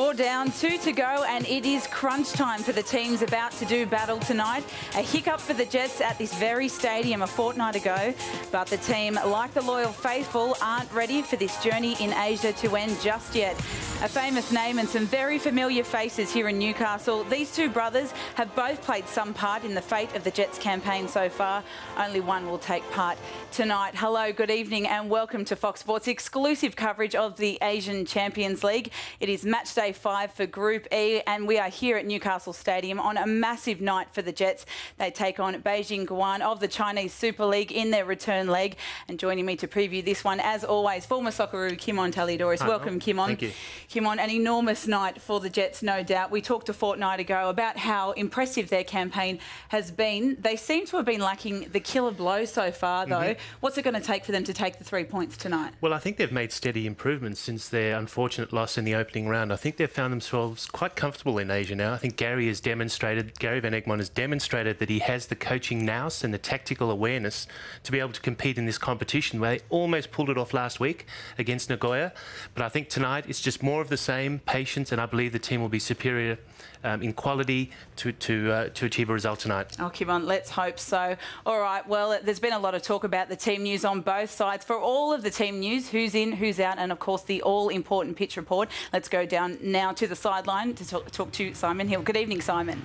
4 down, 2 to go, and it is crunch time for the teams about to do battle tonight. A hiccup for the Jets at this very stadium a fortnight ago, but the team, like the loyal faithful, aren't ready for this journey in Asia to end just yet. A famous name and some very familiar faces here in Newcastle. These two brothers have both played some part in the fate of the Jets campaign so far. Only one will take part tonight. Hello, good evening, and welcome to Fox Sports' exclusive coverage of the Asian Champions League. It is match day 5 for Group E, and we are here at Newcastle Stadium on a massive night for the Jets. They take on Beijing Guoan of the Chinese Super League in their return leg. And joining me to preview this one, as always, former Socceroo Kimon Taliadoros. Welcome, Kimon. Thank you. Kimon, an enormous night for the Jets, no doubt. We talked a fortnight ago about how impressive their campaign has been. They seem to have been lacking the killer blow so far, though. What's it going to take for them to take the 3 points tonight? Well, I think they've made steady improvements since their unfortunate loss in the opening round. I think they've found themselves quite comfortable in Asia now. I think Gary Van Egmond has demonstrated that he has the coaching nous and the tactical awareness to be able to compete in this competition, where they almost pulled it off last week against Nagoya. But I think tonight it's just more of the same, patience, and I believe the team will be superior in quality to achieve a result tonight. Oh, Kimon, let's hope so. All right, well, there's been a lot of talk about the team news on both sides. For all of the team news, who's in, who's out, and, of course, the all-important pitch report, let's go down now to the sideline to talk to Simon Hill. Good evening, Simon.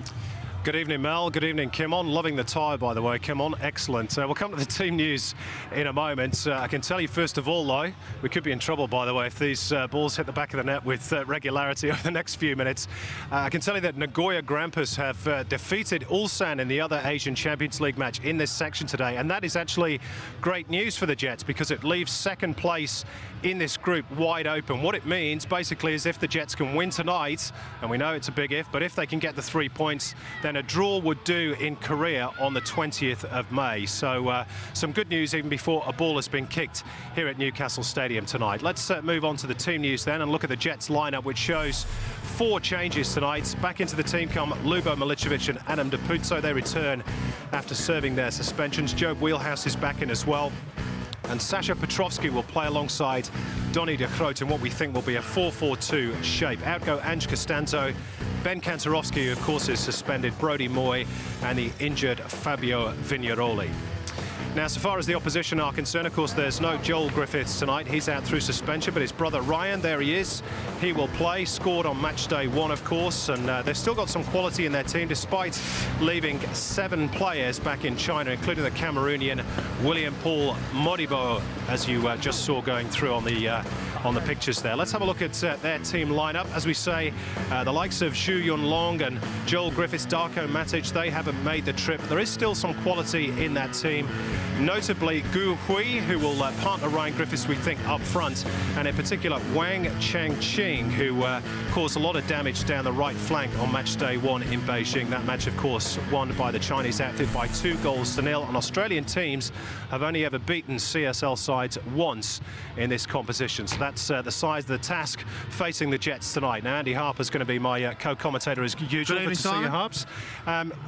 Good evening, Mel. Good evening, Kimon. Loving the tie, by the way, Kimon. Excellent. We'll come to the team news in a moment. I can tell you, first of all, though, we could be in trouble, by the way, if these balls hit the back of the net with regularity over the next few minutes. I can tell you that Nagoya Grampus have defeated Ulsan in the other Asian Champions League match in this section today, and that is actually great news for the Jets because it leaves second place in this group wide open. What it means, basically, is if the Jets can win tonight, and we know it's a big if, but if they can get the 3 points, then a draw would do in Korea on the 20th of May. So some good news even before a ball has been kicked here at Newcastle Stadium tonight. Let's move on to the team news then and look at the Jets lineup, which shows 4 changes tonight. Back into the team come Ljubo Milicevic and Adam D'Apuzzo. They return after serving their suspensions. Jobe Wheelhouse is back in as well. And Sasho Petrovski will play alongside Donny De Croce in what we think will be a 4-4-2 shape. Out go Ange Costanzo, Ben Kantarovski, who of course is suspended, Brodie Moy, and the injured Fabio Vignaroli. Now, so far as the opposition are concerned, of course, there's no Joel Griffiths tonight. He's out through suspension, but his brother Ryan, there he is. He will play, scored on match day 1, of course, and they've still got some quality in their team, despite leaving 7 players back in China, including the Cameroonian William Paul Modibo, as you just saw going through on the pictures there. Let's have a look at their team lineup. As we say, the likes of Xu Yunlong and Joel Griffiths, Darko Matic, they haven't made the trip. There is still some quality in that team, notably Gu Hui, who will partner Ryan Griffiths, we think, up front, and in particular Wang Changqing, who caused a lot of damage down the right flank on match day 1 in Beijing. That match, of course, won by the Chinese outfit by 2 goals to nil, and Australian teams have only ever beaten CSL sides once in this competition. So that's the size of the task facing the Jets tonight. Now, Andy Harper's going to be my co-commentator as usual. Good to see you, Harps.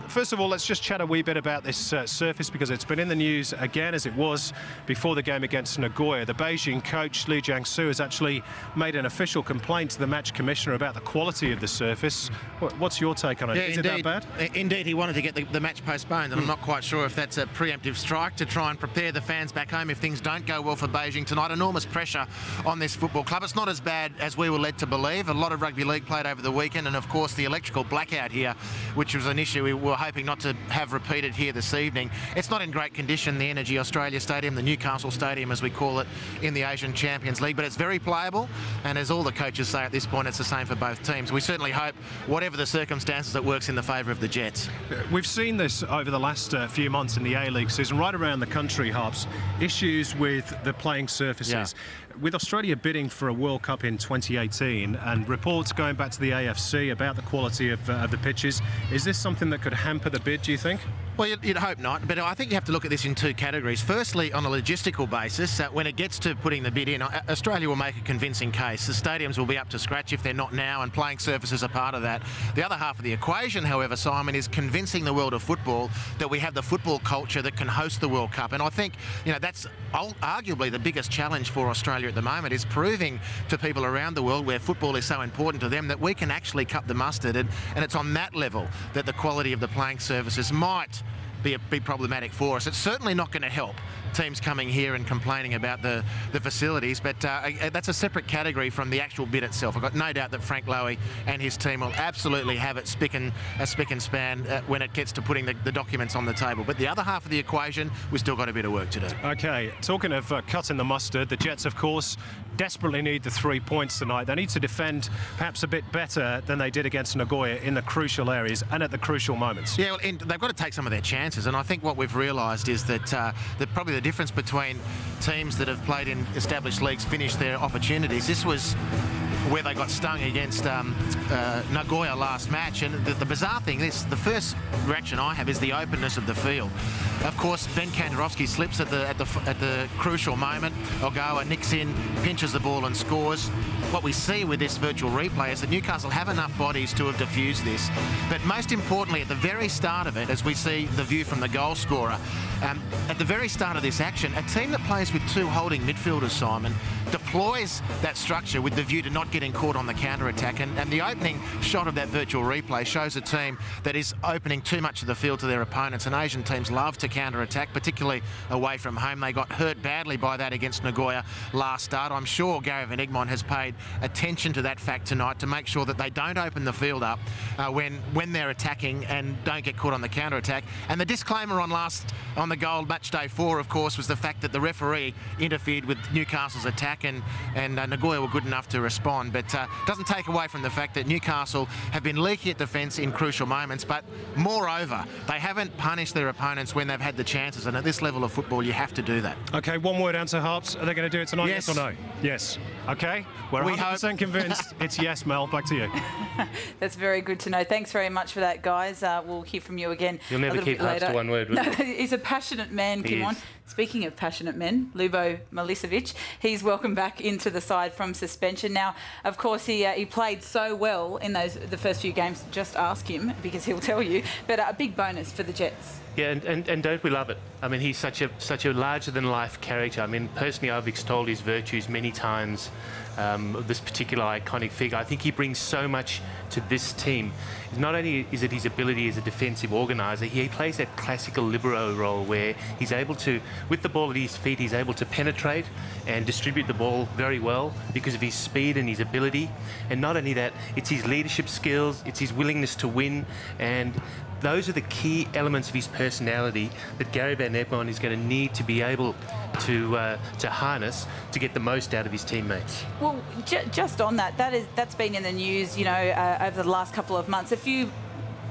First of all, let's just chat a wee bit about this surface, because it's been in the news again, as it was before the game against Nagoya. The Beijing coach, Li Jianshu, has actually made an official complaint to the match commissioner about the quality of the surface. What's your take on it? Yeah, is indeed, it that bad? Indeed, he wanted to get the match postponed, and I'm not quite sure if that's a preemptive strike to try and prepare the fans back home if things don't go well for Beijing tonight. Enormous pressure on this football club. It's not as bad as we were led to believe. A lot of rugby league played over the weekend, and of course the electrical blackout here, which was an issue we were hoping not to have repeated here this evening. It's not in great condition, the Energy Australia Stadium, the Newcastle Stadium as we call it in the Asian Champions League, but it's very playable, and as all the coaches say at this point, it's the same for both teams. We certainly hope, whatever the circumstances, it works in the favour of the Jets. We've seen this over the last few months in the A-League season, right around the country, Harps, issues with the playing surfaces. Yeah. With Australia bidding for a World Cup in 2018 and reports going back to the AFC about the quality of the pitches, is this something that could hamper the bid, do you think? Well, you'd hope not, but I think you have to look at this in two categories. Firstly, on a logistical basis, when it gets to putting the bid in, Australia will make a convincing case. The stadiums will be up to scratch if they're not now, and playing surfaces are part of that. The other half of the equation, however, Simon, is convincing the world of football that we have the football culture that can host the World Cup. And I think, you know, that's arguably the biggest challenge for Australia at the moment, is proving to people around the world where football is so important to them that we can actually cut the mustard, and it's on that level that the quality of the playing surfaces might be problematic for us. It's certainly not going to help teams coming here and complaining about the facilities, but that's a separate category from the actual bid itself. I've got no doubt that Frank Lowy and his team will absolutely have it spick and span when it gets to putting the documents on the table. But the other half of the equation, we've still got a bit of work to do. OK, talking of cutting the mustard, the Jets, of course, desperately need the 3 points tonight. They need to defend perhaps a bit better than they did against Nagoya in the crucial areas and at the crucial moments. Yeah, well, they've got to take some of their chances, and I think what we've realised is that probably the difference between teams that have played in established leagues finished their opportunities. This was where they got stung against Nagoya last match, and the bizarre thing is, the first reaction I have is the openness of the field. Of course, Ben Kantarovski slips at the crucial moment. Ogawa nicks in, pinches the ball and scores. What we see with this virtual replay is that Newcastle have enough bodies to have defused this. But most importantly, at the very start of it, as we see the view from the goal scorer, at the very start of this action, a team that plays with two holding midfielders, Simon, deploys that structure with the view to not getting caught on the counter-attack, and the opening shot of that virtual replay shows a team that is opening too much of the field to their opponents, and Asian teams love to counter-attack, particularly away from home. They got hurt badly by that against Nagoya last start. I'm sure Gary Van Egmond has paid attention to that fact tonight to make sure that they don't open the field up when they're attacking and don't get caught on the counter-attack. And the disclaimer on the goal match day 4, of course, was the fact that the referee interfered with Newcastle's attack, and Nagoya were good enough to respond. But doesn't take away from the fact that Newcastle have been leaky at defence in crucial moments, but moreover, they haven't punished their opponents when they've had the chances, and at this level of football, you have to do that. OK, one word answer, Harps. Are they going to do it tonight, yes or no? Yes. OK, we're 100% convinced. It's yes, Mel. Back to you. That's very good to know. Thanks very much for that, guys. We'll hear from you again. You'll never keep Harps to one word, will you? No, he's a passionate man, Kimon. Speaking of passionate men, Ljubo Milicevic, he's welcome back into the side from suspension. Now, of course, he played so well in the first few games. Just ask him, because he'll tell you. But a big bonus for the Jets. Yeah, and don't we love it? I mean, he's such a larger-than-life character. I mean, personally, I've extolled his virtues many times. This particular iconic figure, I think he brings so much to this team. Not only is it his ability as a defensive organiser, he plays that classical libero role where he's able to, with the ball at his feet, he's able to penetrate and distribute the ball very well because of his speed and his ability. And not only that, it's his leadership skills, it's his willingness to win, and those are the key elements of his personality that Gary Van Egmond is going to need to be able to harness to get the most out of his teammates. Well, just on that, that's been in the news, you know, over the last couple of months. A few,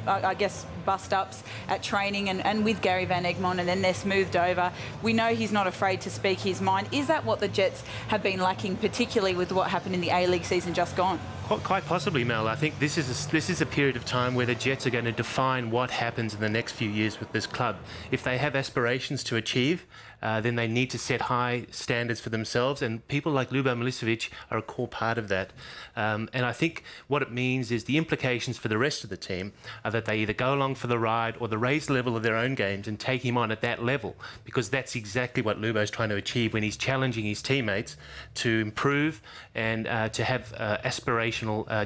I guess, bust-ups at training and with Gary Van Egmond, and then they're smoothed over. We know he's not afraid to speak his mind. Is that what the Jets have been lacking, particularly with what happened in the A-League season just gone? Quite possibly, Mel. I think this is a period of time where the Jets are going to define what happens in the next few years with this club. If they have aspirations to achieve, then they need to set high standards for themselves, and people like Ljubo Milicevic are a core part of that. And I think what it means is the implications for the rest of the team are that they either go along for the ride or the raised level of their own games and take him on at that level, because that's exactly what Ljubo's trying to achieve when he's challenging his teammates to improve and to have aspirational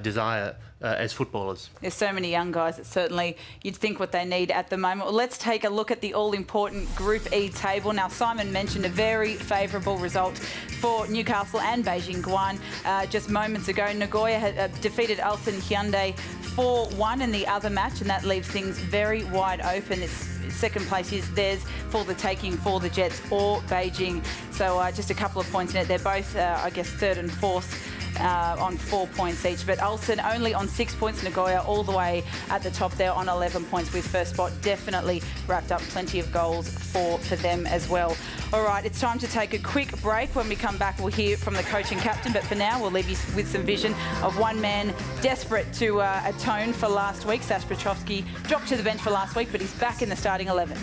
desire as footballers. There's so many young guys that certainly you'd think what they need at the moment. Well, let's take a look at the all-important Group E table. Now, Simon mentioned a very favourable result for Newcastle and Beijing Guoan just moments ago. Nagoya had defeated Ulsan Hyundai 4-1 in the other match, and that leaves things very wide open. It's second place is theirs for the taking for the Jets or Beijing. So just a couple of points in it. They're both, I guess, third and fourth on 4 points each. But Ulsan only on 6 points. Nagoya all the way at the top there on 11 points with first spot. Definitely wrapped up plenty of goals for them as well. All right, it's time to take a quick break. When we come back, we'll hear from the coach and captain. But for now, we'll leave you with some vision of one man desperate to atone for last week. Sasho Petrovski dropped to the bench for last week, but he's back in the starting 11.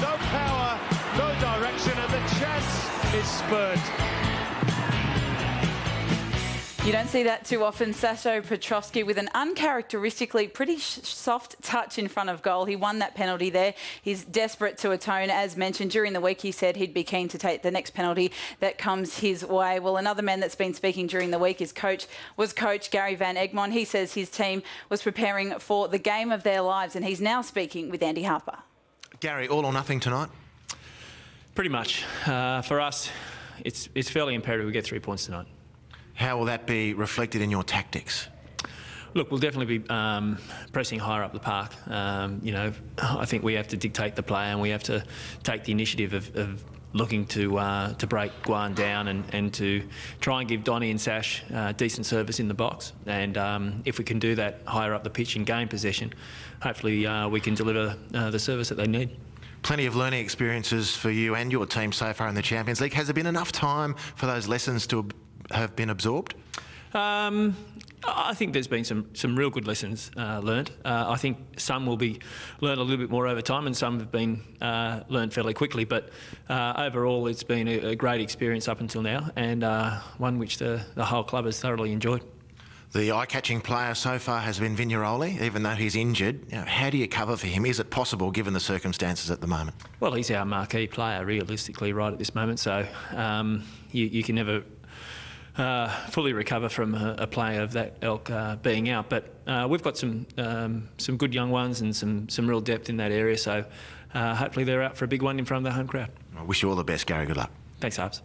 No power, no direction, and the chance is spurred. You don't see that too often. Sasho Petrovski with an uncharacteristically pretty soft touch in front of goal. He won that penalty there. He's desperate to atone. As mentioned, during the week he said he'd be keen to take the next penalty that comes his way. Well, another man that's been speaking during the week is coach Gary Van Egmond. He says his team was preparing for the game of their lives, and he's now speaking with Andy Harper. Gary, all or nothing tonight? Pretty much. For us, it's fairly imperative we get 3 points tonight. How will that be reflected in your tactics? Look, we'll definitely be pressing higher up the park. You know, I think we have to dictate the play, and we have to take the initiative of looking to break Guoan down and to try and give Donny and Sash decent service in the box. And if we can do that higher up the pitch and gain possession, hopefully we can deliver the service that they need. Plenty of learning experiences for you and your team so far in the Champions League. Has there been enough time for those lessons to have been absorbed? I think there's been some real good lessons learnt. I think some will be learned a little bit more over time, and some have been learned fairly quickly. But overall, it's been a great experience up until now, and one which the whole club has thoroughly enjoyed. The eye-catching player so far has been Vignaroli, even though he's injured. You know, how do you cover for him? Is it possible, given the circumstances at the moment? Well, he's our marquee player, realistically, right at this moment. So you can never fully recover from a player of that ilk being out, but we've got some good young ones and some real depth in that area, so hopefully they're out for a big one in front of the home crowd. I wish you all the best, Gary. Good luck. Thanks, Harps.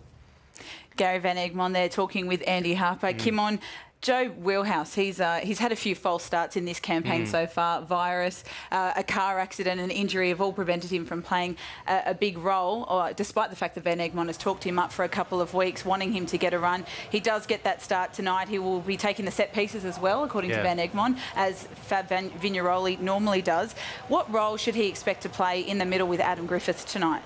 Gary Van Egmond there talking with Andy Harper. Kimon, Jobe Wheelhouse, he's had a few false starts in this campaign so far. Virus, a car accident, an injury have all prevented him from playing a big role, or, despite the fact that Van Egmond has talked him up for a couple of weeks, wanting him to get a run. He does get that start tonight. He will be taking the set pieces as well, according to Van Egmond, as Fab Vignaroli normally does. What role should he expect to play in the middle with Adam Griffiths tonight?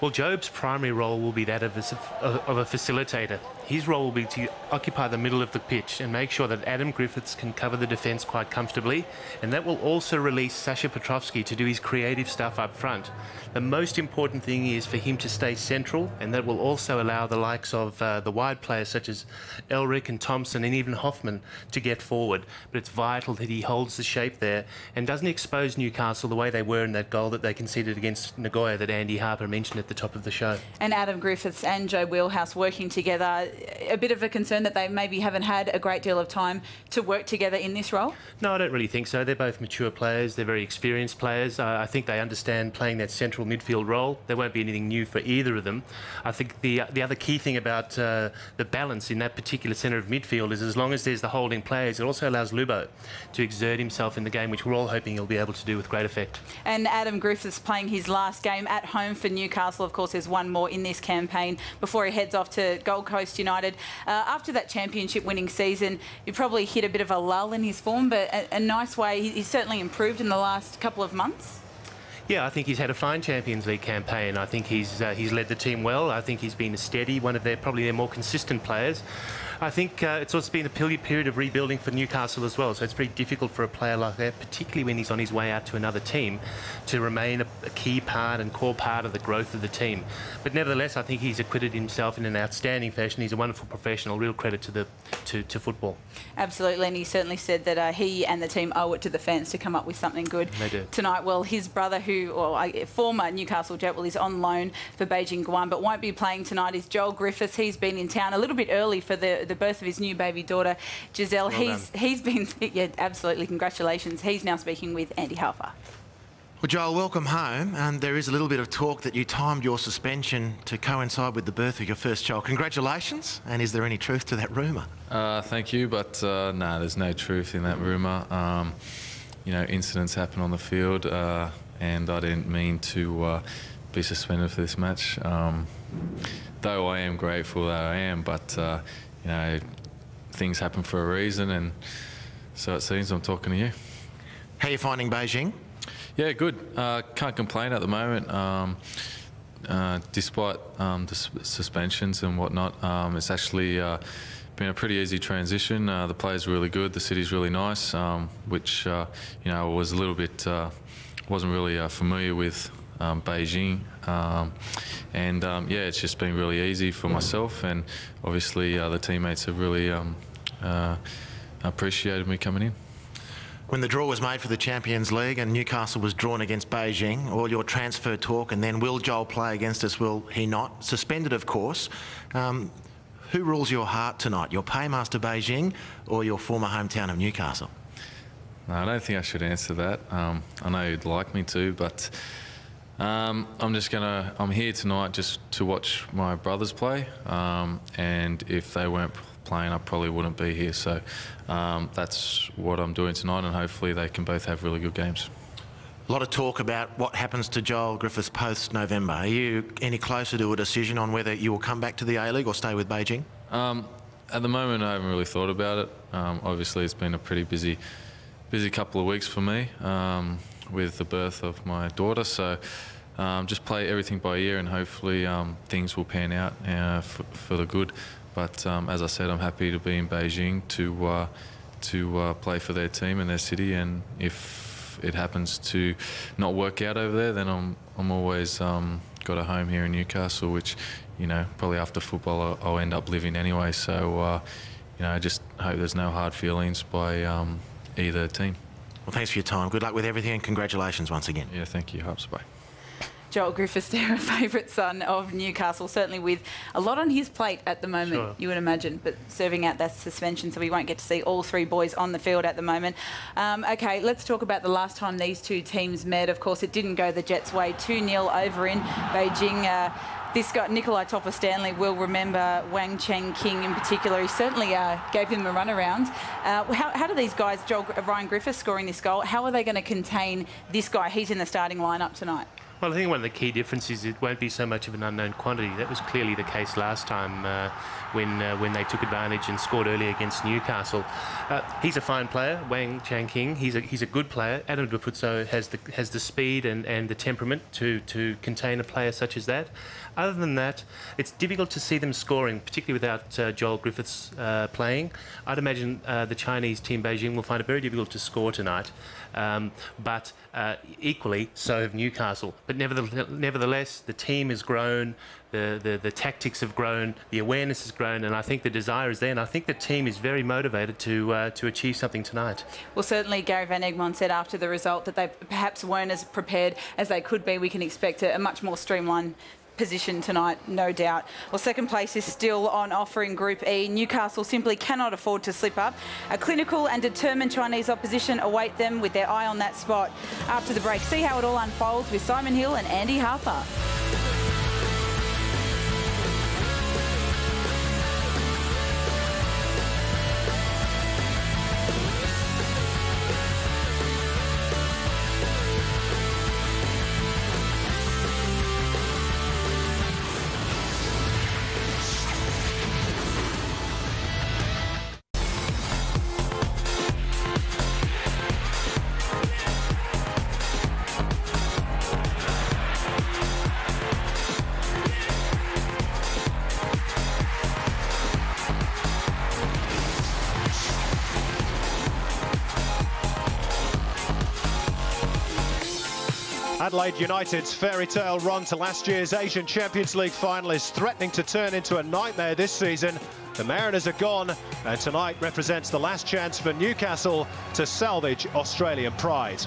Well, Jobe's primary role will be that of a facilitator. His role will be to occupy the middle of the pitch and make sure that Adam Griffiths can cover the defence quite comfortably, and that will also release Sasho Petrovski to do his creative stuff up front. The most important thing is for him to stay central, and that will also allow the likes of the wide players such as Elrich and Thompson and even Hoffman to get forward. But it's vital that he holds the shape there and doesn't expose Newcastle the way they were in that goal that they conceded against Nagoya that Andy Harper mentioned at the top of the show. And Adam Griffiths and Jobe Wheelhouse working together, a bit of a concern that they maybe haven't had a great deal of time to work together in this role? No, I don't really think so. They're both mature players. They're very experienced players. I think they understand playing that central midfield role. There won't be anything new for either of them. I think the other key thing about the balance in that particular centre of midfield is as long as there's the holding players, it also allows Ljubo to exert himself in the game, which we're all hoping he'll be able to do with great effect. And Adam Griffiths playing his last game at home for Newcastle. Of course, there's one more in this campaign before he heads off to Gold Coast United. After that championship-winning season, he probably hit a bit of a lull in his form, but a nice way. He's certainly improved in the last couple of months. Yeah, I think he's had a fine Champions League campaign. I think he's led the team well. I think he's been a steady, one of probably their more consistent players. I think it's also been a period of rebuilding for Newcastle as well, so it's pretty difficult for a player like that, particularly when he's on his way out to another team, to remain a key part and core part of the growth of the team. But nevertheless, I think he's acquitted himself in an outstanding fashion. He's a wonderful professional, real credit to football. Absolutely, and he certainly said that he and the team owe it to the fans to come up with something good tonight. Well, his brother, former Newcastle Jet, well, he's on loan for Beijing Guoan, but won't be playing tonight, is Joel Griffiths. He's been in town a little bit early for the birth of his new baby daughter, Giselle. Well, he's been, yeah, absolutely, congratulations. He's now speaking with Andy Harper. Well, Joel, welcome home. And there is a little bit of talk that you timed your suspension to coincide with the birth of your first child. Congratulations. And is there any truth to that rumour? Thank you, but no, there's no truth in that rumour. You know, incidents happen on the field, and I didn't mean to be suspended for this match. Though I am grateful that I am, but, you know, things happen for a reason, and so it seems I'm talking to you. How are you finding Beijing? Yeah, good. Can't complain at the moment. Despite the suspensions and whatnot, it's actually been a pretty easy transition. The players really good. The city's really nice, which you know, was a little bit wasn't really familiar with Beijing, and yeah, it's just been really easy for myself, and obviously the teammates have really appreciated me coming in. When the draw was made for the Champions League and Newcastle was drawn against Beijing, all your transfer talk and then will Joel play against us, will he not? Suspended, of course. Who rules your heart tonight? Your paymaster Beijing or your former hometown of Newcastle? No, I don't think I should answer that. I know you'd like me to, but I'm here tonight just to watch my brothers play, and if they weren't playing, I probably wouldn't be here. So that's what I'm doing tonight, and hopefully they can both have really good games. A lot of talk about what happens to Joel Griffiths post-November. Are you any closer to a decision on whether you will come back to the A-League or stay with Beijing? At the moment, I haven't really thought about it. Obviously, it's been a pretty busy couple of weeks for me with the birth of my daughter. So just play everything by ear, and hopefully things will pan out for the good. But as I said, I'm happy to be in Beijing to play for their team and their city. And if it happens to not work out over there, then I'm always got a home here in Newcastle, which, you know, probably after football I'll end up living anyway. So you know, I just hope there's no hard feelings by either team. Well, thanks for your time. Good luck with everything, and congratulations once again. Yeah, thank you. Hopes. Bye. Joel Griffiths there, a favourite son of Newcastle, certainly with a lot on his plate at the moment, sure, you would imagine, but serving out that suspension, so we won't get to see all three boys on the field at the moment. OK, let's talk about the last time these two teams met. Of course, it didn't go the Jets' way, 2-0 over in Beijing. This got Nikolai Topor-Stanley will remember Wang Changqing in particular. He certainly gave him a runaround. How do these guys, Ryan Griffiths scoring this goal, how are they going to contain this guy? He's in the starting lineup tonight. Well, I think one of the key differences, it won't be so much of an unknown quantity. That was clearly the case last time when they took advantage and scored early against Newcastle. He's a fine player, Wang Changqing. He's a good player. Adam D'Apuzzo has the speed and the temperament to contain a player such as that. Other than that, it's difficult to see them scoring, particularly without Joel Griffiths playing. I'd imagine the Chinese team Beijing will find it very difficult to score tonight. But equally so have Newcastle. But nevertheless, the team has grown, the tactics have grown, the awareness has grown, and I think the desire is there, and I think the team is very motivated to achieve something tonight. Well, certainly Gary Van Egmond said after the result that they perhaps weren't as prepared as they could be. We can expect a much more streamlined position tonight, no doubt. Well, second place is still on offer in Group E. Newcastle simply cannot afford to slip up. A clinical and determined Chinese opposition await them with their eye on that spot. After the break, see how it all unfolds with Simon Hill and Andy Harper. Adelaide United's fairy tale run to last year's Asian Champions League final is threatening to turn into a nightmare this season. The Mariners are gone, and tonight represents the last chance for Newcastle to salvage Australian pride.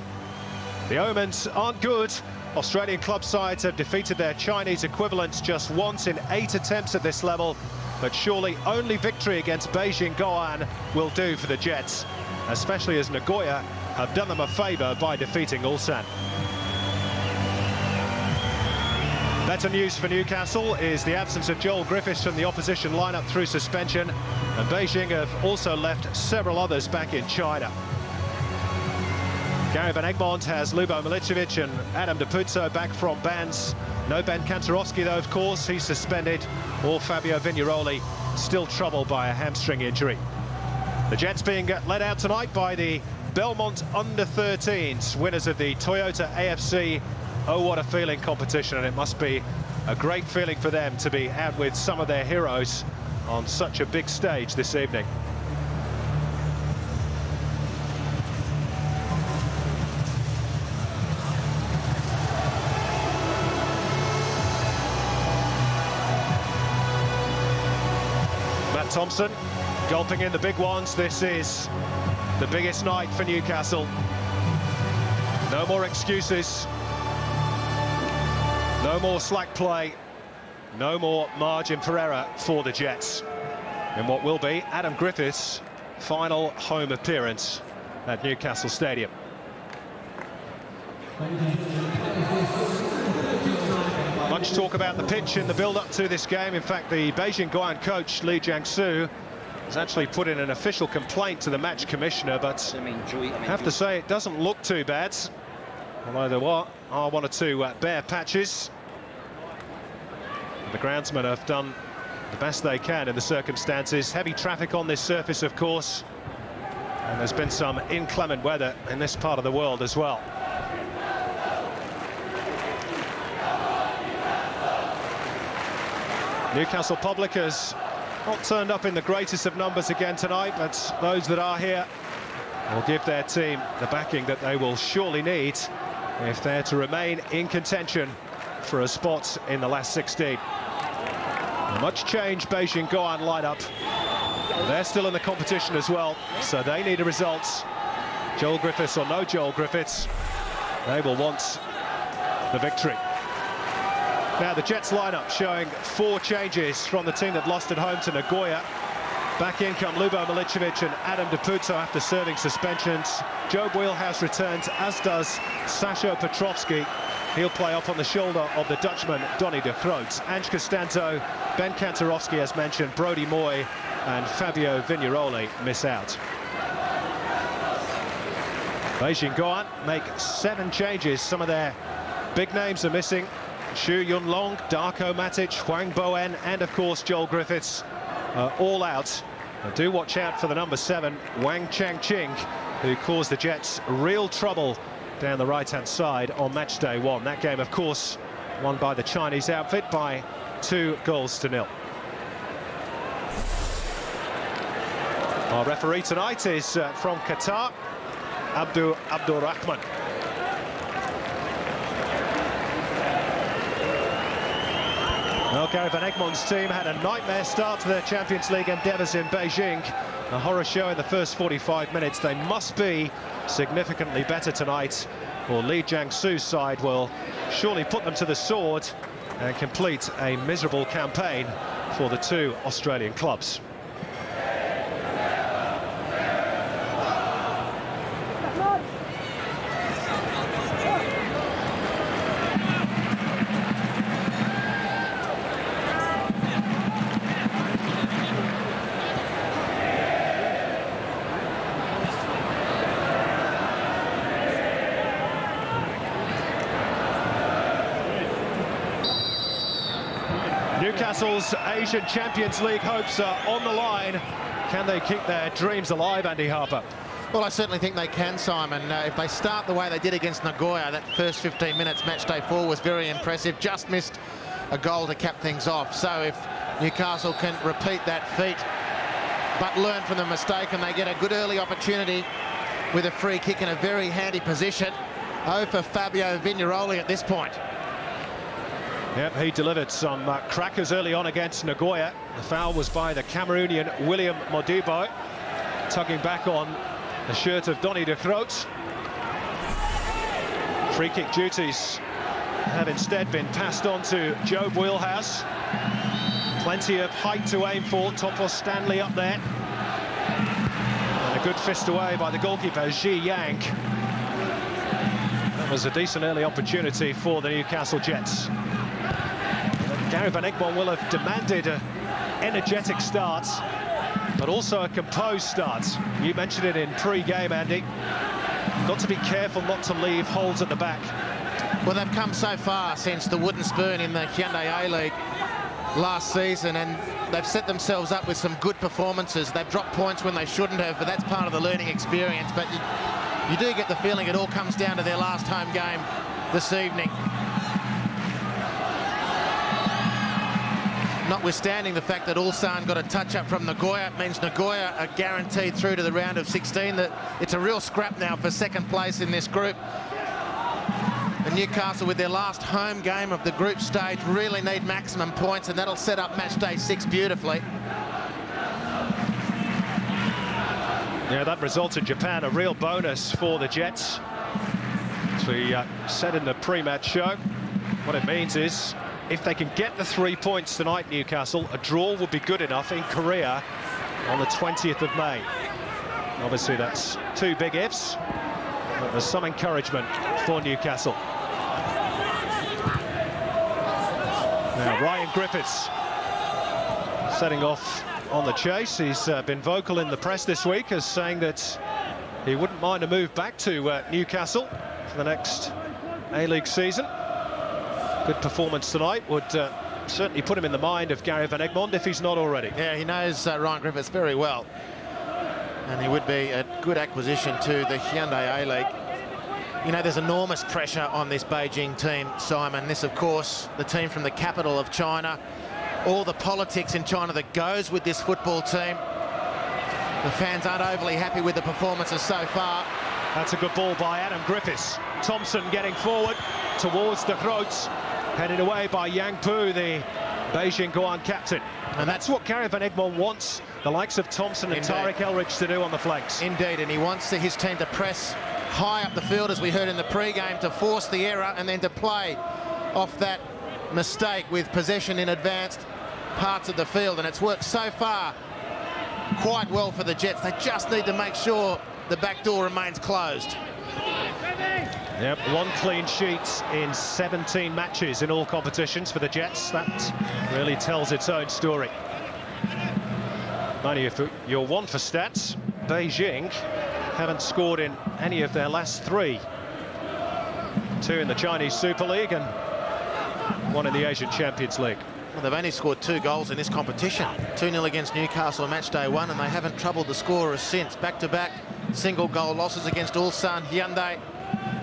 The omens aren't good. Australian club sides have defeated their Chinese equivalents just once in 8 attempts at this level, but surely only victory against Beijing Guoan will do for the Jets, especially as Nagoya have done them a favour by defeating Ulsan. Better news for Newcastle is the absence of Joel Griffiths from the opposition lineup through suspension, and Beijing have also left several others back in China. Gary Van Egmond has Ljubo Milicevic and Adam D'Apuzzo back from bans. No Ben Kantarovski, though, of course, he's suspended. Or Fabio Vignaroli, still troubled by a hamstring injury. The Jets being led out tonight by the Belmont Under-13s, winners of the Toyota AFC. Oh, what a feeling competition, and it must be a great feeling for them to be out with some of their heroes on such a big stage this evening. Thompson gulping in the big ones. This is the biggest night for Newcastle. No more excuses, no more slack play, no more margin for error for the Jets in what will be Adam Griffiths' final home appearance at Newcastle Stadium. Much talk about the pitch in the build-up to this game. In fact, the Beijing Guoan coach, Li Jianshu, has actually put in an official complaint to the match commissioner, but I have to say it doesn't look too bad, although there are one or two bare patches. The groundsmen have done the best they can in the circumstances. Heavy traffic on this surface, of course, and there's been some inclement weather in this part of the world as well. Newcastle public has not turned up in the greatest of numbers again tonight, but those that are here will give their team the backing that they will surely need if they're to remain in contention for a spot in the last 16. A much changed Beijing Guoan lineup. They're still in the competition as well, so they need a result. Joel Griffiths or no Joel Griffiths, they will want the victory. Now the Jets lineup showing four changes from the team that lost at home to Nagoya. Back in come Ljubo Milicevic and Adam D'Apuzzo after serving suspensions. Jobe Wheelhouse returns, as does Sasho Petrovski. He'll play up on the shoulder of the Dutchman Donny De Croce. Ange Costanzo, Ben Kantarovski as mentioned, Brodie Moy and Fabio Vignaroli miss out. Beijing Guoan make seven changes. Some of their big names are missing. Xu Yunlong, Darko Matic, Huang Boen, and of course Joel Griffiths are all out. And do watch out for the number 7, Wang Changqing, who caused the Jets real trouble down the right-hand side on match day one. That game, of course, won by the Chinese outfit by 2-0. Our referee tonight is from Qatar, Abdurrahman. Well, Gary Van Egmond's team had a nightmare start to their Champions League endeavours in Beijing. A horror show in the first 45 minutes. They must be significantly better tonight, or Li Jiangsu's side will surely put them to the sword and complete a miserable campaign for the two Australian clubs. Newcastle's Asian Champions League hopes are on the line. Can they keep their dreams alive, Andy Harper? Well, I certainly think they can, Simon. If they start the way they did against Nagoya, that first 15 minutes, match day 4 was very impressive. Just missed a goal to cap things off. So if Newcastle can repeat that feat, but learn from the mistake, and they get a good early opportunity with a free kick in a very handy position. Oh, for Fabio Vignaroli at this point. Yep, he delivered some crackers early on against Nagoya. The foul was by the Cameroonian William Modibo, tugging back on the shirt of Donny De Croce. Free kick duties have instead been passed on to Jobe Wheelhouse. Plenty of height to aim for. Topor-Stanley up there. And a good fist away by the goalkeeper, Ji Yang. That was a decent early opportunity for the Newcastle Jets. Gary Van Egmond will have demanded an energetic start, but also a composed start. You mentioned it in pre-game, Andy. Got to be careful not to leave holes at the back. Well, they've come so far since the wooden spoon in the Hyundai A-League last season, and they've set themselves up with some good performances. They've dropped points when they shouldn't have, but that's part of the learning experience. But you do get the feeling it all comes down to their last home game this evening. Notwithstanding the fact that Ulsan got a touch-up from Nagoya, it means Nagoya are guaranteed through to the round of 16. It's a real scrap now for second place in this group. And Newcastle, with their last home game of the group stage, really need maximum points, and that'll set up match day 6 beautifully. Yeah, that result in Japan, a real bonus for the Jets. As we said in the pre-match show, what it means is, if they can get the 3 points tonight, Newcastle, a draw will be good enough in Korea on the 20th of May. Obviously, that's two big ifs, but there's some encouragement for Newcastle. Now, Ryan Griffiths setting off on the chase. He's been vocal in the press this week as saying that he wouldn't mind a move back to Newcastle for the next A-League season. Good performance tonight would certainly put him in the mind of Gary Van Egmond, if he's not already. Yeah, he knows Ryan Griffiths very well, and he would be a good acquisition to the Hyundai A-League. You know, there's enormous pressure on this Beijing team, Simon. This, of course, the team from the capital of China. All the politics in China that goes with this football team. The fans aren't overly happy with the performances so far. That's a good ball by Adam Griffiths. Thompson getting forward towards De Croce. Headed away by Yang Pu, the Beijing Guoan captain. And that's what Gary Van Egmond wants the likes of Thompson and Tarek Elrich to do on the flanks. Indeed, and he wants his team to press high up the field, as we heard in the pre-game, to force the error and then to play off that mistake with possession in advanced parts of the field. And it's worked so far quite well for the Jets. They just need to make sure the back door remains closed. Yep, one clean sheet in 17 matches in all competitions for the Jets. That really tells its own story. Only if you're one for stats, Beijing haven't scored in any of their last 3. 2 in the Chinese Super League and 1 in the Asian Champions League. Well, they've only scored 2 goals in this competition. 2-0 against Newcastle on match day 1, and they haven't troubled the scorers since. Back-to-back single goal losses against Ulsan Hyundai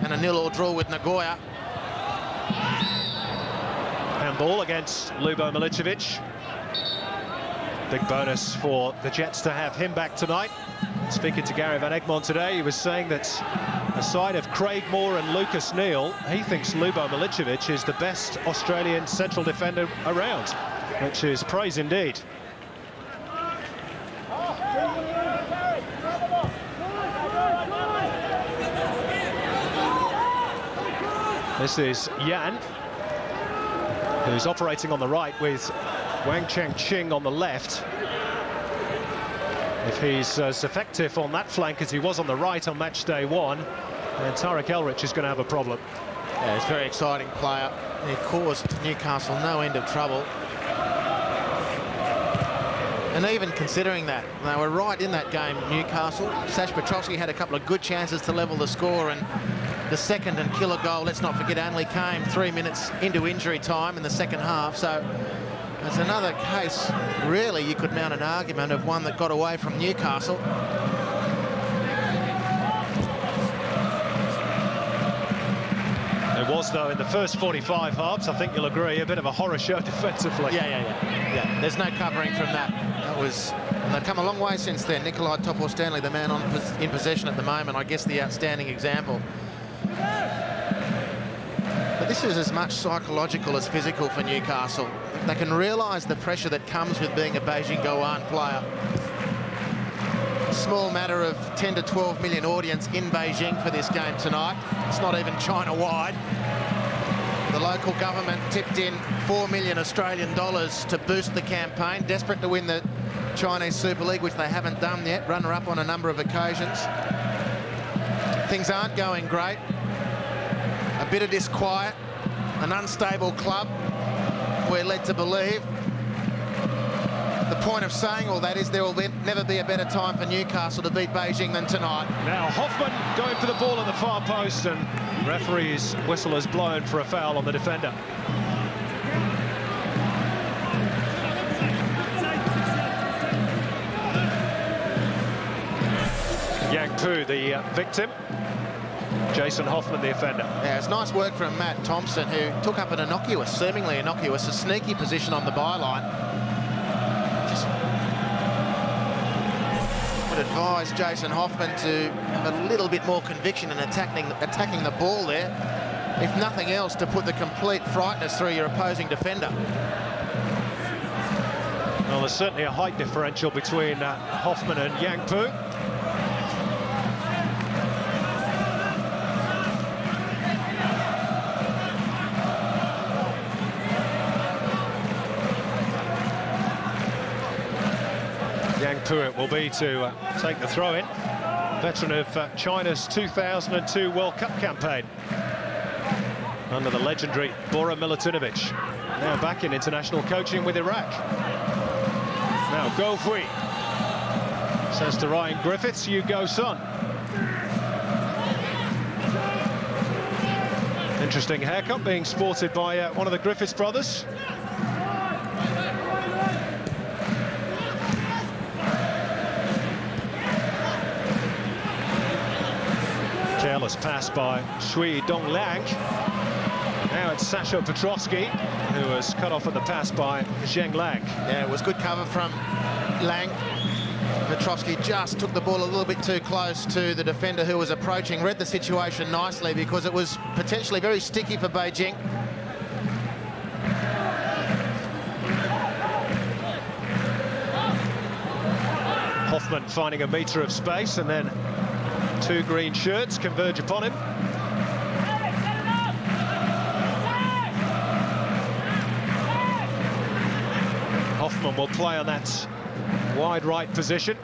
and a 0-0 draw with Nagoya. Handball against Ljubo Milicevic. Big bonus for the Jets to have him back tonight. Speaking to Gary Van Egmond today, he was saying that the side of Craig Moore and Lucas Neal, he thinks Ljubo Milicevic is the best Australian central defender around, which is praise indeed. This is Yan, who's operating on the right with Wang Changqing on the left. If he's as effective on that flank as he was on the right on match day 1, then Tarek Elrich is going to have a problem. Yeah, he's a very exciting player. He caused Newcastle no end of trouble. And even considering that, they were right in that game, Newcastle. Sasho Petrovski had a couple of good chances to level the score, and the second and killer goal, let's not forget, only came 3 minutes into injury time in the second half. So it's another case, really, you could mount an argument of one that got away from Newcastle. It was, though, in the first 45 halves, I think you'll agree, a bit of a horror show defensively. Yeah. There's no covering from that. That was... And they've come a long way since then. Nikolai Topor-Stanley, the man in possession at the moment, I guess the outstanding example. But this is as much psychological as physical for Newcastle. They can realise the pressure that comes with being a Beijing Guoan player. Small matter of 10 to 12 million audience in Beijing for this game tonight. It's not even China-wide. The local government tipped in $4 million Australian to boost the campaign, desperate to win the Chinese Super League, which they haven't done yet, runner-up on a number of occasions. Things aren't going great. A bit of disquiet, an unstable club, we're led to believe. The point of saying all that is there will never be a better time for Newcastle to beat Beijing than tonight. Now Hoffman going for the ball at the far post, and the referee's whistle is blown for a foul on the defender. Yang Tu, the victim. Jason Hoffman, the offender. Yeah, it's nice work from Matt Thompson, who took up an innocuous, seemingly innocuous, a sneaky position on the byline. Just would advise Jason Hoffman to have a little bit more conviction in attacking the ball there. If nothing else, to put the complete frightness through your opposing defender. Well, there's certainly a height differential between Hoffman and Yang Tu. It will be to take the throw in, veteran of China's 2002 World Cup campaign under the legendary Bora Milutinovic, now back in international coaching with Iraq. Now Gu Hui says to Ryan Griffiths, you go son. Interesting haircut being sported by one of the Griffiths brothers. Pass by Shui Donglang. Now it's Sasho Petrovski, who was cut off at the pass by Zheng Lang. Yeah, it was good cover from Lang. Petrovski just took the ball a little bit too close to the defender who was approaching, read the situation nicely because it was potentially very sticky for Beijing. Hoffman finding a metre of space, and then two green shirts converge upon him. Hoffman will play on that wide right position.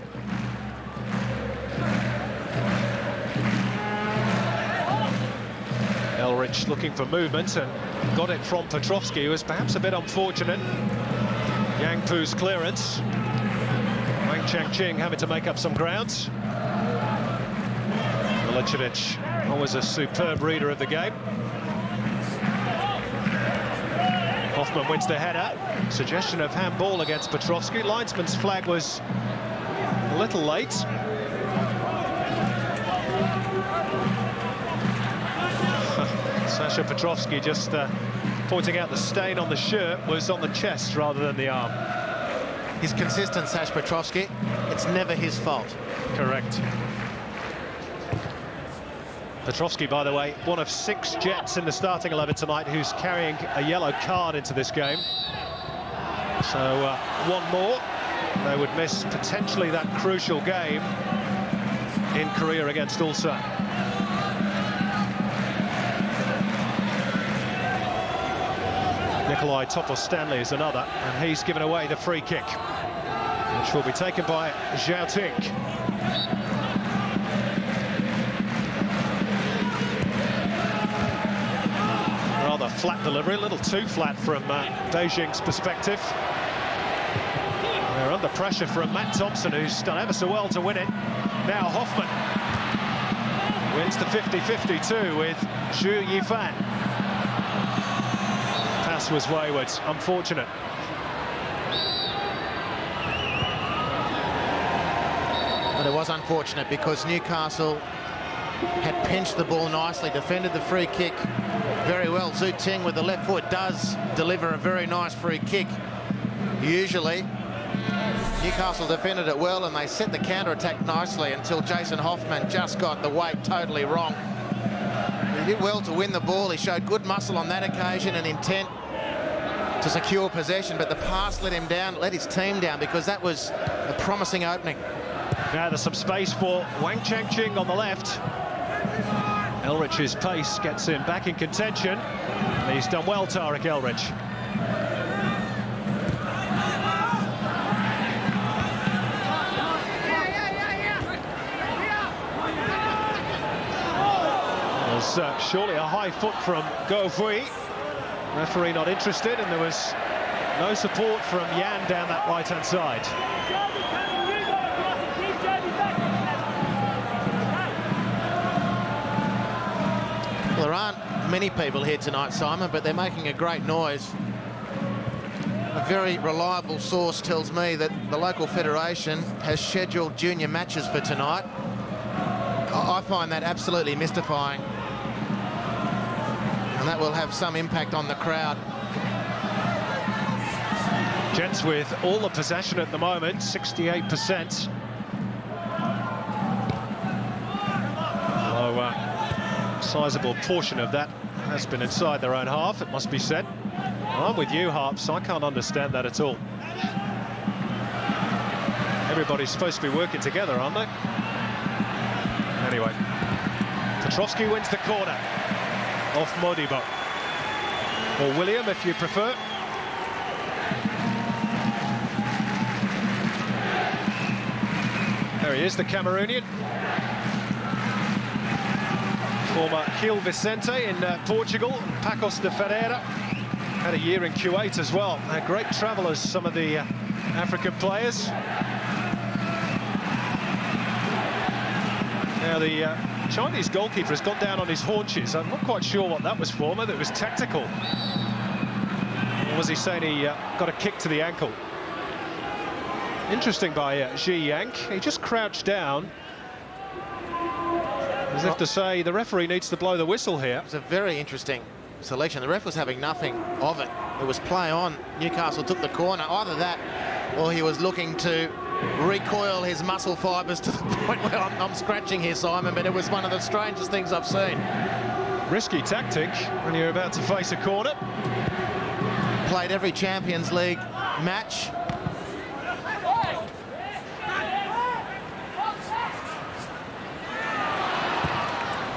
Elrich looking for movement and got it from Petrovski, who was perhaps a bit unfortunate. Yang Pu's clearance. Wang Changqing having to make up some grounds. Milicevic, always a superb reader of the game. Hoffman wins the header. Suggestion of handball against Petrovski. Linesman's flag was a little late. Sasho Petrovski just pointing out the stain on the shirt was on the chest rather than the arm. He's consistent, Sasho Petrovski. It's never his fault. Correct. Petrovski, by the way, one of 6 Jets in the starting 11 tonight who's carrying a yellow card into this game. So one more, they would miss potentially that crucial game in Korea against Ulsan. Nikolai Topor-Stanley is another, and he's given away the free kick, which will be taken by Zhao Ting. Flat delivery, a little too flat from Beijing's perspective. They're under pressure from Matt Thompson, who's done ever so well to win it. Now Hoffman wins the 50-50 too with Zhu Yifan. Pass was wayward, unfortunate. But it was unfortunate because Newcastle had pinched the ball nicely, defended the free kick very well. Zhu Ting with the left foot does deliver a very nice free kick. Usually Newcastle defended it well, and they set the counter-attack nicely until Jason Hoffman just got the weight totally wrong. He did well to win the ball. He showed good muscle on that occasion and intent to secure possession, but the pass let him down, let his team down, because that was a promising opening. Now there's some space for Wang Changqing on the left. Elrich's pace gets him back in contention, and he's done well, Tarek Elrich. There's surely a high foot from Gu Hui. Referee not interested, and there was No support from Yan down that right-hand side. Well, there aren't many people here tonight, Simon, but they're making a great noise. A very reliable source tells me that the local federation has scheduled junior matches for tonight. I find that absolutely mystifying. And that will have some impact on the crowd. Jets with all the possession at the moment, 68%. Although a sizable portion of that has been inside their own half, it must be said. I'm with you, Harps. I can't understand that at all. Everybody's supposed to be working together, aren't they? Anyway, Petrovski wins the corner off Modibo. Or William, if you prefer. There he is, the Cameroonian. Former Gil Vicente in Portugal, Pacos de Ferreira. Had a year in Kuwait as well. They're great travellers, some of the African players. Now the Chinese goalkeeper has gone down on his haunches. I'm not quite sure what that was for, whether it was tactical. Or was he saying he got a kick to the ankle? Interesting by Ji Yank. He just crouched down, as if to say the referee needs to blow the whistle here. It's a very interesting selection. The ref was having nothing of it. It was play on. Newcastle took the corner. Either that, or he was looking to recoil his muscle fibres to the point where I'm scratching here, Simon. But it was one of the strangest things I've seen. Risky tactic when you're about to face a corner. Played every Champions League match.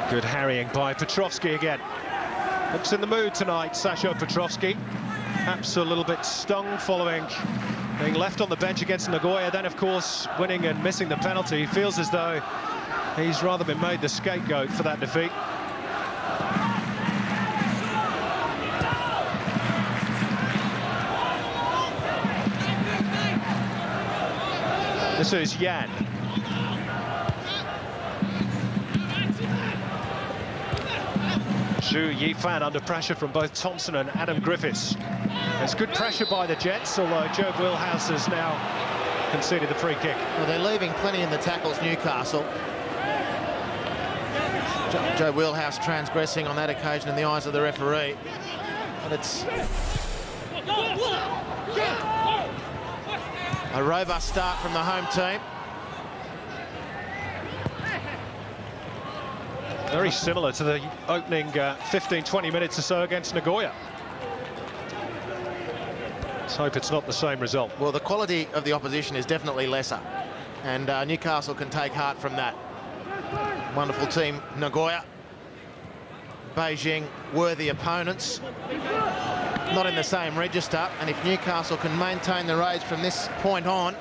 Good harrying by Petrovski again. Looks in the mood tonight, Sasho Petrovski. Perhaps a little bit stung following being left on the bench against Nagoya, then, of course, winning and missing the penalty. He feels as though he's rather been made the scapegoat for that defeat. This is Yan. Zhu Yifan under pressure from both Thompson and Adam Griffiths. There's good pressure by the Jets, although Jobe Wheelhouse has now conceded the free kick. Well, they're leaving plenty in the tackles, Newcastle. Jobe Wheelhouse transgressing on that occasion in the eyes of the referee. But it's a robust start from the home team. Very similar to the opening 15-20 minutes or so against Nagoya. Let's hope it's not the same result. Well, the quality of the opposition is definitely lesser, and Newcastle can take heart from that. Wonderful team, Nagoya. Beijing, worthy opponents. Not in the same register, and if Newcastle can maintain the rage from this point on,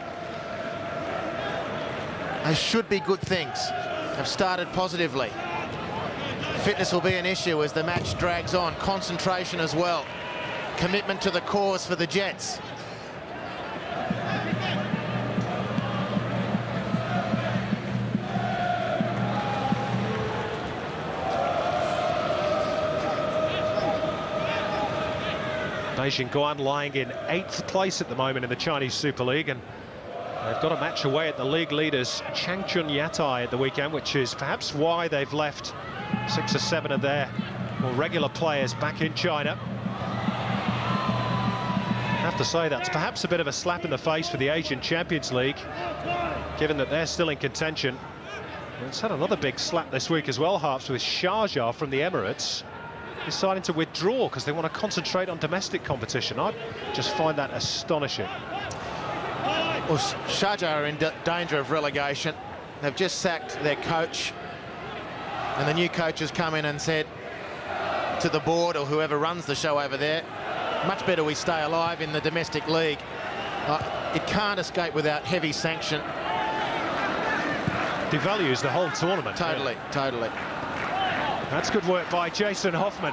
they should be good things. They've started positively. Fitness will be an issue as the match drags on. Concentration as well. Commitment to the cause for the Jets. Beijing Guoan lying in 8th place at the moment in the Chinese Super League, and they've got a match away at the league leaders Changchun Yatai at the weekend, which is perhaps why they've left 6 or 7 of their more regular players back in China. I have to say that's perhaps a bit of a slap in the face for the Asian Champions League, given that they're still in contention. And it's had another big slap this week as well, Harps, with Sharjah from the Emirates deciding to withdraw because they want to concentrate on domestic competition. I just find that astonishing. Well, Sharjah are in danger of relegation. They've just sacked their coach. And the new coach has come in and said to the board, or whoever runs the show over there, much better we stay alive in the domestic league. It can't escape without heavy sanction. Devalues the whole tournament. Totally, really. Totally. That's good work by Jason Hoffman.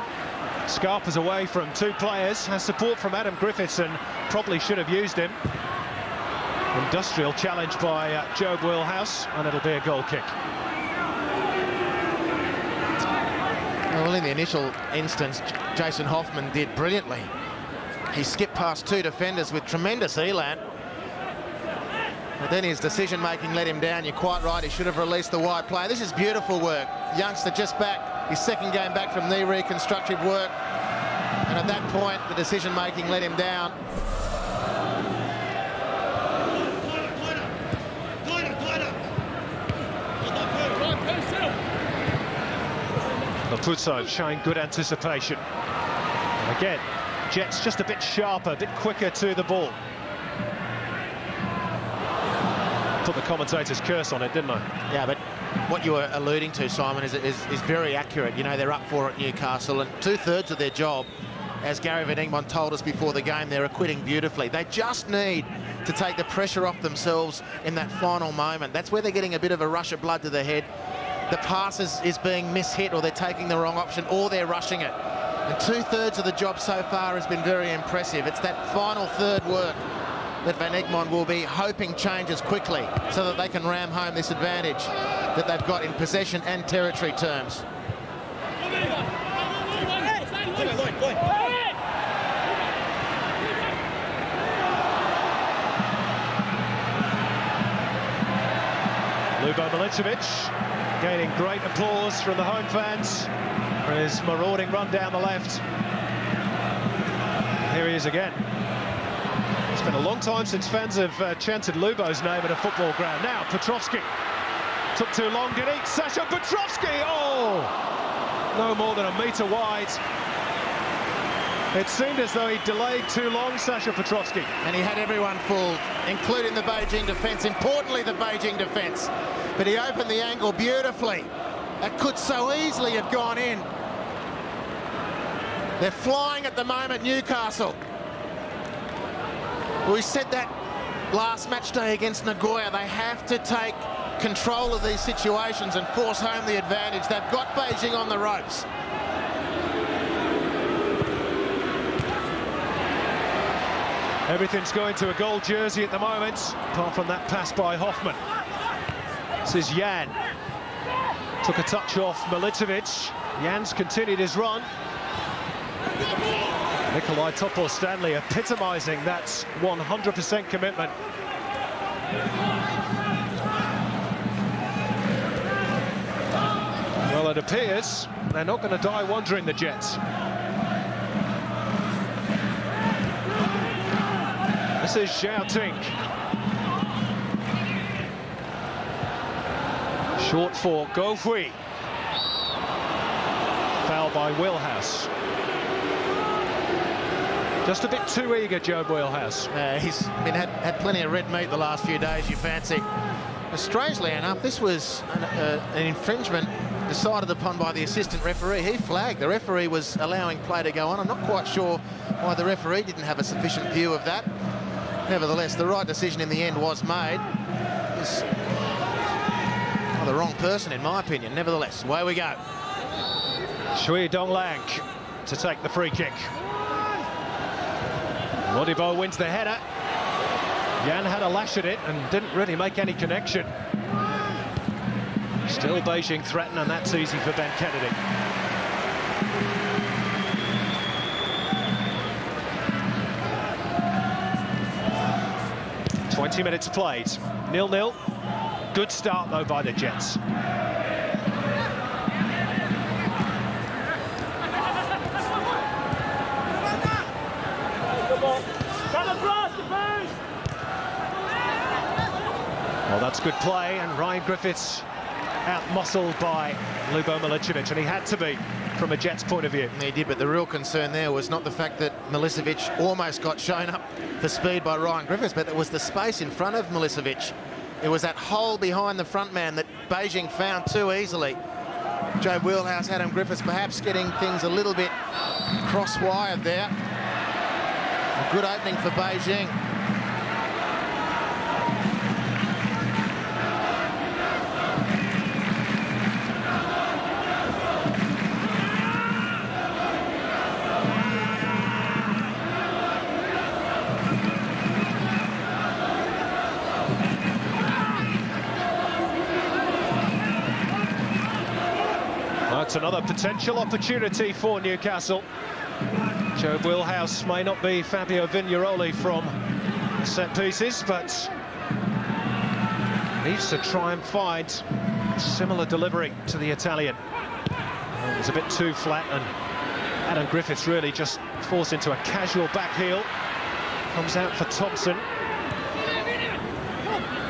Scarpa's away from two players, has support from Adam Griffiths and probably should have used him. Industrial challenge by Jobe Wheelhouse, and it'll be a goal kick. Well, in the initial instance, Jason Hoffman did brilliantly. He skipped past two defenders with tremendous elan. But then his decision-making let him down. You're quite right, he should have released the wide player. This is beautiful work. Youngster just back, his second game back from knee reconstructive work. And at that point, the decision-making let him down. D'Apuzzo showing good anticipation. And again, Jets just a bit sharper, a bit quicker to the ball. Put the commentator's curse on it, didn't I? Yeah, but what you were alluding to, Simon, is very accurate. You know, they're up for it, Newcastle, and two-thirds of their job, as Gary Van Egmond told us before the game, they're acquitting beautifully. They just need to take the pressure off themselves in that final moment. That's where they're getting a bit of a rush of blood to the head. The pass is being mishit, or they're taking the wrong option, or they're rushing it. And two-thirds of the job so far has been very impressive. It's that final third work that Van Egmond will be hoping changes quickly so that they can ram home this advantage that they've got in possession and territory terms. Ljubo Milicevic gaining great applause from the home fans for his marauding run down the left. Here he is again. It's been a long time since fans have chanted Ljubo's name at a football ground. Now Petrovski. Took too long, did he? Sasho Petrovski! Oh! No more than a metre wide. It seemed as though he delayed too long, Sasho Petrovski. And he had everyone fooled, including the Beijing defence, importantly the Beijing defence. But he opened the angle beautifully. That could so easily have gone in. They're flying at the moment, Newcastle. We said that last match day against Nagoya. They have to take control of these situations and force home the advantage. They've got Beijing on the ropes. Everything's going to a gold jersey at the moment, apart from that pass by Hoffman. This is Jan. Took a touch off Milicevic. Jan's continued his run. Nikolai Topor-Stanley epitomising that 100% commitment. Well, it appears they're not going to die wandering, the Jets. This is Xiaoting. Short for Gu Hui. Foul by Wheelhouse. Just a bit too eager, Jobe Wheelhouse. He's been had plenty of red meat the last few days, you fancy. But strangely enough, this was an infringement decided upon by the assistant referee. He flagged. The referee was allowing play to go on. I'm not quite sure why the referee didn't have a sufficient view of that. Nevertheless, the right decision in the end was made. The wrong person, in my opinion. Nevertheless, away we go. Shui Donglang to take the free kick. Modibo wins the header. Jan had a lash at it and didn't really make any connection. Still Beijing threatened, and that's easy for Ben Kennedy. Minutes played. 0-0. Good start, though, by the Jets. Well, that's good play, and Ryan Griffiths out-muscled by Ljubo Milicevic, and he had to be from a Jets point of view. He did, but the real concern there was not the fact that Milicevic almost got shown up for speed by Ryan Griffiths, but it was the space in front of Milicevic. It was that hole behind the front man that Beijing found too easily. Jobe Wheelhouse, Adam Griffiths perhaps getting things a little bit cross-wired there. A good opening for Beijing. It's another potential opportunity for Newcastle. Jobe Wheelhouse may not be Fabio Vignaroli from set pieces, but needs to try and find similar delivery to the Italian. It was a bit too flat, and Adam Griffiths really just forced into a casual back heel. Comes out for Thompson.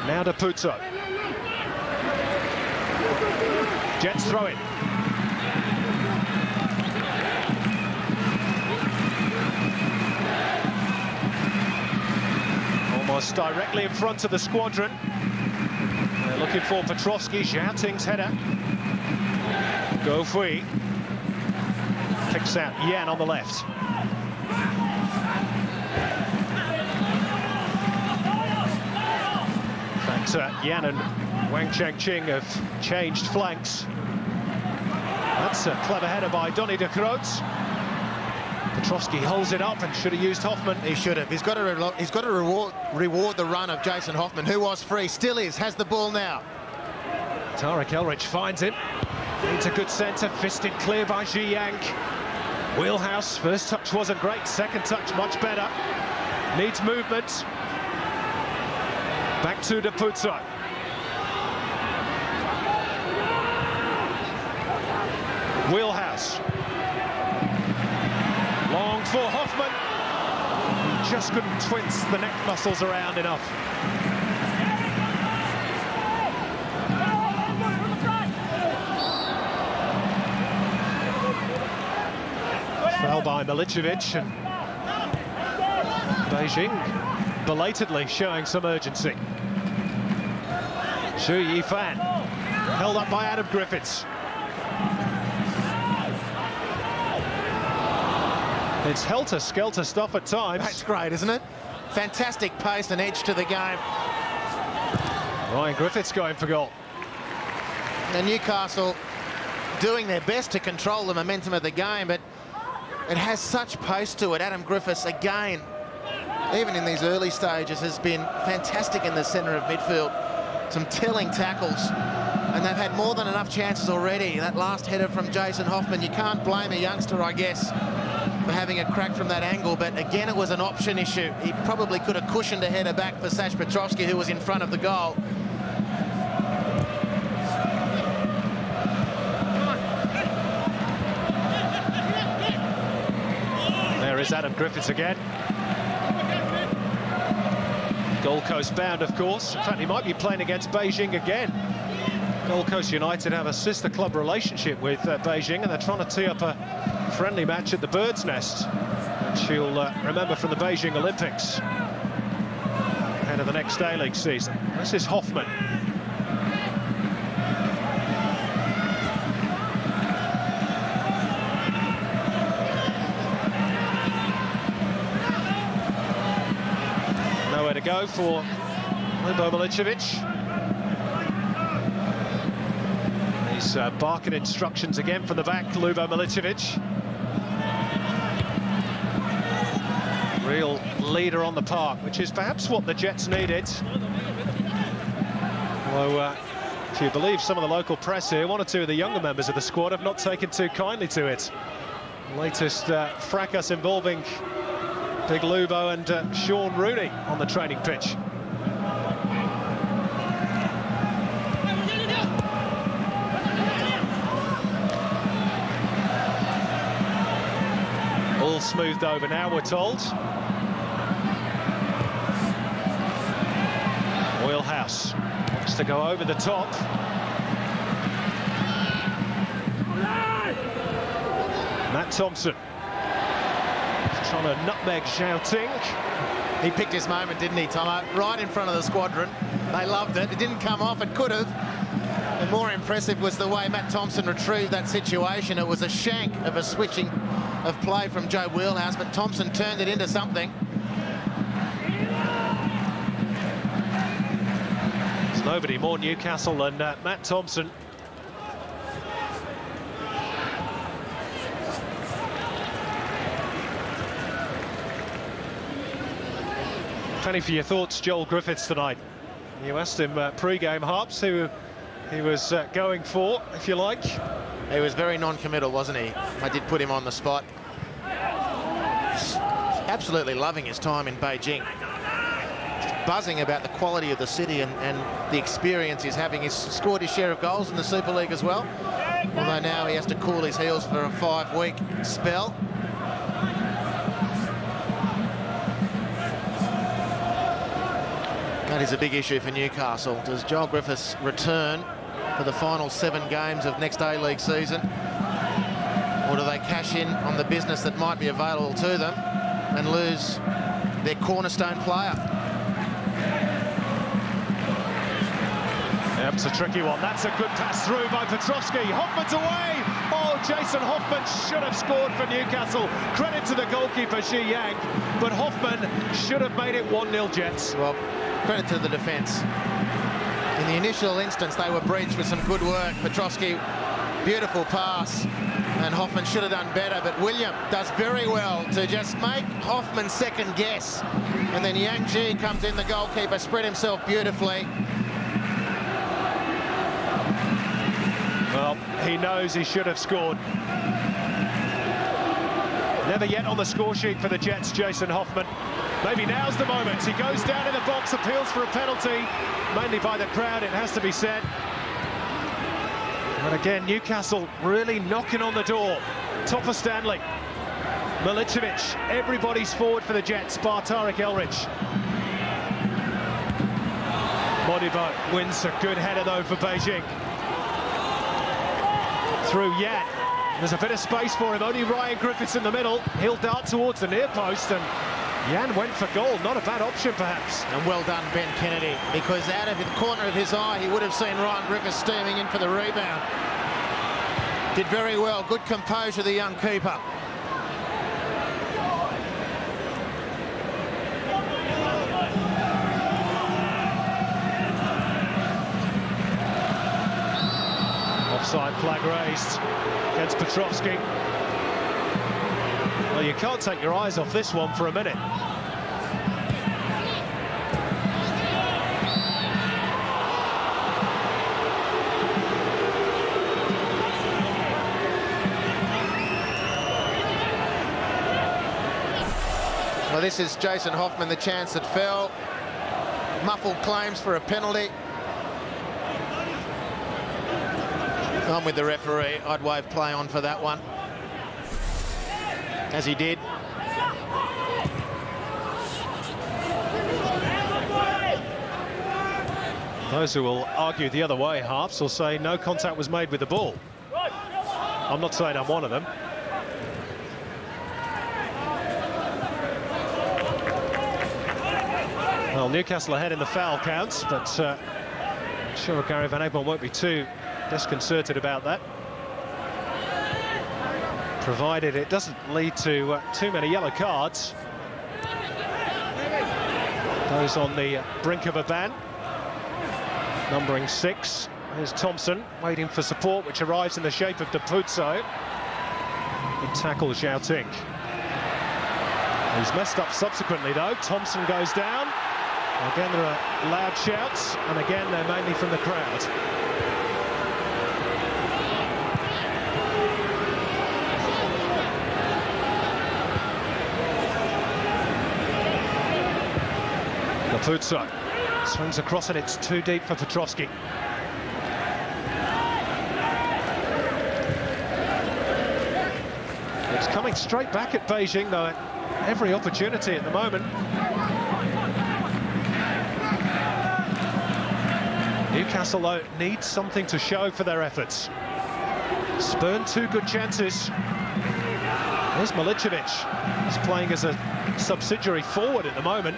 Now D'Apuzzo. Jets throw it. Almost directly in front of the squadron. They're looking for Petrovski. Xiaoting's header. Gu Hui kicks out Yan on the left. Yan and Wang Changqing have changed flanks. That's a clever header by Donny De Croce. Petrovski holds it up and should have used Hoffman. He should have. He's got to reward the run of Jason Hoffman, who was free, still is, has the ball now. Tarek Elrich finds him. Needs a good centre, fisted clear by Zhi Yang. Wheelhouse, first touch wasn't great, second touch much better. Needs movement. Back to D'Apuzzo. Wheelhouse. Long for Hoffman. Just couldn't twist the neck muscles around enough. Fell by Milicevic. And Beijing belatedly showing some urgency. Xu Yifan held up by Adam Griffiths. It's helter-skelter stuff at times. That's great, isn't it? Fantastic pace and edge to the game. Ryan Griffiths going for goal. And Newcastle doing their best to control the momentum of the game, but it has such pace to it. Adam Griffiths again, even in these early stages, has been fantastic in the centre of midfield. Some telling tackles, and they've had more than enough chances already. That last header from Jason Hoffman, you can't blame a youngster, I guess, for having a crack from that angle, but again, it was an option issue. He probably could have cushioned a header back for Sasho Petrovski, who was in front of the goal. There is Adam Griffiths again. Gold Coast bound, of course. In fact, he might be playing against Beijing again. Gold Coast United have a sister club relationship with Beijing, and they're trying to tee up a friendly match at the Bird's Nest, which you'll remember from the Beijing Olympics ahead of the next A-League season. This is Hoffman. Go for Ljubo Milicevic. He's barking instructions again from the back, Ljubo Milicevic. Real leader on the park, which is perhaps what the Jets needed. Although, if you believe some of the local press here, one or two of the younger members of the squad have not taken too kindly to it. Latest fracas involving Big Ljubo and Sean Rooney on the training pitch. All smoothed over now, we're told. Wheelhouse wants to go over the top. Matt Thompson. Trying to nutmeg Xiaoting. He picked his moment, didn't he, Tomo? Right in front of the squadron. They loved it. It didn't come off. It could have. And more impressive was the way Matt Thompson retrieved that situation. It was a shank of a switching of play from Jobe Wheelhouse, but Thompson turned it into something. There's nobody more Newcastle than Matt Thompson. Penny for your thoughts, Joel Griffiths, tonight. You asked him pre-game, Harps, who he was going for, if you like. He was very non-committal, wasn't he? I did put him on the spot. Absolutely loving his time in Beijing. Just buzzing about the quality of the city and the experience he's having. He's scored his share of goals in the Super League as well. Although now he has to cool his heels for a 5-week spell. That is a big issue for Newcastle. Does Joel Griffiths return for the final 7 games of next A-League season? Or do they cash in on the business that might be available to them and lose their cornerstone player? Yep, it's a tricky one. That's a good pass through by Petrovski. Hoffman's away. Oh, Jason Hoffman should have scored for Newcastle. Credit to the goalkeeper, Shi Yang. But Hoffman should have made it 1-0 Jets. Well, credit to the defence. In the initial instance, they were breached with some good work. Petrovski, beautiful pass. And Hoffman should have done better, but William does very well to just make Hoffman second guess. And then Yang Ji comes in, the goalkeeper, spread himself beautifully. Well, he knows he should have scored. Never yet on the score sheet for the Jets, Jason Hoffman. Maybe now's the moment. He goes down in the box, appeals for a penalty, mainly by the crowd, it has to be said. And again, Newcastle really knocking on the door. Topor-Stanley, Milicevic, everybody's forward for the Jets, bar Tarek Elrich. Modibo wins a good header though for Beijing. Through Yan. There's a bit of space for him, only Ryan Griffiths in the middle. He'll dart towards the near post and Yan went for goal, not a bad option perhaps. And well done Ben Kennedy, because out of the corner of his eye he would have seen Ryan Griffiths steaming in for the rebound. Did very well, good composure, the young keeper. Offside flag raised against Petrovski. Well, you can't take your eyes off this one for a minute. Well, this is Jason Hoffman, the chance that fell. Muffled claims for a penalty. I'm with the referee. I'd wave play on for that one. As he did. Those who will argue the other way, Harps, will say no contact was made with the ball. I'm not saying I'm one of them. Well, Newcastle ahead in the foul counts, but I'm sure Gary Van Egmond won't be too disconcerted about that, provided it doesn't lead to too many yellow cards. Those on the brink of a ban. Numbering 6 is Thompson, waiting for support, which arrives in the shape of D'Apuzzo. He tackles Zhao Ting. He's messed up subsequently, though. Thompson goes down. Again, there are loud shouts, and again, they're mainly from the crowd. D'Apuzzo swings across and it's too deep for Petrovski. It's coming straight back at Beijing though, at every opportunity at the moment. Newcastle though needs something to show for their efforts. Spurned 2 good chances. There's Milicevic. He's playing as a subsidiary forward at the moment.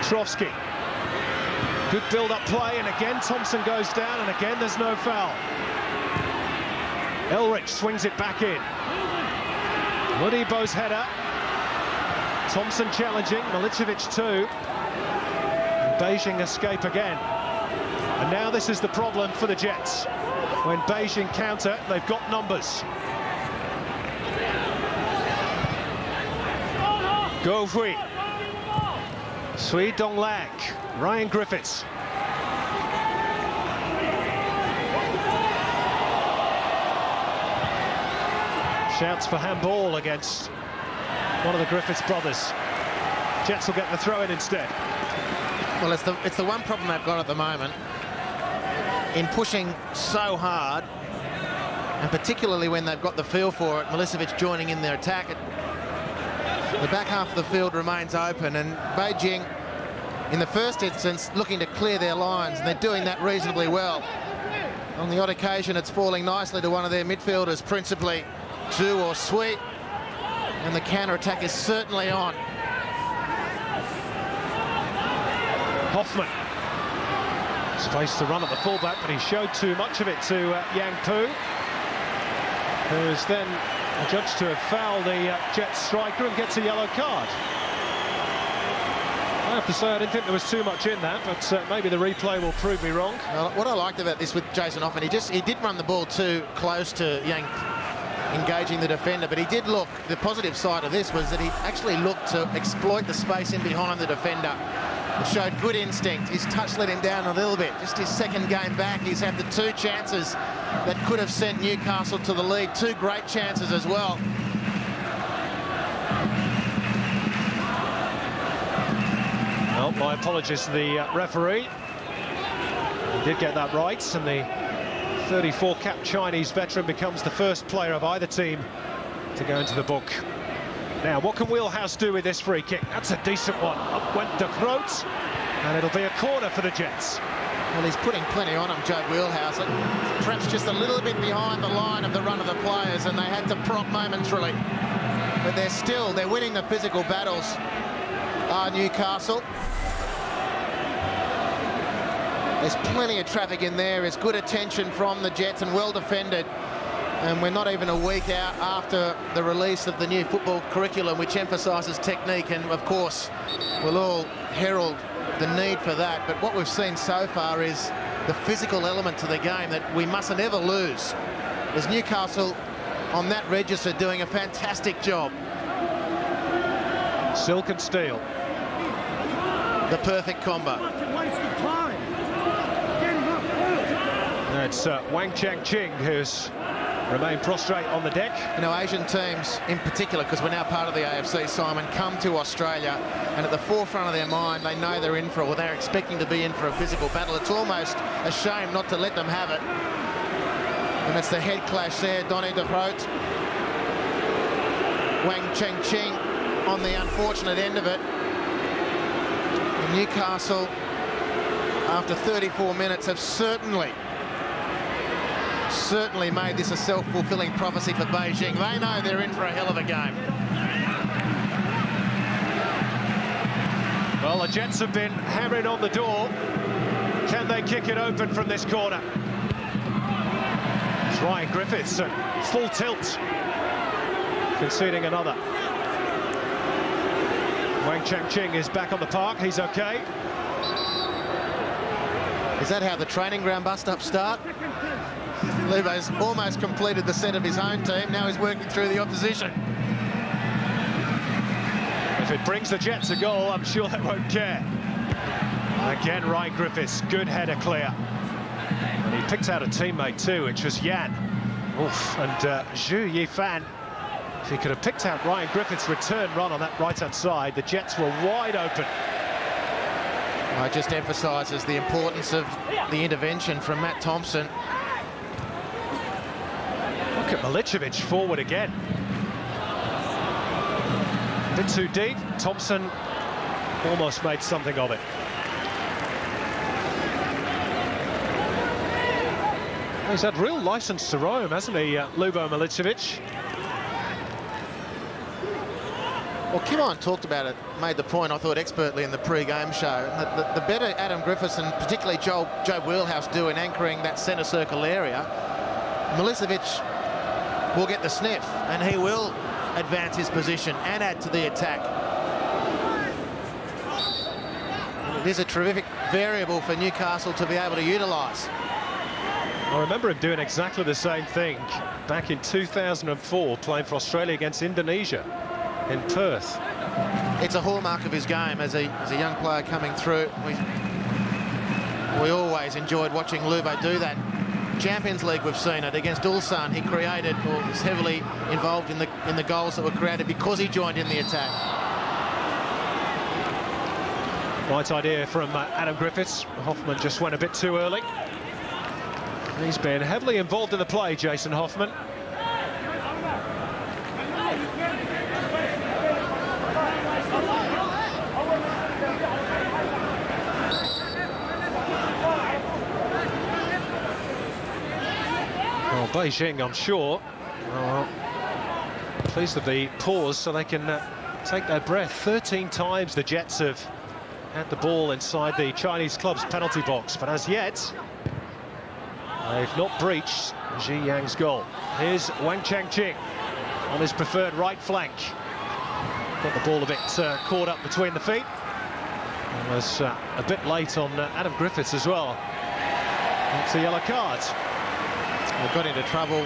Petrovski, good build-up play, and again Thompson goes down, and again there's no foul. Elrich swings it back in. Modibo's header. Thompson challenging, Milicevic too. And Beijing escape again. And now this is the problem for the Jets. When Beijing counter, they've got numbers. Gu Hui. Sui Dong Lang, Ryan Griffiths. Shouts for handball against one of the Griffiths brothers. Jets will get the throw in instead. Well, it's the one problem they've got at the moment. In pushing so hard, and particularly when they've got the feel for it, Milicevic joining in their attack, the back half of the field remains open, and Beijing, in the first instance, looking to clear their lines, and they're doing that reasonably well. On the odd occasion, it's falling nicely to one of their midfielders, principally Zhu or Sui, and the counter-attack is certainly on. Hoffman. Space to run at the fullback, but he showed too much of it to Yang Pu, who is then judged to have fouled the Jets striker and gets a yellow card. I have to say I didn't think there was too much in that, but maybe the replay will prove me wrong. Well, what I liked about this with Jason Hoffman, he did run the ball too close to Yang, engaging the defender, but he did look. The positive side of this was that he actually looked to exploit the space in behind the defender. Showed good instinct. His touch let him down a little bit. Just his second game back, he's had the two chances that could have sent Newcastle to the lead. Two great chances as well. Well, my apologies to the referee. He did get that right, and the 34-cap Chinese veteran becomes the first player of either team to go into the book. Now, what can Wheelhouse do with this free kick? That's a decent one. Up went De Croce, and it'll be a corner for the Jets. Well, he's putting plenty on him, Jobe Wheelhouse. Perhaps just a little bit behind the line of the run of the players, and they had to prop momentarily. But they're winning the physical battles, Newcastle. There's plenty of traffic in there. It's good attention from the Jets and well defended. And we're not even a week out after the release of the new football curriculum, which emphasises technique, and of course we'll all herald the need for that. But what we've seen so far is the physical element to the game that we mustn't ever lose. As Newcastle on that register doing a fantastic job. Silk and steel. The perfect combo. It's Wang Changqing who's remain prostrate on the deck. You know, Asian teams in particular, because we're now part of the AFC, Simon, come to Australia, and at the forefront of their mind, they know they're in for, or they're expecting to be in for, a physical battle. It's almost a shame not to let them have it. And it's the head clash there, Donny De Croce. Wang Changqing on the unfortunate end of it. And Newcastle, after 34 minutes, have certainly made this a self-fulfilling prophecy for Beijing. They know they're in for a hell of a game. Well, the Jets have been hammering on the door. Can they kick it open from this corner? It's Ryan Griffiths, full tilt, conceding another. Wang Changqing is back on the park. He's okay. Is that how the training ground bust-up start? Ljubo's almost completed the set of his own team. Now he's working through the opposition. If it brings the Jets a goal, I'm sure they won't care. Again, Ryan Griffiths, good header clear. And he picked out a teammate too, which was Yan. Oof, and Zhu Yifan. If he could have picked out Ryan Griffiths' return run on that right-hand side, the Jets were wide open. Well, it just emphasises the importance of the intervention from Matt Thompson. Look at Milicevic forward again. A bit too deep. Thompson almost made something of it. He's had real license to roam, hasn't he, Ljubo Milicevic? Well, Kimon talked about it, made the point, I thought, expertly in the pre-game show. The better Adam Griffiths and particularly Jobe Wheelhouse do in anchoring that centre circle area, Milicevic will get the sniff, and he will advance his position and add to the attack. It is a terrific variable for Newcastle to be able to utilise. I remember him doing exactly the same thing back in 2004, playing for Australia against Indonesia in Perth. It's a hallmark of his game as a young player coming through. We always enjoyed watching Ljubo do that. Champions League we've seen it. Against Ulsan, he created, or was heavily involved in the goals that were created because he joined in the attack. Right idea from Adam Griffiths. Hoffman just went a bit too early. He's been heavily involved in the play, Jason Hoffman. Well, Beijing, I'm sure, pleased with the pause so they can take their breath. 13 times the Jets have had the ball inside the Chinese club's penalty box, but as yet, they've not breached Zhi Yang's goal. Here's Wang Changqing on his preferred right flank. Got the ball a bit caught up between the feet. And was a bit late on Adam Griffiths as well. That's a yellow card. They got into trouble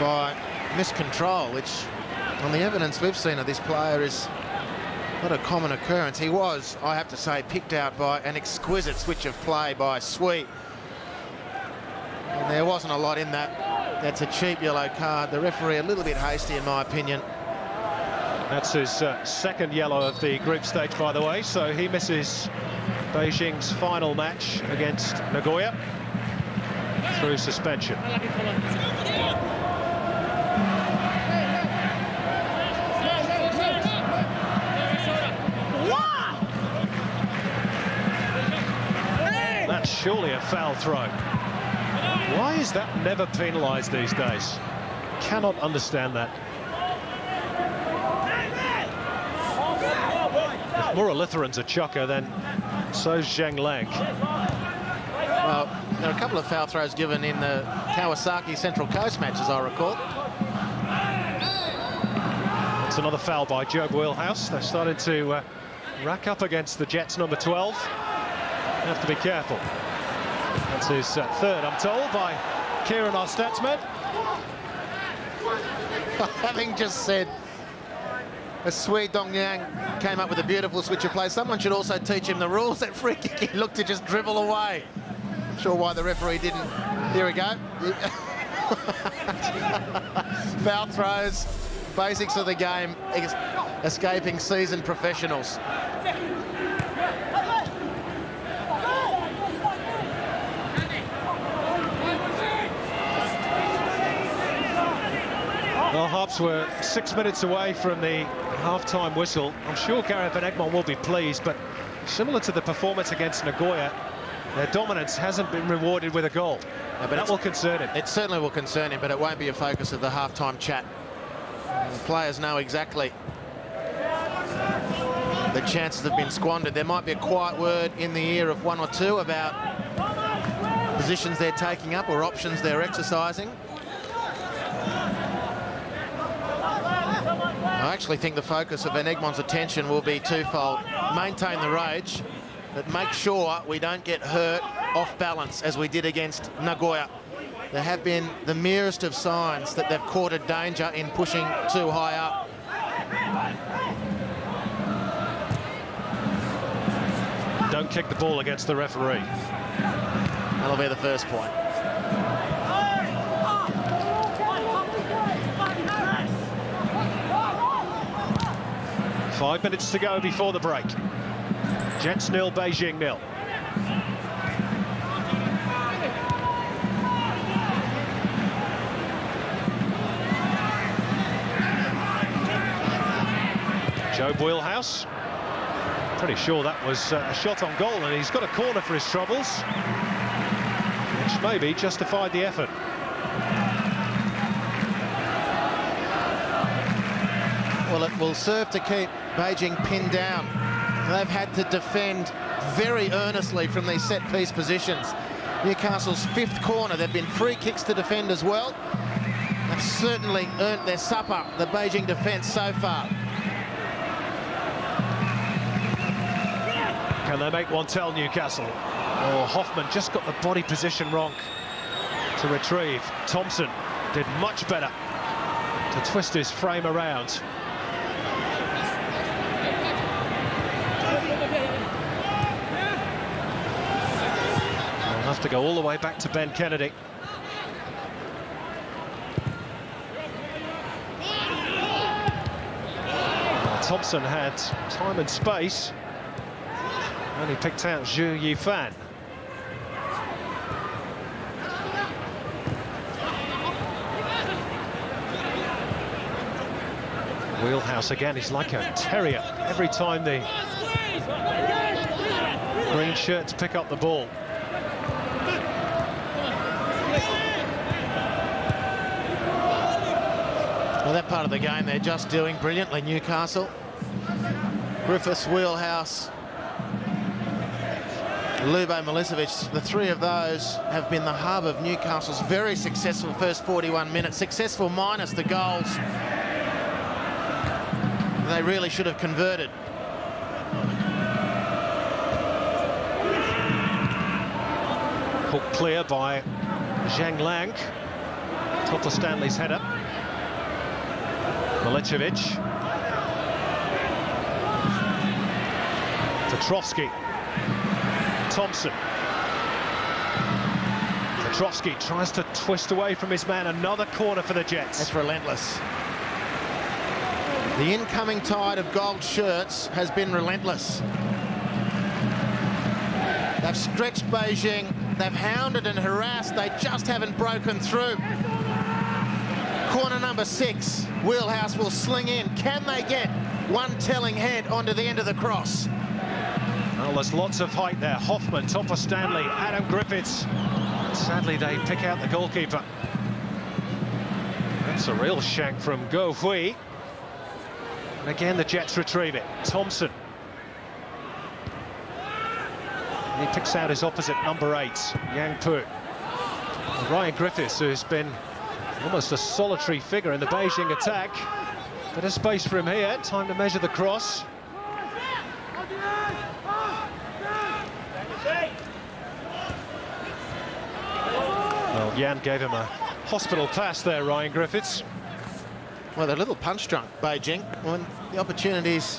by miscontrol, which, on the evidence we've seen of this player, is not a common occurrence. He was, I have to say, picked out by an exquisite switch of play by Sui. And there wasn't a lot in that. That's a cheap yellow card. The referee a little bit hasty, in my opinion. That's his second yellow of the group stage, by the way. So he misses Beijing's final match against Nagoya through suspension. Surely a foul throw. Why is that never penalised these days? Cannot understand that. If Muralitharan's a chucker, then so's Zheng Lang. Well, there are a couple of foul throws given in the Kawasaki Central Coast match, as I recall. That's another foul by Jobe Wheelhouse. They started to rack up against the Jets' number 12. Have to be careful. That's his third, I'm told, by Kieran, our statsman. Having just said, a Swede Dongyang came up with a beautiful switch of play. Someone should also teach him the rules. That free kick, he looked to just dribble away. Not sure why the referee didn't. Here we go. Foul throws, basics of the game, escaping seasoned professionals. Well, Harps were 6 minutes away from the half-time whistle. I'm sure Gary Van Egmond will be pleased, but similar to the performance against Nagoya, their dominance hasn't been rewarded with a goal. No, but that will concern him. It certainly will concern him, but it won't be a focus of the half-time chat. The players know exactly the chances have been squandered. There might be a quiet word in the ear of one or two about positions they're taking up or options they're exercising. I actually think the focus of Van Egmond's attention will be twofold. Maintain the rage, but make sure we don't get hurt off balance as we did against Nagoya. There have been the merest of signs that they've courted danger in pushing too high up. Don't kick the ball against the referee. That'll be the first point. Five minutes to go before the break. Jets nil, Beijing nil. Jobe Wheelhouse. Pretty sure that was a shot on goal, and he's got a corner for his troubles, which maybe justified the effort. Well, it will serve to keep Beijing pinned down. They've had to defend very earnestly from these set-piece positions. Newcastle's fifth corner, there've been free kicks to defend as well. They've certainly earned their supper, the Beijing defence so far. Can they make one tell, Newcastle? Oh, Hoffman just got the body position wrong to retrieve. Thompson did much better to twist his frame around. Have to go all the way back to Ben Kennedy Thompson had time and space, and he picked out Zhu Yifan. Wheelhouse again is like a terrier every time the green shirts pick up the ball. Well, that part of the game they're just doing brilliantly, Newcastle. Griffiths, Wheelhouse, Ljubo Milicevic, the three of those have been the hub of Newcastle's very successful first 41 minutes. Successful minus the goals they really should have converted. Hook clear by Zhang Lang. Topor-Stanley's header. Milicevic. Petrovski. Thompson. Petrovski tries to twist away from his man. Another corner for the Jets. That's relentless. The incoming tide of gold shirts has been relentless. They've stretched Beijing. They've hounded and harassed. They just haven't broken through. Corner number 6. Wheelhouse will sling in. Can they get one telling head onto the end of the cross? Well, there's lots of height there. Hoffman, Topor-Stanley, Adam Griffiths. Sadly, they pick out the goalkeeper. That's a real shank from Gu Hui. And again, the Jets retrieve it. Thompson. He picks out his opposite number 8, Yang Pu. And Ryan Griffiths, who's been almost a solitary figure in the Beijing attack. Bit of space for him here, time to measure the cross. Well, Yan gave him a hospital pass there, Ryan Griffiths. Well, they're a little punch-drunk, Beijing. When the opportunities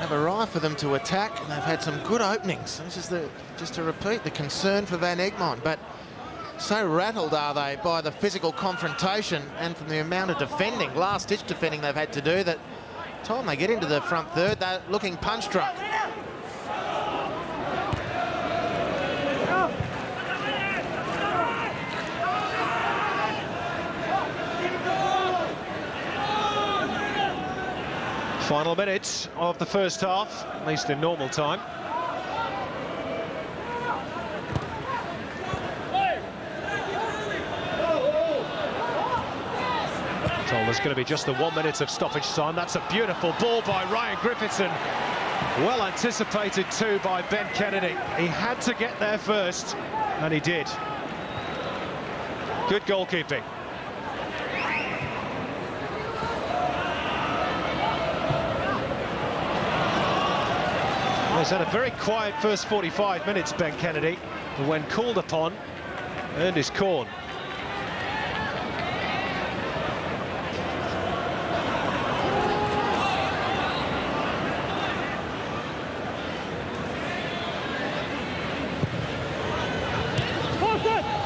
have arrived for them to attack, and they've had some good openings. This is the, just to repeat, the concern for Van Egmond, but so rattled are they by the physical confrontation and from the amount of defending, last-ditch defending they've had to do, that time they get into the front third, they're looking punch drunk. Final minutes of the first half, at least in normal time. There's going to be just the 1 minute of stoppage time. That's a beautiful ball by Ryan Griffiths, well anticipated too by Ben Kennedy. He had to get there first, and he did. Good goalkeeping. He's had a very quiet first 45 minutes, Ben Kennedy, but when called upon, earned his corn.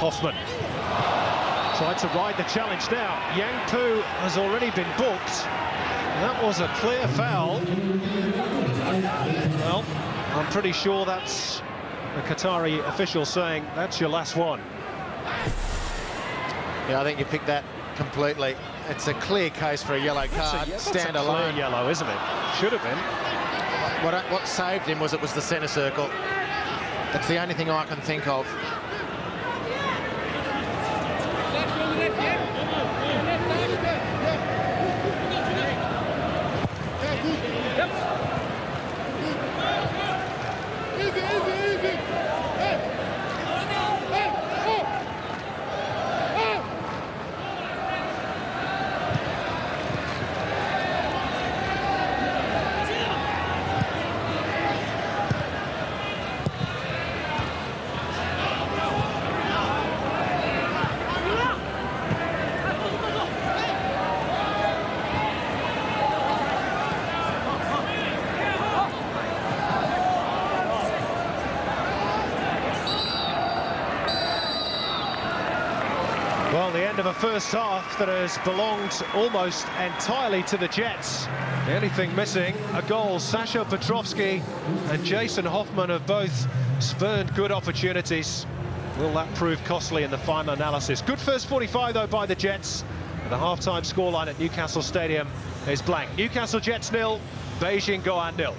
Hoffman tried to ride the challenge now. Yang Pu has already been booked. That was a clear foul. Well, I'm pretty sure that's the Qatari official saying that's your last one. Yeah, I think you picked that completely. It's a clear case for a yellow card. Stand alone. Clear yellow, isn't it? Should have been. What saved him was it was the centre circle. That's the only thing I can think of. Well, the end of a first half that has belonged almost entirely to the Jets. The only thing missing, a goal. Sasho Petrovski and Jason Hoffman have both spurned good opportunities. Will that prove costly in the final analysis? Good first 45, though, by the Jets. The half-time scoreline at Newcastle Stadium is blank. Newcastle Jets 0, Beijing Guoan 0.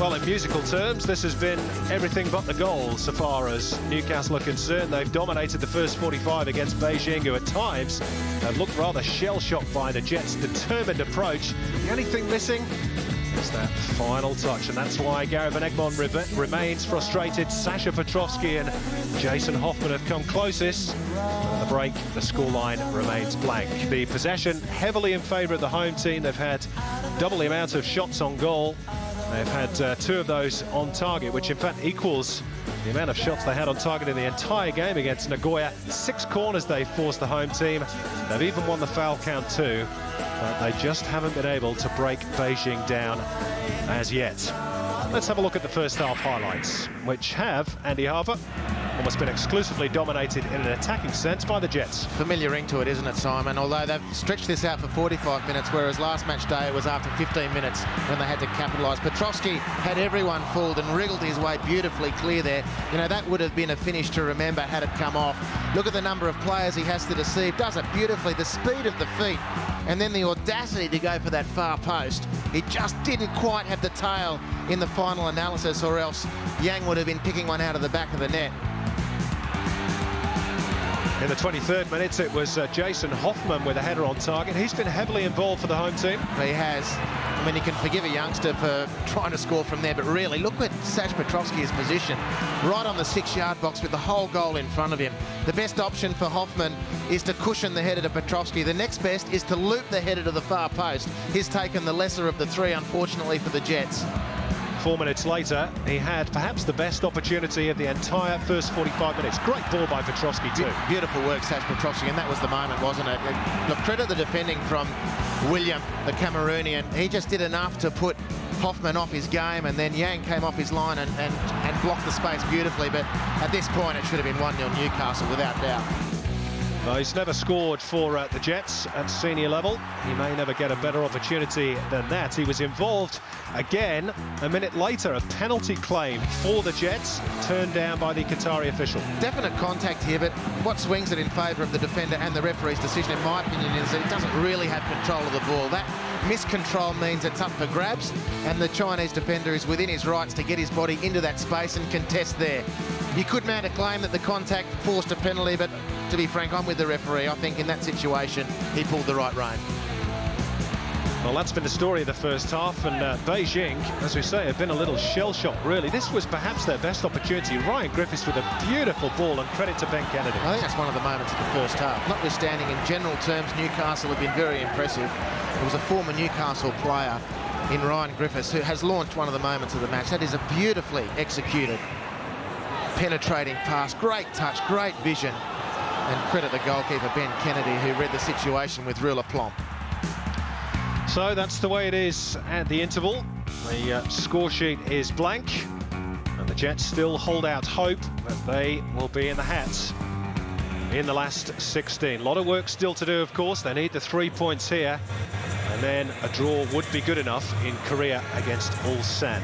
Well, in musical terms, this has been everything but the goal so far as Newcastle are concerned. They've dominated the first 45 against Beijing, who at times have looked rather shell-shocked by the Jets' determined approach. The only thing missing is that final touch, and that's why Gary Van Egmond remains frustrated. Sasho Petrovski and Jason Hoffman have come closest. At the break, the scoreline remains blank. The possession heavily in favour of the home team. They've had double the amount of shots on goal. They've had two of those on target, which in fact equals the amount of shots they had on target in the entire game against Nagoya. 6 corners they forced the home team. They've even won the foul count too, but they just haven't been able to break Beijing down as yet. Let's have a look at the first half highlights, which have Andy Harper. Almost been exclusively dominated in an attacking sense by the Jets. Familiar ring to it, isn't it, Simon? Although they've stretched this out for 45 minutes, whereas last match day it was after 15 minutes when they had to capitalise. Petrovski had everyone fooled and wriggled his way beautifully clear there. You know, that would have been a finish to remember had it come off. Look at the number of players he has to deceive. Does it beautifully, the speed of the feet, and then the audacity to go for that far post. He just didn't quite have the tail in the final analysis, or else Yang would have been picking one out of the back of the net. In the 23rd minute, it was Jason Hoffman with a header on target. He's been heavily involved for the home team. He has. I mean, you can forgive a youngster for trying to score from there, but really, look at Sasho Petrovski's position. Right on the 6-yard box with the whole goal in front of him. The best option for Hoffman is to cushion the header to Petrovski. The next best is to loop the header to the far post. He's taken the lesser of the three, unfortunately, for the Jets. 4 minutes later, he had perhaps the best opportunity of the entire first 45 minutes. Great ball by Petrovski, too. Beautiful work, Sasho Petrovski, and that was the moment, wasn't it? Look, credit the defending from William, the Cameroonian. He just did enough to put Hoffman off his game, and then Yang came off his line and blocked the space beautifully. But at this point, it should have been 1-0 Newcastle, without doubt. Well, he's never scored for the Jets at senior level. He may never get a better opportunity than that. He was involved again a minute later. A penalty claim for the Jets, turned down by the Qatari official. Definite contact here, but what swings it in favour of the defender and the referee's decision, in my opinion, is that he doesn't really have control of the ball. That miscontrol means it's up for grabs, and the Chinese defender is within his rights to get his body into that space and contest there. You could mount a claim that the contact forced a penalty, but to be frank, I'm with the referee. I think in that situation, he pulled the right rein. Well, that's been the story of the first half, and Beijing, as we say, have been a little shell-shocked, really. This was perhaps their best opportunity. Ryan Griffiths with a beautiful ball, and credit to Ben Kennedy. I think that's one of the moments of the first half. Notwithstanding, in general terms, Newcastle have been very impressive. It was a former Newcastle player in Ryan Griffiths who has launched one of the moments of the match. That is a beautifully executed, penetrating pass. Great touch, great vision. And credit the goalkeeper, Ben Kennedy, who read the situation with real aplomb. So that's the way it is at the interval. The score sheet is blank, and the Jets still hold out hope that they will be in the hat in the last 16. A lot of work still to do, of course. They need the 3 points here, and then a draw would be good enough in Korea against Ulsan.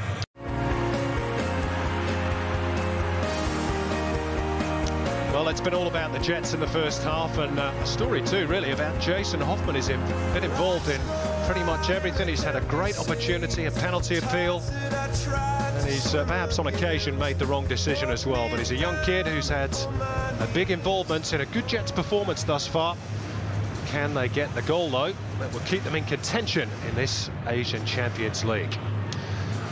Well, it's been all about the Jets in the first half, and a story too, really, about Jason Hoffman. He's been involved in pretty much everything. He's had a great opportunity, a penalty appeal, and he's perhaps on occasion made the wrong decision as well. But he's a young kid who's had a big involvement in a good Jets performance thus far. Can they get the goal, though, that will keep them in contention in this Asian Champions League?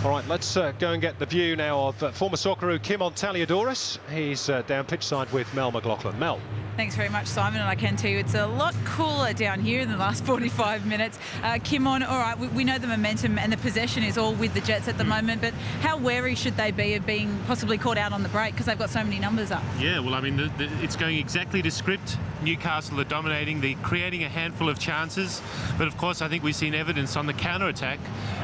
All right, let's go and get the view now of former Socceroo Kimon Taliadoros. He's down pitchside with Mel McLaughlin. Mel. Thanks very much, Simon, and I can tell you it's a lot cooler down here in the last 45 minutes. Kimon, all right, we know the momentum and the possession is all with the Jets at the moment, but how wary should they be of being possibly caught out on the break because they've got so many numbers up? Yeah, well, I mean, it's going exactly to script. Newcastle are dominating, they're creating a handful of chances, but of course I think we've seen evidence on the counter-attack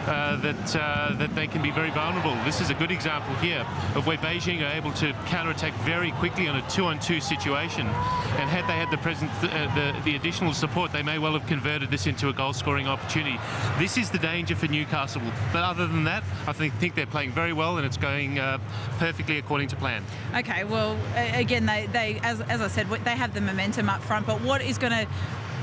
that they can be very vulnerable. This is a good example here of where Beijing are able to counter-attack very quickly on a two-on-two situation, and had they had the additional support, they may well have converted this into a goal-scoring opportunity. This is the danger for Newcastle, but other than that, I think they're playing very well and it's going perfectly according to plan. Okay, well, again, they as I said, they have the momentum up front, but what is going to...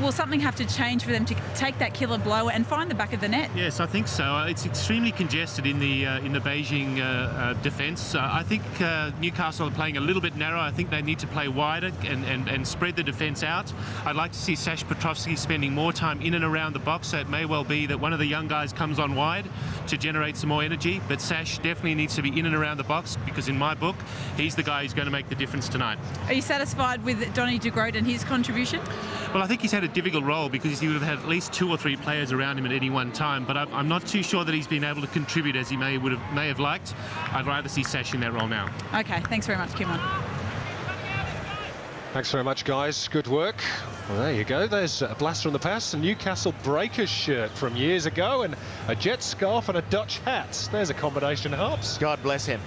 Will something have to change for them to take that killer blow and find the back of the net? Yes, I think so. It's extremely congested in the Beijing defence. I think Newcastle are playing a little bit narrow. I think they need to play wider and spread the defence out. I'd like to see Sasho Petrovski spending more time in and around the box, so it may well be that one of the young guys comes on wide to generate some more energy, but Sash definitely needs to be in and around the box because in my book, he's the guy who's going to make the difference tonight. Are you satisfied with Donny De Croce and his contribution? Well, I think he's had a difficult role because he would have had at least two or three players around him at any one time, but I'm not too sure that he's been able to contribute as he may have liked. I'd rather see Sash in that role now. Okay, thanks very much, Kimon. Thanks very much, guys. Good work. Well, there you go. There's a blast from the past, a Newcastle Breakers shirt from years ago, and a Jet scarf and a Dutch hat. There's a combination, Harps. God bless him.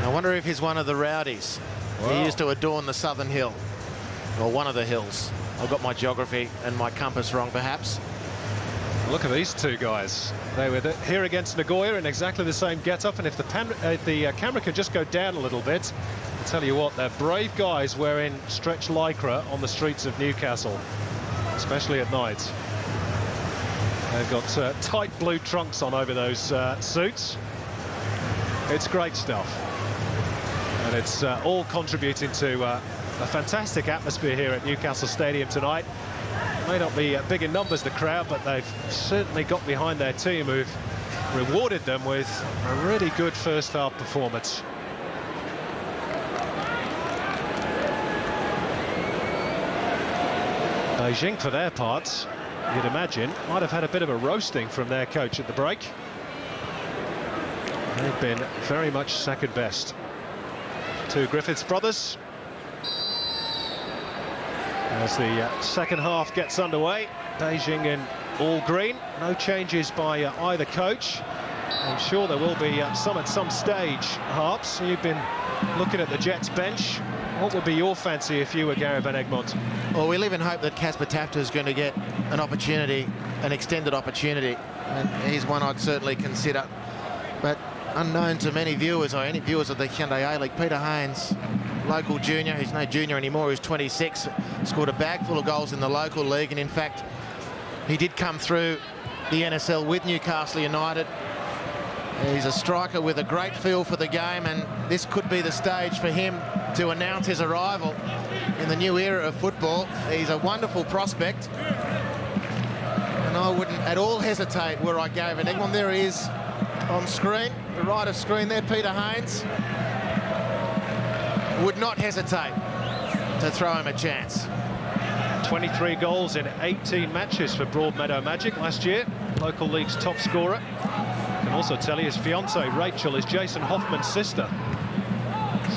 I wonder if he's one of the rowdies. Wow. He used to adorn the Southern Hill. Or one of the hills. I've got my geography and my compass wrong, perhaps. Look at these two guys. They were here against Nagoya in exactly the same get-up, and if the camera could just go down a little bit, I'll tell you what, they're brave guys wearing stretch lycra on the streets of Newcastle, especially at night. They've got tight blue trunks on over those suits. It's great stuff. And it's all contributing to... a fantastic atmosphere here at Newcastle Stadium tonight. May not be big in numbers, the crowd, but they've certainly got behind their team, who've rewarded them with a really good first half performance. Beijing, for their part, you'd imagine, might have had a bit of a roasting from their coach at the break. They've been very much second best. Two Griffiths brothers. As the second half gets underway, Beijing in all green. No changes by either coach. I'm sure there will be some at some stage, Harps. You've been looking at the Jets bench. What would be your fancy if you were Gary Van Egmond? Well, we live in hope that Casper Tafta is going to get an opportunity, an extended opportunity. And he's one I'd certainly consider. But unknown to many viewers or any viewers of the Hyundai A-League, Peter Haynes, local junior, he's no junior anymore, he's 26, scored a bag full of goals in the local league, and in fact he did come through the NSL with Newcastle United. He's a striker with a great feel for the game, and this could be the stage for him to announce his arrival in the new era of football. He's a wonderful prospect, and I wouldn't at all hesitate were I Gary Van Egmond. There he is on screen, the right of screen there, Peter Haynes. Would not hesitate to throw him a chance. 23 goals in 18 matches for Broadmeadow Magic last year, local league's top scorer. I can also tell you his fiancée, Rachel, is Jason Hoffman's sister.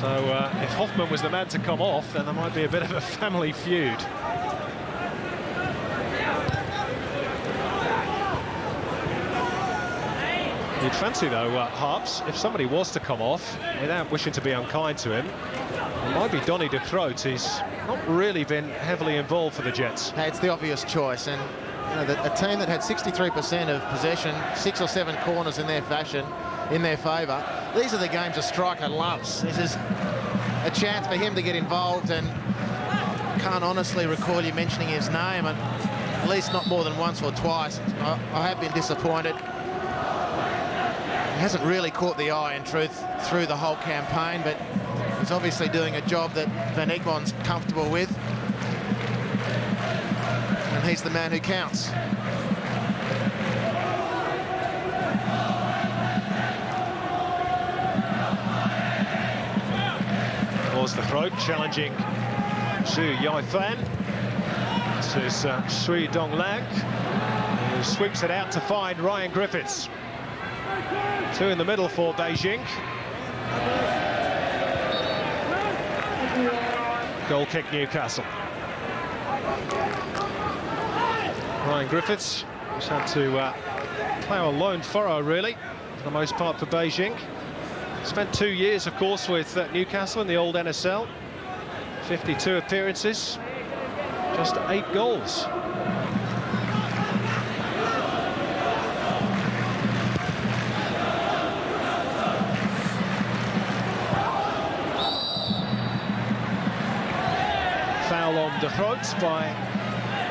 So if Hoffman was the man to come off, then there might be a bit of a family feud. You'd fancy, though, Harps, if somebody was to come off, without wishing to be unkind to him, it might be Donny De Croce. He's not really been heavily involved for the Jets. Hey, it's the obvious choice, and you know, a team that had 63% of possession, 6 or 7 corners in their fashion, in their favour. These are the games a striker loves. This is a chance for him to get involved, and I can't honestly recall you mentioning his name, and at least not more than once or twice. I have been disappointed. Hasn't really caught the eye, in truth, through the whole campaign, but he's obviously doing a job that Van Egmond's comfortable with, and he's the man who counts. Or towards the throat, challenging Xu Yaifan. This is Sui Donglang, who sweeps it out to find Ryan Griffiths. Two in the middle for Beijing. Goal kick, Newcastle. Ryan Griffiths just had to plough a lone furrow, really, for the most part for Beijing. Spent 2 years, of course, with Newcastle in the old NSL. 52 appearances, just 8 goals. Foul on De Croce by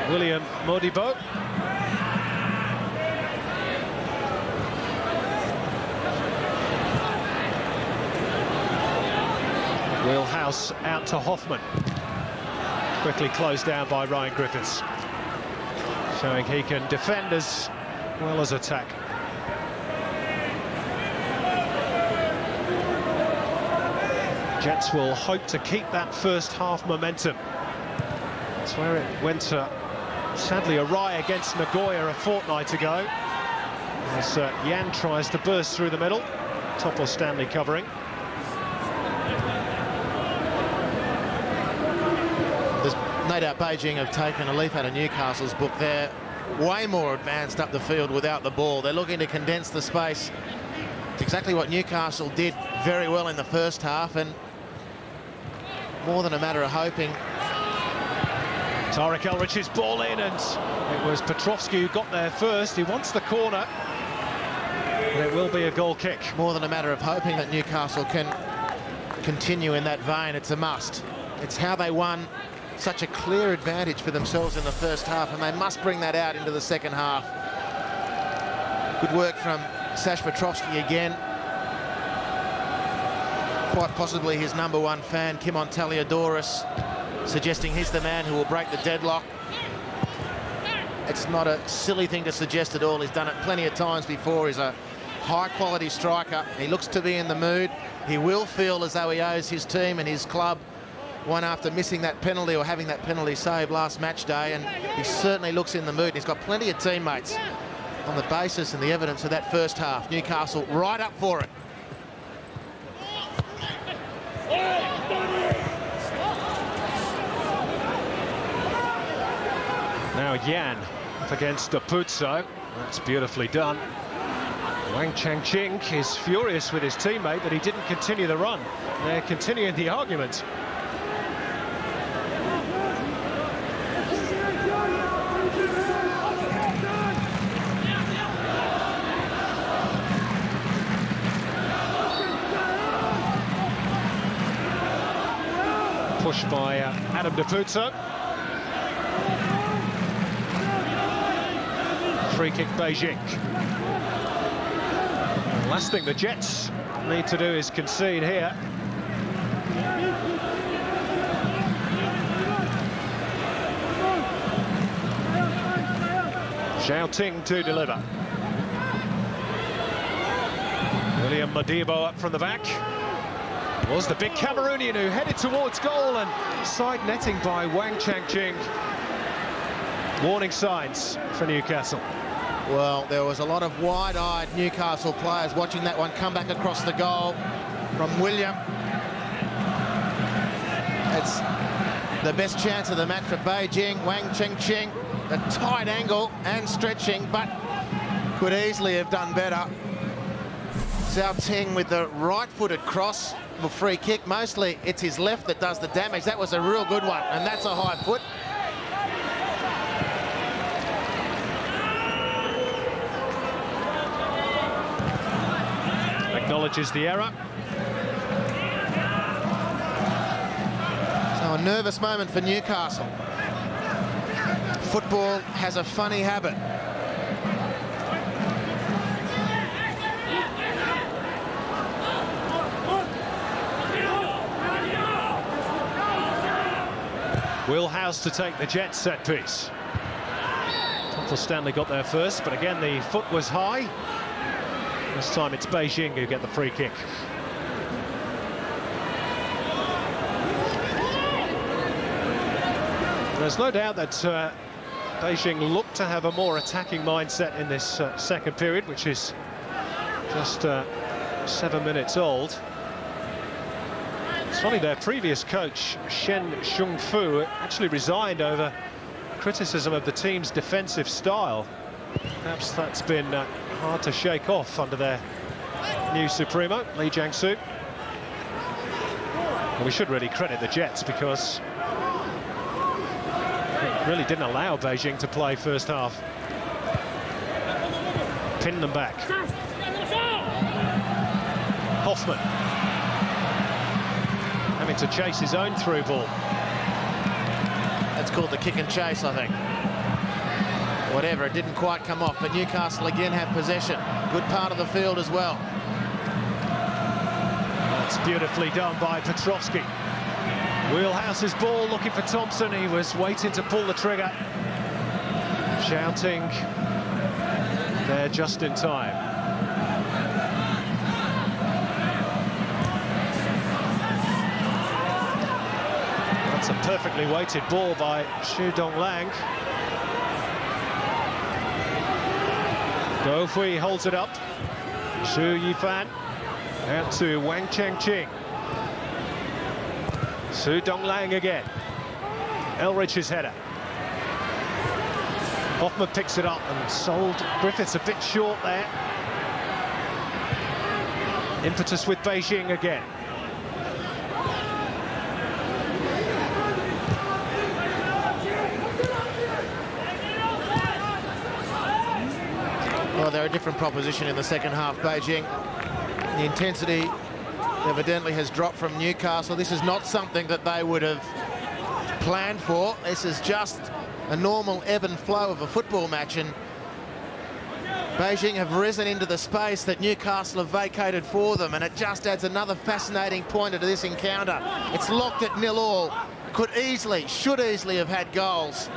William Modibo. Wheelhouse out to Hoffman. Quickly closed down by Ryan Griffiths. Showing he can defend as well as attack. Jets will hope to keep that first half momentum. That's where it went sadly awry against Nagoya a fortnight ago. As Yan tries to burst through the middle. Topor-Stanley covering. No doubt Beijing have taken a leaf out of Newcastle's book. They're way more advanced up the field without the ball. They're looking to condense the space. It's exactly what Newcastle did very well in the first half, and more than a matter of hoping. Tarek Elrich's ball in, and it was Petrovski who got there first. He wants the corner, and it will be a goal kick. More than a matter of hoping that Newcastle can continue in that vein. It's a must. It's how they won such a clear advantage for themselves in the first half, and they must bring that out into the second half. Good work from Sasho Petrovski again. Quite possibly his number one fan, Kimon Taliadoros, suggesting he's the man who will break the deadlock. It's not a silly thing to suggest at all. He's done it plenty of times before. He's a high-quality striker. He looks to be in the mood. He will feel as though he owes his team and his club one after missing that penalty or having that penalty saved last match day, and he certainly looks in the mood. He's got plenty of teammates on the basis and the evidence of that first half. Newcastle right up for it. Now Yan up against D'Apuzzo. That's beautifully done. Wang Changqing is furious with his teammate that he didn't continue the run. They're continuing the argument. Pushed by Adam D'Apuzzo. Free kick, Beijing. Last thing the Jets need to do is concede here. Xiao Ting to deliver. William Modibo up from the back. Was the big Cameroonian who headed towards goal, and side netting by Wang Changqing. Warning signs for Newcastle. Well, there was a lot of wide-eyed Newcastle players watching that one come back across the goal from William. It's the best chance of the match for Beijing. Wang Changqing, a tight angle and stretching, but could easily have done better. Xiao Ting with the right-footed cross for free kick. Mostly it's his left that does the damage. That was a real good one, and that's a high foot. Acknowledges the error. So a nervous moment for Newcastle. Football has a funny habit. Wheelhouse to take the Jets set piece. Topor-Stanley got there first, but again the foot was high. This time it's Beijing who get the free kick. There's no doubt that Beijing looked to have a more attacking mindset in this second period, which is just 7 minutes old. It's funny, their previous coach, Shen Shungfu, actually resigned over criticism of the team's defensive style. Perhaps that's been hard to shake off under their new supremo, Li Jianshu. And we should really credit the Jets, because it really didn't allow Beijing to play first half. Pinned them back. Hoffman having to chase his own through ball. That's called the kick and chase, I think. Whatever, it didn't quite come off, but Newcastle again have possession. Good part of the field as well. That's beautifully done by Petrovski. Wheelhouse's ball, looking for Thompson. He was waiting to pull the trigger. Shouting there just in time. That's a perfectly weighted ball by Xu Donglang. Gu Hui holds it up. Xu Yifan out to Wang Changqing. Xu Donglang again. Elrich's header. Hoffman picks it up and sold. Griffiths a bit short there. Impetus with Beijing again. Well, they're a different proposition in the second half, Beijing. The intensity evidently has dropped from Newcastle. This is not something that they would have planned for. This is just a normal ebb and flow of a football match, and Beijing have risen into the space that Newcastle have vacated for them, and it just adds another fascinating pointer to this encounter. It's locked at 0-0. Could easily, should easily have had goals.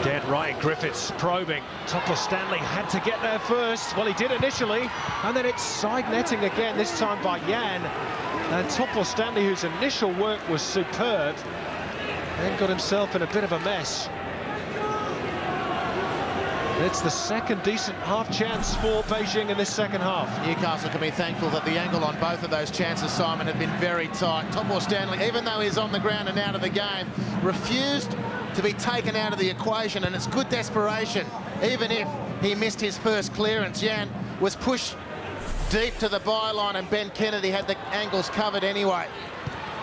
Again, Ryan Griffiths probing. Topor-Stanley had to get there first. Well, he did initially, and then it's side netting again, this time by Yan. And Topor-Stanley, whose initial work was superb, then got himself in a bit of a mess. It's the second decent half chance for Beijing in this second half. Newcastle can be thankful that the angle on both of those chances, Simon, have been very tight. Topor-Stanley, even though he's on the ground and out of the game, refused to be taken out of the equation, and it's good desperation. Even if he missed his first clearance, Yan was pushed deep to the byline, and Ben Kennedy had the angles covered anyway.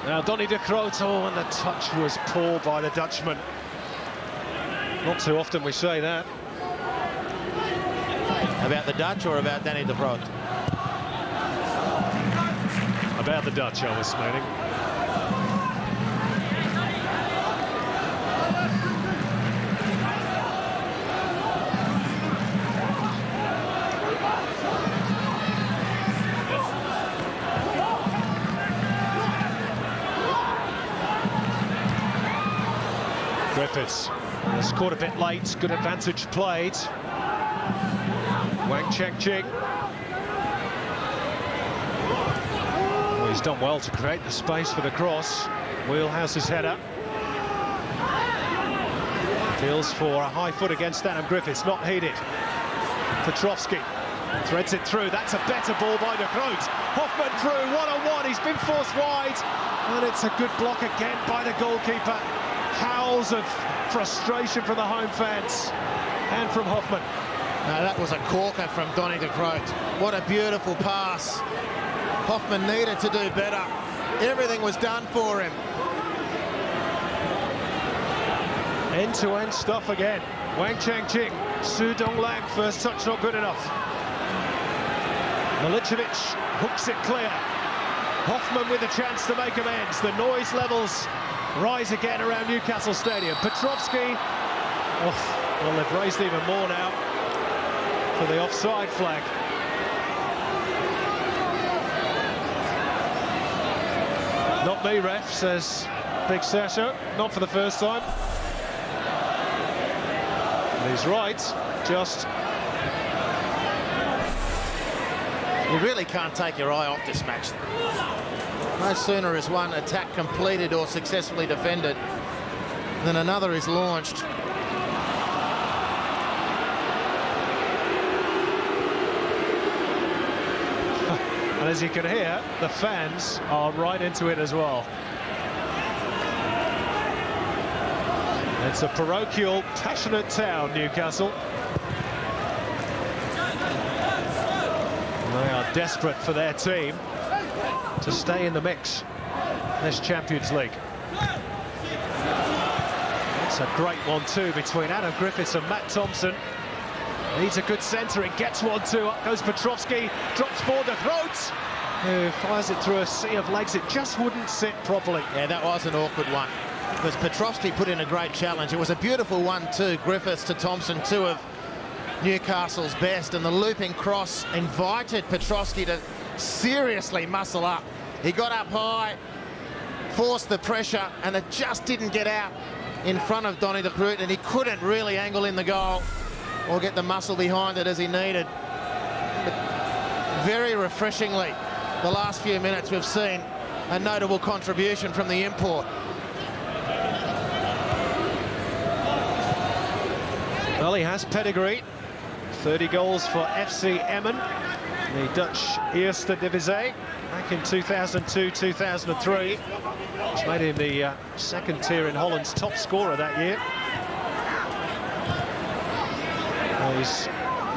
Now Donny De Croce, and the touch was poor by the Dutchman. Not too often we say that. About the Dutch or about Donny De Croce? About the Dutch, I was meaning. Griffiths has scored a bit late. Good advantage played. Wang Changqing. Well, he's done well to create the space for the cross. Wheelhouse's header. Deals for a high foot against Adam Griffiths, not heeded. Petrovski threads it through. That's a better ball by De Groot. Hoffman through, one-on-one. He's been forced wide. And it's a good block again by the goalkeeper. Howls of frustration from the home fans and from Hoffman. Now that was a corker from Donny De Croce. What a beautiful pass. Hoffman needed to do better. Everything was done for him. End-to-end stuff again. Wang Changqing, Xu Donglang, first touch not good enough. Milicevic hooks it clear. Hoffman with a chance to make amends. The noise levels rise again around Newcastle Stadium. Petrovski, oh, well, they've raised even more now for the offside flag. Not me, ref, says Big Sasho. Not for the first time. And he's right, just... You really can't take your eye off this match. No sooner is one attack completed or successfully defended than another is launched. And as you can hear, the fans are right into it as well. It's a parochial, passionate town, Newcastle. They are desperate for their team to stay in the mix in this Champions League. It's a great 1-2 between Adam Griffiths and Matt Thompson. Needs a good centre, it gets 1-2, up goes Petrovski, drops for De Croce, who fires it through a sea of legs. It just wouldn't sit properly. Yeah, that was an awkward one, because Petrovski put in a great challenge. It was a beautiful 1-2, Griffiths to Thompson, two of Newcastle's best, and the looping cross invited Petrovski to seriously muscle up. He got up high, forced the pressure, and it just didn't get out in front of Donny De Croce, and he couldn't really angle in the goal or get the muscle behind it as he needed. But very refreshingly, the last few minutes we've seen a notable contribution from the import. Well, he has pedigree. 30 goals for FC Emmen, the Dutch Eerste Divisie, back in 2002-2003, which made him the second tier in Holland's top scorer that year. Well, he's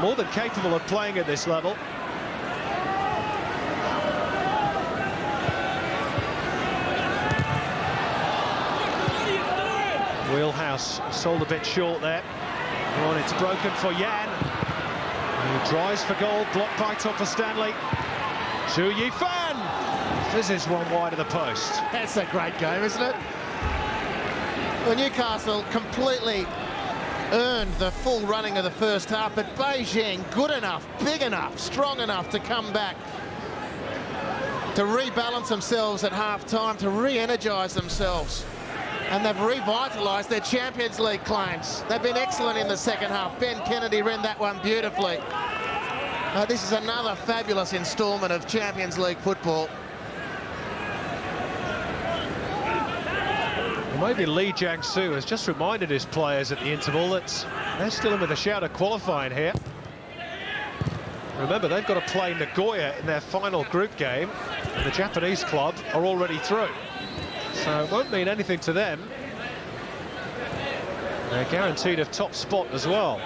more than capable of playing at this level. Wheelhouse sold a bit short there. Well, it's broken for Yan. He drives for goal, blocked by Topor-Stanley. Zhu Yifan fizzes one wide of the post. That's a great game, isn't it? Well, Newcastle completely earned the full running of the first half, but Beijing good enough, big enough, strong enough to come back, to rebalance themselves at half-time, to re-energise themselves. And they've revitalised their Champions League claims. They've been excellent in the second half. Ben Kennedy ran that one beautifully. This is another fabulous instalment of Champions League football. Well, maybe Li Jianshu has just reminded his players at the interval that they're still in with a shout of qualifying here. Remember, they've got to play Nagoya in their final group game, and the Japanese club are already through. So it won't mean anything to them. They're guaranteed a top spot as well.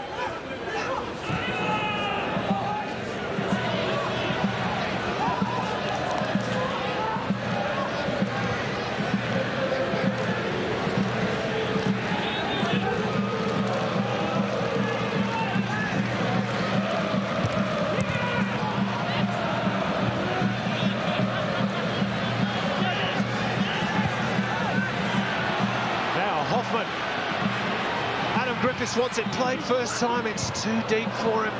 Wants it played first time, it's too deep for him.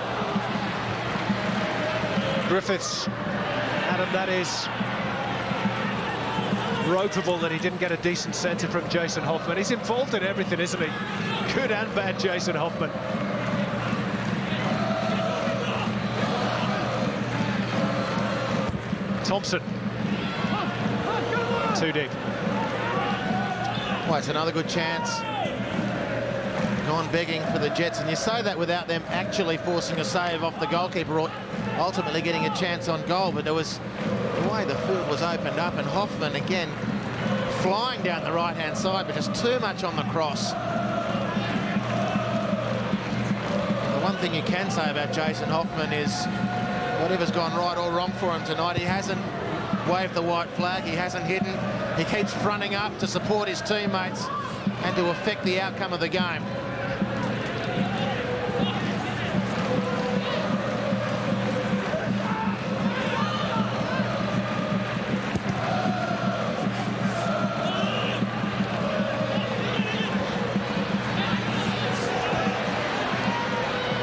Griffiths, Adam, that is ropeable that he didn't get a decent centre from Jason Hoffman. He's involved in everything, isn't he? Good and bad, Jason Hoffman. Thompson, too deep. Well, it's another good chance. Gone begging for the Jets, and you say that without them actually forcing a save off the goalkeeper or ultimately getting a chance on goal. But there was the way the field was opened up, and Hoffman again flying down the right hand side, but just too much on the cross. The one thing you can say about Jason Hoffman is whatever's gone right or wrong for him tonight, he hasn't waved the white flag, he hasn't hidden, he keeps fronting up to support his teammates and to affect the outcome of the game.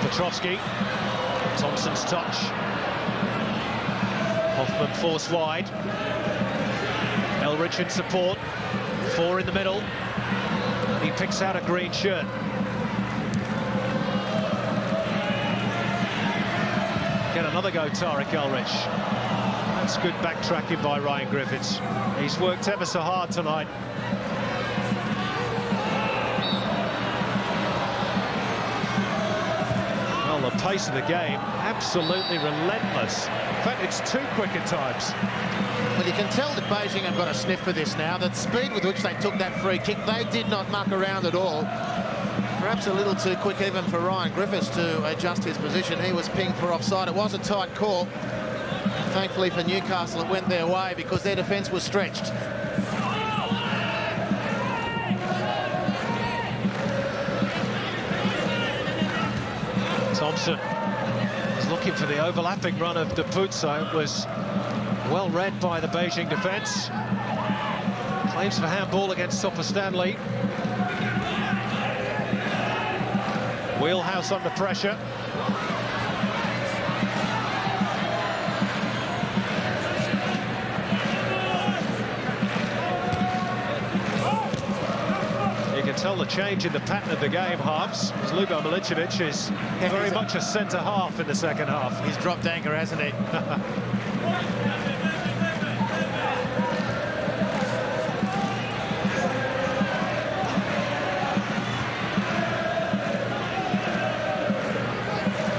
Petrovski, Thompson's touch. Hoffman forced wide. Elrich in support. Four in the middle. He picks out a green shirt. Get another go, Tarek Elrich. That's good backtracking by Ryan Griffiths. He's worked ever so hard tonight. Well, the pace of the game, absolutely relentless. In fact, it's too quick at times. Well, you can tell that Beijing have got a sniff for this now. That speed with which they took that free kick, they did not muck around at all. Perhaps a little too quick even for Ryan Griffiths to adjust his position. He was pinged for offside. It was a tight call. Thankfully for Newcastle, it went their way because their defence was stretched. Thompson was looking for the overlapping run of D'Apuzzo. It was well read by the Beijing defence. Claims for handball against Topor-Stanley. Wheelhouse under pressure. Tell the change in the pattern of the game, halves. Ljubo Milicevic is very much a centre half in the second half. He's dropped anchor, hasn't he?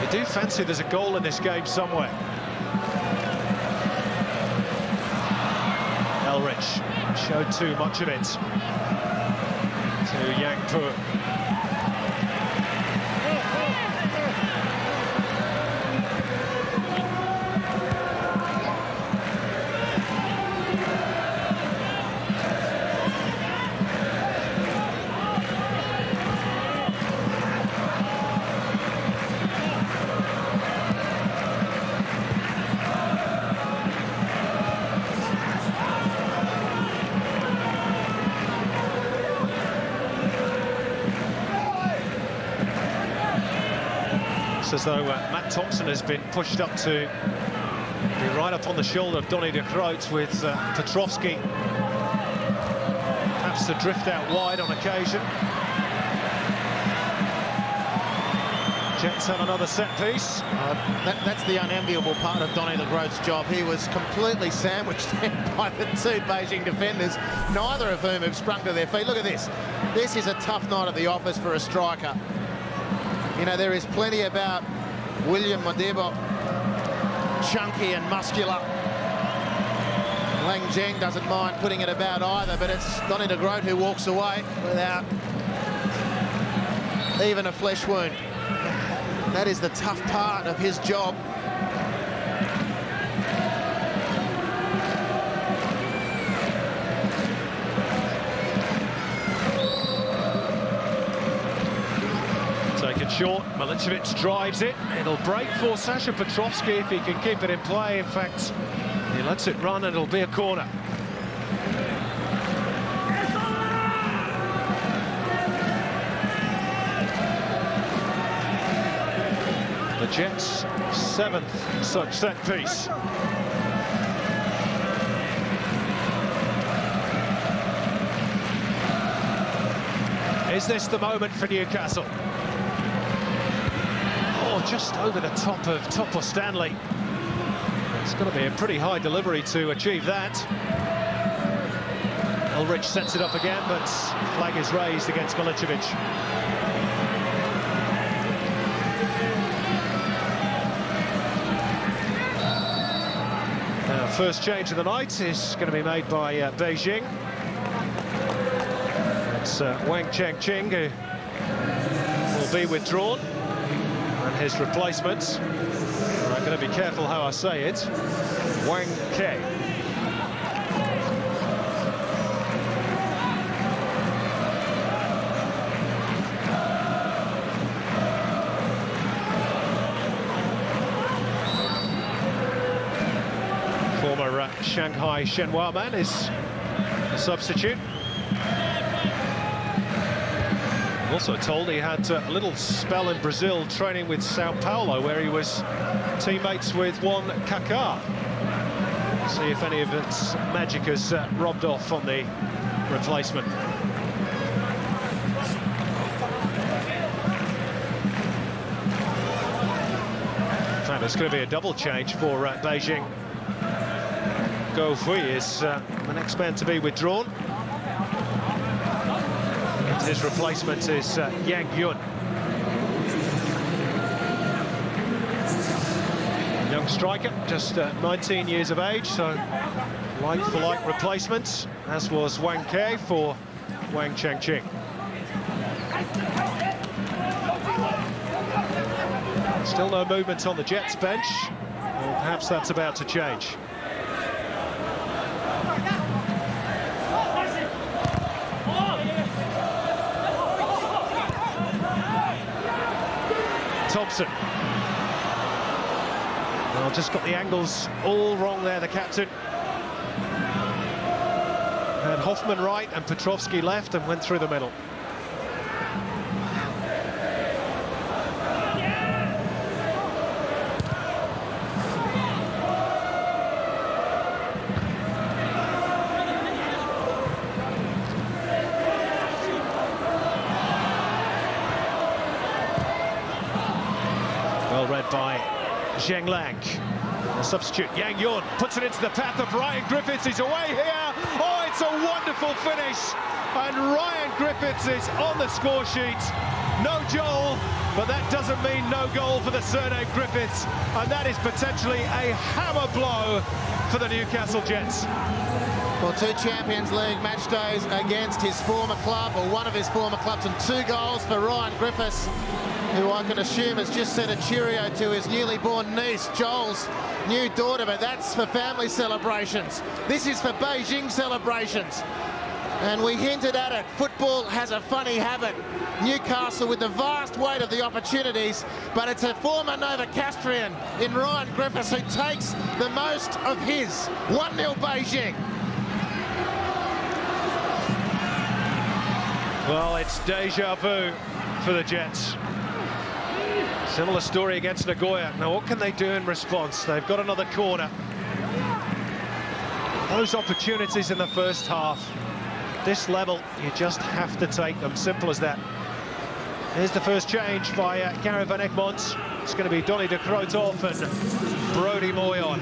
You do fancy there's a goal in this game somewhere. Elrich showed too much of it. To Yangpu. As though Matt Thompson has been pushed up to be right up on the shoulder of Donny De Croce, with Petrovski perhaps to drift out wide on occasion. Jets have another set piece. That's the unenviable part of Donny De Croce's job. He was completely sandwiched there by the two Beijing defenders, neither of whom have sprung to their feet. Look at this. This is a tough night at the office for a striker. You know, there is plenty about William Modibo, chunky and muscular. Wang Changqing doesn't mind putting it about either, but it's Donny De Groot who walks away without even a flesh wound. That is the tough part of his job. Short, Milicevic drives it. It'll break for Sasho Petrovski if he can keep it in play. In fact, he lets it run and it'll be a corner. The Jets' seventh such set piece. Is this the moment for Newcastle? Just over the top of Topor-Stanley. It's going to be a pretty high delivery to achieve that. Elrich sets it up again, but flag is raised against Milicevic. First change of the night is going to be made by Beijing. It's Wang Changqing who will be withdrawn. His replacements, and I'm going to be careful how I say it, Wang Ke. Former Shanghai Shenhua man is a substitute. Also told he had a little spell in Brazil training with Sao Paulo, where he was teammates with one Kaká. See if any of its magic has robbed off on the replacement. And it's going to be a double change for Beijing. Gu Hui is the next man to be withdrawn. And his replacement is Yang Yun. Young striker, just 19 years of age, so like-for-like replacements, as was Wang Ke for Wang Changqing. Still no movement on the Jets bench. Well, perhaps that's about to change. Thompson. Well, just got the angles all wrong there, the captain. Had Hoffman right and Petrovski left and went through the middle. Zheng Lang, the substitute Yang Yun, puts it into the path of Ryan Griffiths. He's away here. Oh, it's a wonderful finish. And Ryan Griffiths is on the score sheet. No Joel, but that doesn't mean no goal for the surname Griffiths. And that is potentially a hammer blow for the Newcastle Jets. Well, two Champions League match days against his former club, or one of his former clubs, and two goals for Ryan Griffiths, who I can assume has just said a cheerio to his newly born niece, Joel's new daughter, but that's for family celebrations. This is for Beijing celebrations. And we hinted at it, football has a funny habit. Newcastle with the vast weight of the opportunities, but it's a former Nova Castrian in Ryan Griffiths who takes the most of his. 1-0 Beijing. Well, it's deja vu for the Jets. Similar story against Nagoya. Now, what can they do in response? They've got another corner. Those opportunities in the first half. This level, you just have to take them. Simple as that. Here's the first change by Gary Van Egmond. It's going to be Donny De Croce off and Brodie Moy on.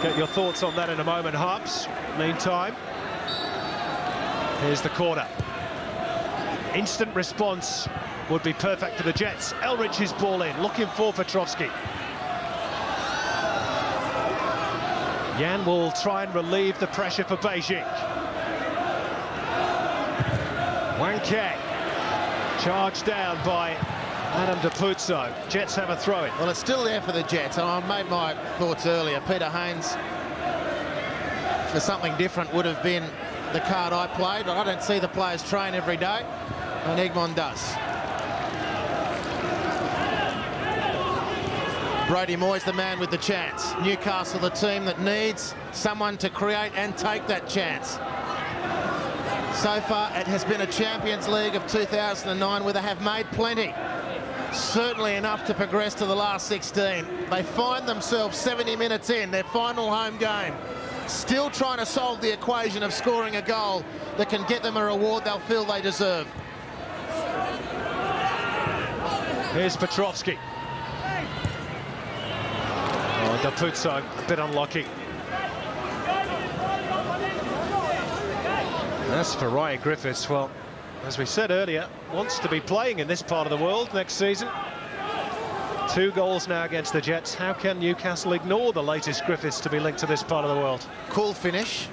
Get your thoughts on that in a moment, Harps. Meantime, here's the corner. Instant response would be perfect for the Jets. Elrich is ball in, looking for Petrovski. Yan will try and relieve the pressure for Beijing. Wang Ke, charged down by Adam D'Apuzzo. Jets have a throw-in. Well, it's still there for the Jets, and I made my thoughts earlier. Peter Haynes, for something different, would have been the card I played. I don't see the players train every day, and Egmond does. Brodie Moy's the man with the chance. Newcastle, the team that needs someone to create and take that chance. So far, it has been a Champions League of 2009 where they have made plenty. Certainly enough to progress to the last 16. They find themselves 70 minutes in, their final home game. Still trying to solve the equation of scoring a goal that can get them a reward they'll feel they deserve. Here's Petrovski. Oh, D'Apuzzo, a bit unlucky. As for Ryan Griffiths, well, as we said earlier, wants to be playing in this part of the world next season. Two goals now against the Jets. How can Newcastle ignore the latest Griffiths to be linked to this part of the world? Cool finish,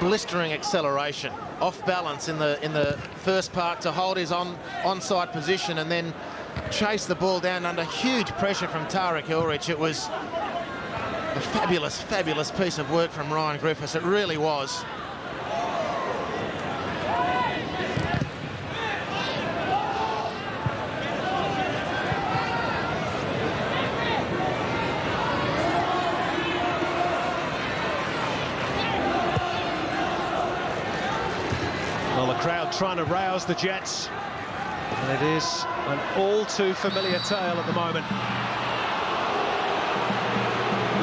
blistering acceleration, off balance in the first part to hold his onside position and then chase the ball down under huge pressure from Tarek Elrich. It was a fabulous, fabulous piece of work from Ryan Griffiths. It really was. Crowd trying to rouse the Jets, and it is an all too familiar tale at the moment.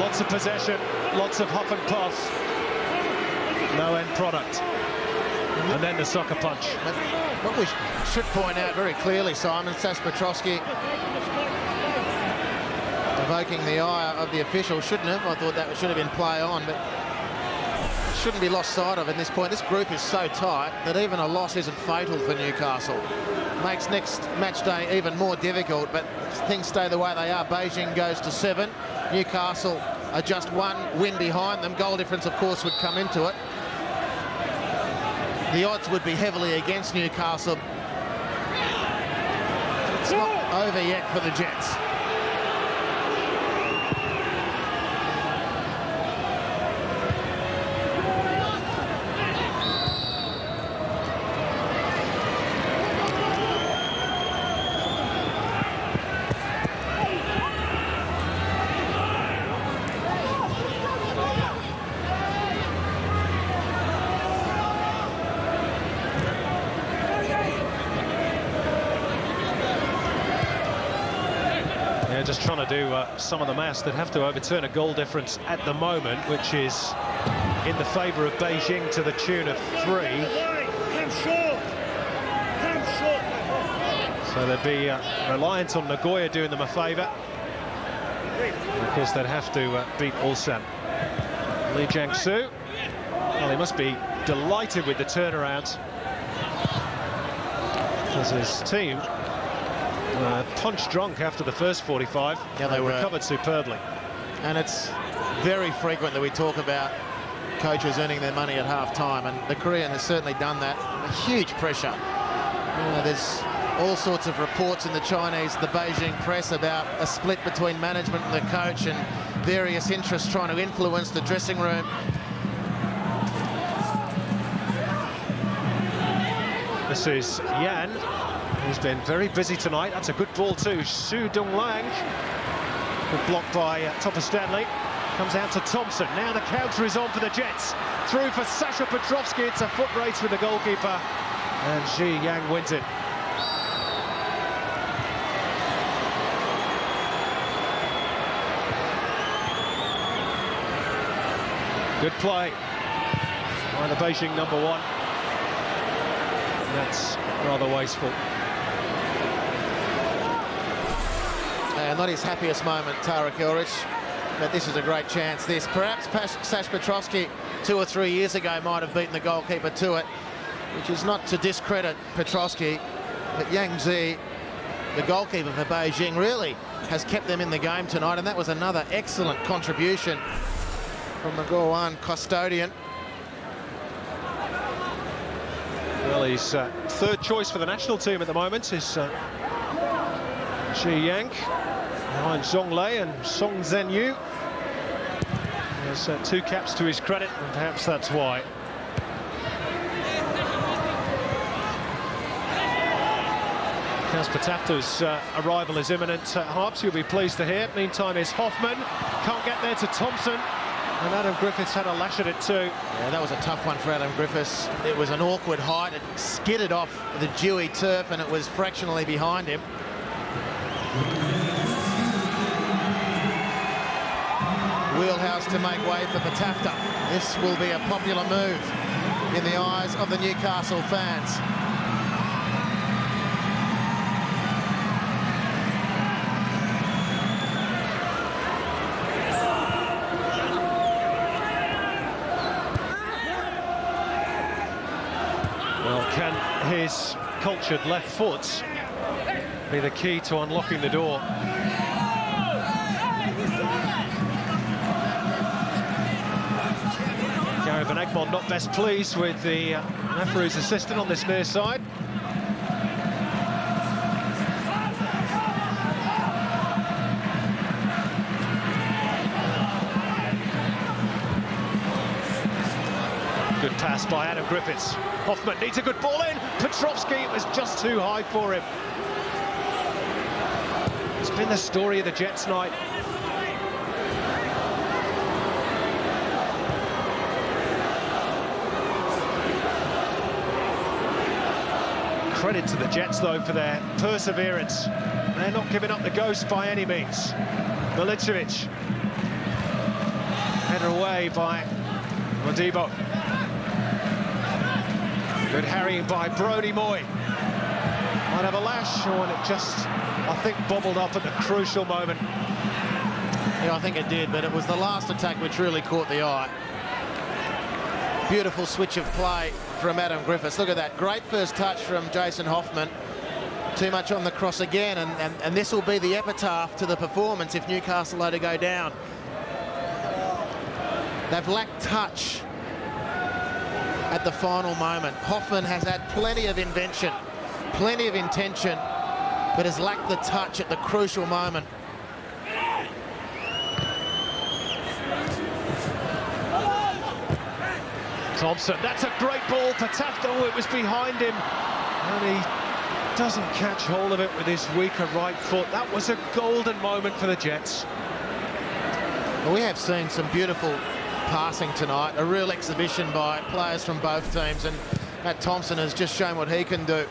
Lots of possession, lots of huff and puff, no end product. and then the soccer punch. What we should point out very clearly, Simon, Sasho Petrovski evoking the ire of the official, shouldn't have. I thought that should have been play on, but shouldn't be lost sight of at this point. This group is so tight that even a loss isn't fatal for Newcastle. Makes next match day even more difficult, but things stay the way they are. Beijing goes to 7. Newcastle are just 1 win behind them. Goal difference, of course, would come into it. The odds would be heavily against Newcastle. It's not over yet for the Jets. Just trying to do some of the maths. That have to overturn a goal difference at the moment, which is in the favour of Beijing to the tune of 3. So they'd be reliant on Nagoya doing them a favour. Of course, they'd have to beat Ulsan. Li Jianshu, well, he must be delighted with the turnaround, as his team punch drunk after the first 45. Yeah, they recovered superbly. And it's very frequent that we talk about coaches earning their money at half-time, and the Korean has certainly done that. A huge pressure. There's all sorts of reports in the Chinese, the Beijing press, about a split between management and the coach and various interests trying to influence the dressing room. This is Yan. He's been very busy tonight. That's a good ball too. Su Dong-Lang. Good block by Topor-Stanley. Comes out to Thompson. Now the counter is on for the Jets. Through for Sasho Petrovski. It's a foot race with the goalkeeper. And Zhi Yang wins it. Good play by the Beijing number 1. That's rather wasteful. Not his happiest moment, Tarek Elrich, but this is a great chance. This perhaps Sasho Petrovski 2 or 3 years ago might have beaten the goalkeeper to it, which is not to discredit Petrovski, but Yang Zi, the goalkeeper for Beijing, really has kept them in the game tonight, and that was another excellent contribution from the Guoan custodian. Well, he's third choice for the national team at the moment is Zhi Yang, behind Zhong Lei and Song Zhen Yu. There's 2 caps to his credit, and perhaps that's why. Kasper Tafta's arrival is imminent. Harps, you'll be pleased to hear. Meantime, is Hoffman. Can't get there to Thompson. And Adam Griffiths had a lash at it too. Yeah, that was a tough one for Adam Griffiths. It was an awkward height. It skidded off the dewy turf, and it was fractionally behind him. Wheelhouse to make way for Petafta. This will be a popular move in the eyes of the Newcastle fans. Well, can his cultured left foot be the key to unlocking the door? Gary Van Egmond not best pleased with the referee's assistant on this near side. Good pass by Adam Griffiths. Hoffman needs a good ball in. Petrovski was just too high for him. It's been the story of the Jets night. Credit to the Jets, though, for their perseverance. They're not giving up the ghost by any means. Milicevic. Header away by Modibo. Good harrying by Brodie Moy. Might have a lash, and it just, I think, bobbled up at the crucial moment. Yeah, I think it did, but it was the last attack which really caught the eye. Beautiful switch of play from Adam Griffiths. Look at that, great first touch from Jason Hoffman. Too much on the cross again, and this will be the epitaph to the performance if Newcastle are to go down. They've lacked touch at the final moment. Hoffman has had plenty of invention, plenty of intention, but has lacked the touch at the crucial moment. Thompson, that's a great ball. Patafto, it was behind him, and he doesn't catch hold of it with his weaker right foot. That was a golden moment for the Jets. Well, we have seen some beautiful passing tonight, a real exhibition by players from both teams, and Matt Thompson has just shown what he can do.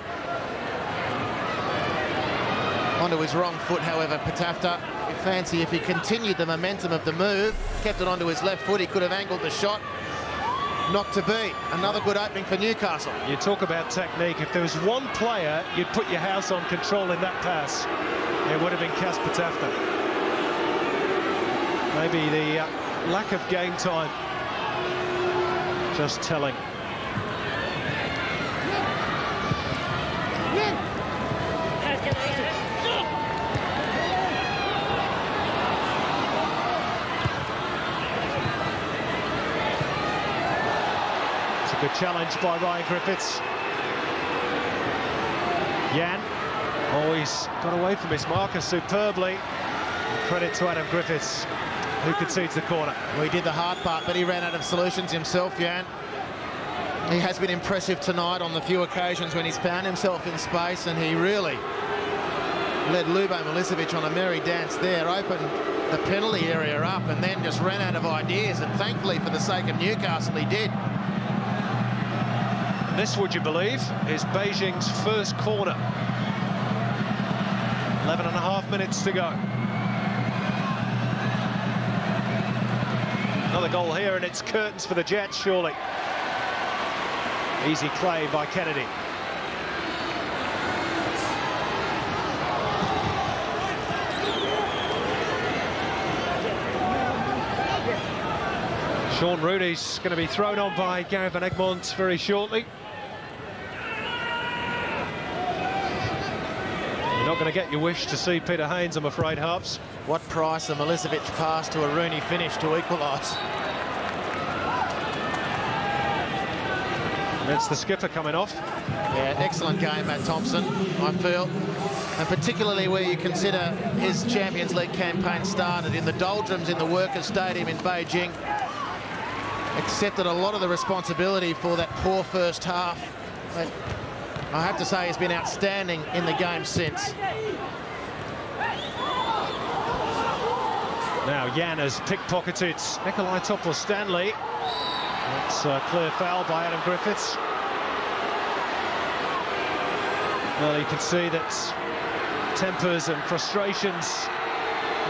Onto his wrong foot, however, Patafto. You fancy if he continued the momentum of the move, kept it onto his left foot, he could have angled the shot. Not to be. Another good opening for Newcastle. You talk about technique. If there was one player you'd put your house on controlling that pass, it would have been Kasper Tafta. Maybe the lack of game time just telling. Good challenge by Ryan Griffiths. Yan, oh, he's got away from his marker superbly. Credit to Adam Griffiths, who concedes the corner. Well, he did the hard part, but he ran out of solutions himself, Yan. He has been impressive tonight on the few occasions when he's found himself in space, and he really led Ljubo Milicevic on a merry dance there, opened the penalty area up, and then just ran out of ideas, and thankfully for the sake of Newcastle, he did. This, would you believe, is Beijing's first corner. 11.5 minutes to go. Another goal here, and it's curtains for the Jets, surely. Easy play by Kennedy. Sean Rooney's going to be thrown on by Gary Van Egmond very shortly. You're not going to get your wish to see Peter Haynes, I'm afraid, Harps. What price a Milicevic pass to a Rooney finish to equalise. That's the skipper coming off. Yeah, excellent game, Matt Thompson, I feel. And particularly where you consider his Champions League campaign started in the doldrums in the Workers' Stadium in Beijing. Accepted a lot of the responsibility for that poor first half. But I have to say he's been outstanding in the game since. Now Yan has pickpocketed Nikolai Topor-Stanley. That's a clear foul by Adam Griffiths. Well, you can see that tempers and frustrations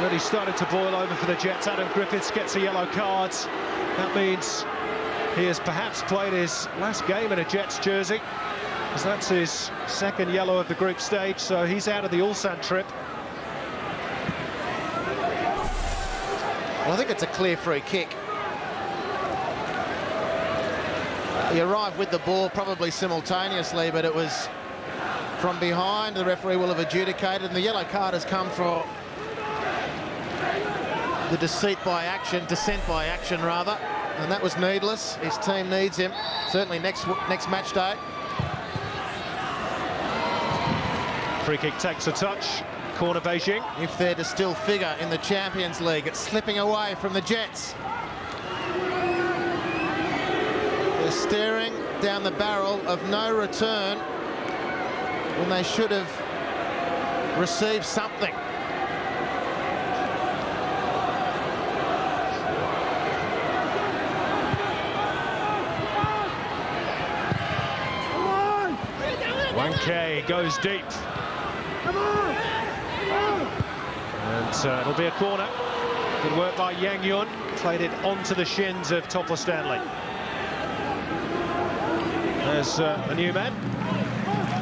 really started to boil over for the Jets. Adam Griffiths gets a yellow card. That means he has perhaps played his last game in a Jets jersey, because that's his second yellow of the group stage, so he's out of the Ulsan trip. Well, I think it's a clear free kick. He arrived with the ball probably simultaneously, but it was from behind. The referee will have adjudicated, and the yellow card has come for the descent by action rather, and that was needless. His team needs him, certainly next match day. Free kick takes a touch, corner Beijing. If they're to still figure in the Champions League, it's slipping away from the Jets. They're staring down the barrel of no return when they should have received something. Okay, goes deep. Come on. And it'll be a corner. Good work by Yang Yun. Played it onto the shins of Topor-Stanley. There's the new men.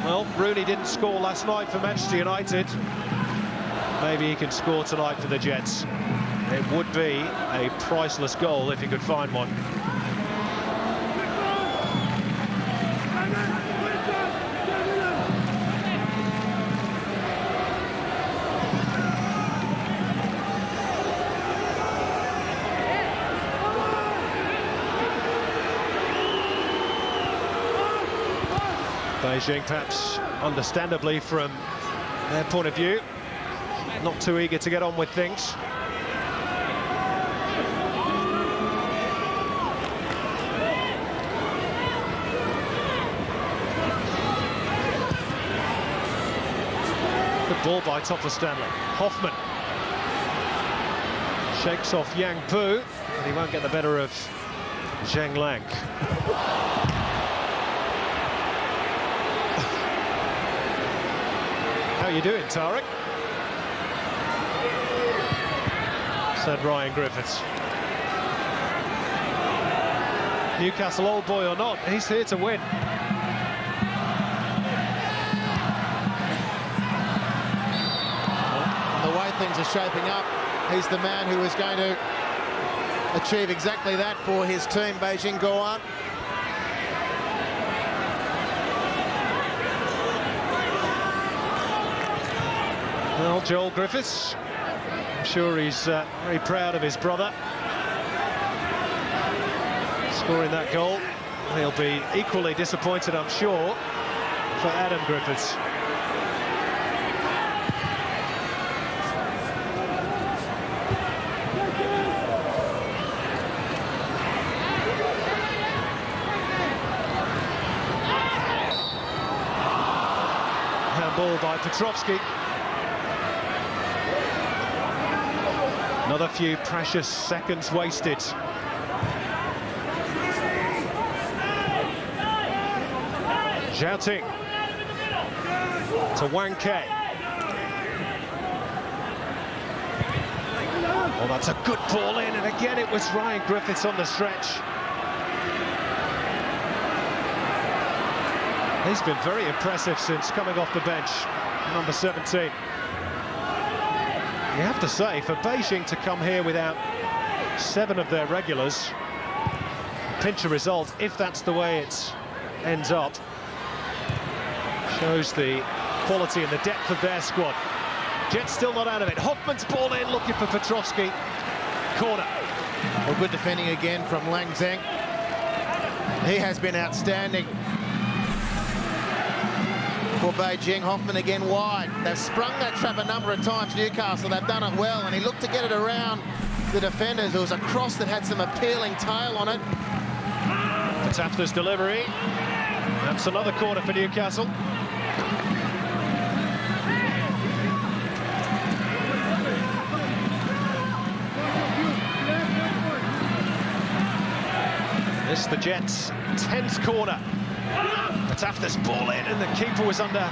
Well, Rooney didn't score last night for Manchester United. Maybe he can score tonight for the Jets. It would be a priceless goal if he could find one. Beijing, perhaps understandably from their point of view, not too eager to get on with things. Good ball by Topor-Stanley. Hoffman shakes off Yang Pu, and he won't get the better of Zheng Lang. How you doing, Tarek? Said Ryan Griffiths. Newcastle old boy or not, he's here to win. Well, the way things are shaping up, he's the man who is going to achieve exactly that for his team, Beijing Guoan. Well, Joel Griffiths, I'm sure he's very proud of his brother. Scoring that goal, he'll be equally disappointed, I'm sure, for Adam Griffiths. Handball by Petrovski. Another few precious seconds wasted. Zhao Ting to Wang Kei. Well, that's a good ball in, and again it was Ryan Griffiths on the stretch. He's been very impressive since coming off the bench, number 17. You have to say, for Beijing to come here without 7 of their regulars, pinch a result, if that's the way it ends up, shows the quality and the depth of their squad. Jets still not out of it. Hoffman's ball in, looking for Petrovski. Corner. Well, good defending again from Lang Zeng. He has been outstanding for Beijing. Hoffman again wide. They've sprung that trap a number of times, Newcastle. They've done it well, and he looked to get it around the defenders. There was a cross that had some appealing tail on it. That's Hafner's delivery. That's another corner for Newcastle. This is the Jets' 10th corner. It's Hafner's ball in, and the keeper was under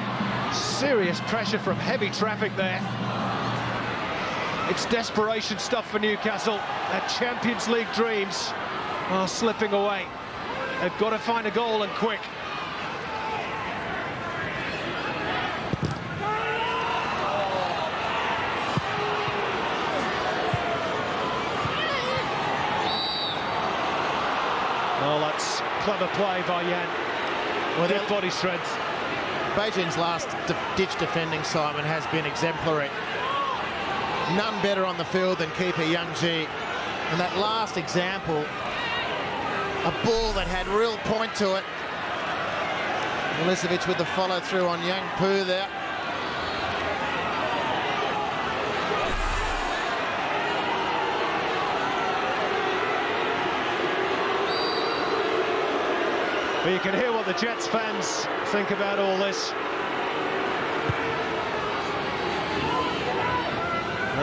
serious pressure from heavy traffic there. It's desperation stuff for Newcastle. Their Champions League dreams are slipping away. They've got to find a goal, and quick. Oh, that's clever play by Yan. Well, their body strength. Beijing's last ditch defending, Simon, has been exemplary. None better on the field than keeper Yang Ji. And that last example, a ball that had real point to it. Milicevic with the follow through on Yang Pu there. But you can hear what the Jets fans think about all this.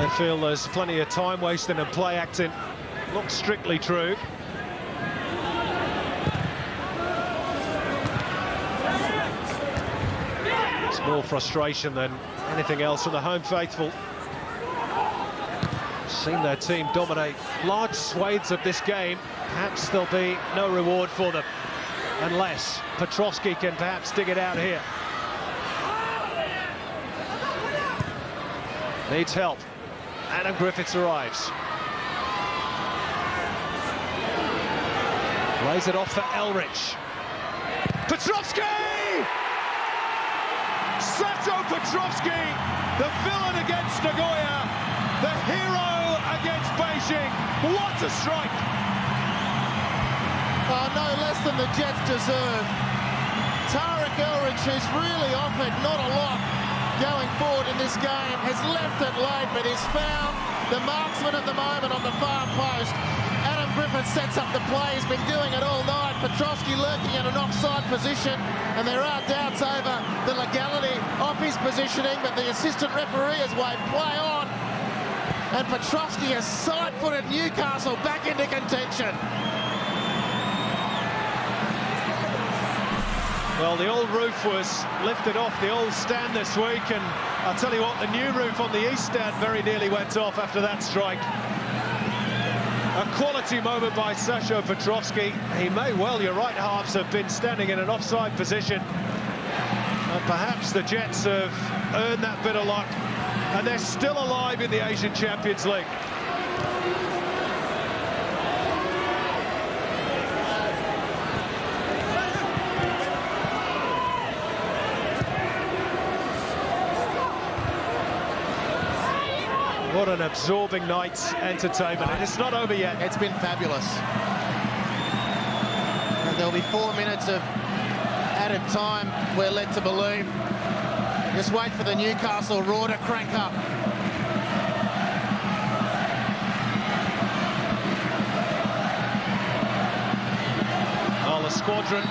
They feel there's plenty of time wasting and play acting. Not strictly true. It's more frustration than anything else from the home faithful. Seen their team dominate large swathes of this game. Perhaps there'll be no reward for them. unless Petrovski can perhaps dig it out here. Needs help. Adam Griffiths arrives. Lays it off for Elrich. Petrovski! Sasho Petrovski, the villain against Nagoya, the hero against Beijing. What a strike! Oh, no less than the Jets deserve. Tarek Elrich, who's really offered not a lot going forward in this game, has left it late, but he's found the marksman at the moment on the far post. Adam Griffiths sets up the play, he's been doing it all night. Petrovski lurking in an offside position, and there are doubts over the legality of his positioning, but the assistant referee has waved play on, and Petrovski has side-footed Newcastle back into contention. Well, the old roof was lifted off the old stand this week, and I'll tell you what, the new roof on the east stand very nearly went off after that strike. A quality moment by Sasho Petrovski. He may well, your right halves have been standing in an offside position. And perhaps the Jets have earned that bit of luck, and they're still alive in the Asian Champions League. What an absorbing night's entertainment, and it's not over yet. It's been fabulous. And there'll be 4 minutes of added time, we're led to believe. Just wait for the Newcastle roar to crank up. Oh, the squadron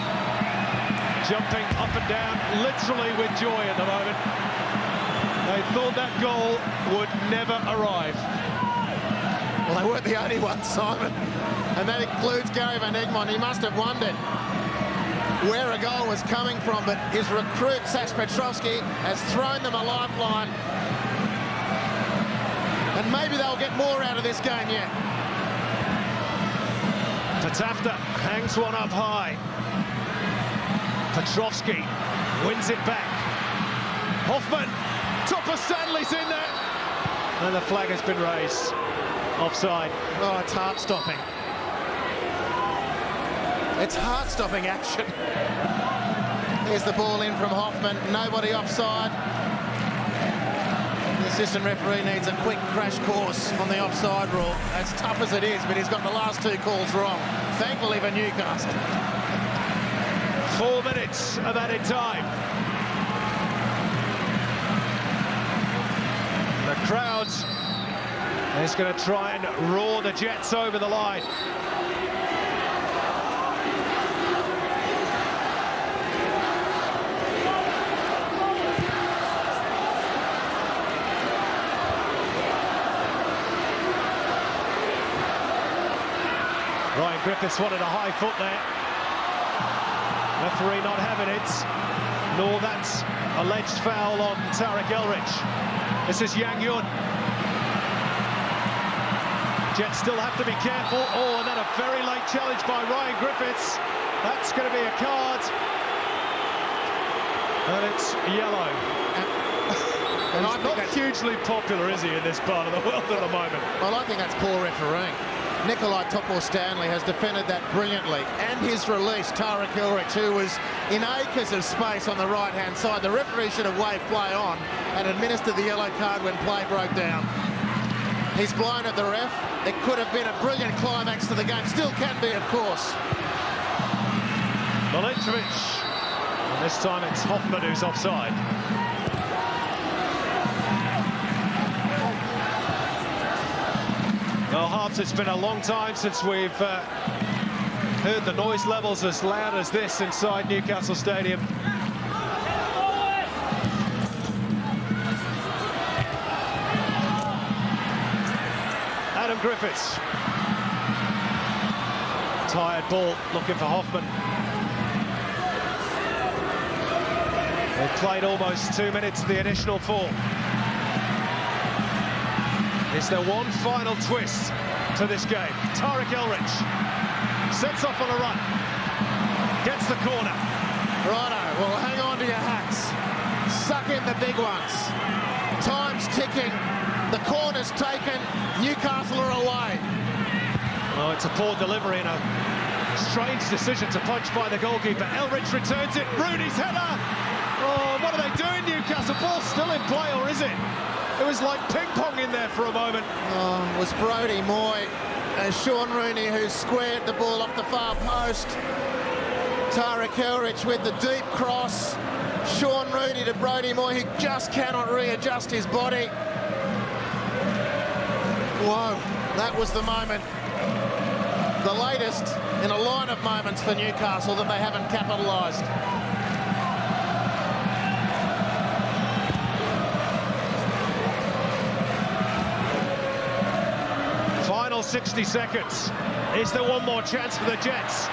jumping up and down, literally with joy at the moment. They thought that goal would never arrive. Well, they weren't the only ones, Simon. And that includes Gary Van Egmond. He must have wondered where a goal was coming from, but his recruit, Sasho Petrovski, has thrown them a lifeline. And maybe they'll get more out of this game yet. Patafta hangs one up high. Petrovski wins it back. Hoffman. Topor-Stanley's in there, and the flag has been raised. Offside. Oh, it's heart-stopping. It's heart-stopping action. Here's the ball in from Hoffman. Nobody offside. The assistant referee needs a quick crash course on the offside rule. As tough as it is, but he's got the last two calls wrong. Thankfully for Newcastle. 4 minutes of added time. The crowd is going to try and roar the Jets over the line. Ryan Griffiths wanted a high foot there. Referee not having it, nor that alleged foul on Tarek Elrich. This is Yang Yun. Jets still have to be careful. Oh, and then a very late challenge by Ryan Griffiths. That's going to be a card. And it's yellow. And he's not hugely popular, is he, in this part of the world at the moment? Well, I think that's poor refereeing. Nikolai Topor-Stanley has defended that brilliantly, and his release, Tarek Elrich, who was in acres of space on the right-hand side. The referee should have waved play on and administered the yellow card when play broke down. He's blown at the ref. It could have been a brilliant climax to the game. Still can be, of course. Milicevic. And this time it's Hoffman who's offside. Well, Harps, it's been a long time since we've heard the noise levels as loud as this inside Newcastle Stadium. Adam Griffiths. Tired ball, looking for Hoffman. They've played almost 2 minutes of the additional four. It's their one final twist to this game. Tarek Elrich sets off on a run. gets the corner. Righto, well, hang on to your hats. Suck in the big ones. Time's ticking. The corner's taken. Newcastle are away. Oh, it's a poor delivery and a strange decision to punch by the goalkeeper. Elrich returns it. Rooney's header. Oh, what are they doing, Newcastle? Ball's still in play, or is it? It was like ping-pong in there for a moment. Oh, it was Brodie Moy and Sean Rooney who squared the ball off the far post. Tarek Elrich with the deep cross. Sean Rooney to Brodie Moy, who just cannot readjust his body. Whoa, that was the moment. The latest in a line of moments for Newcastle that they haven't capitalised. Final 60 seconds. Is there one more chance for the Jets?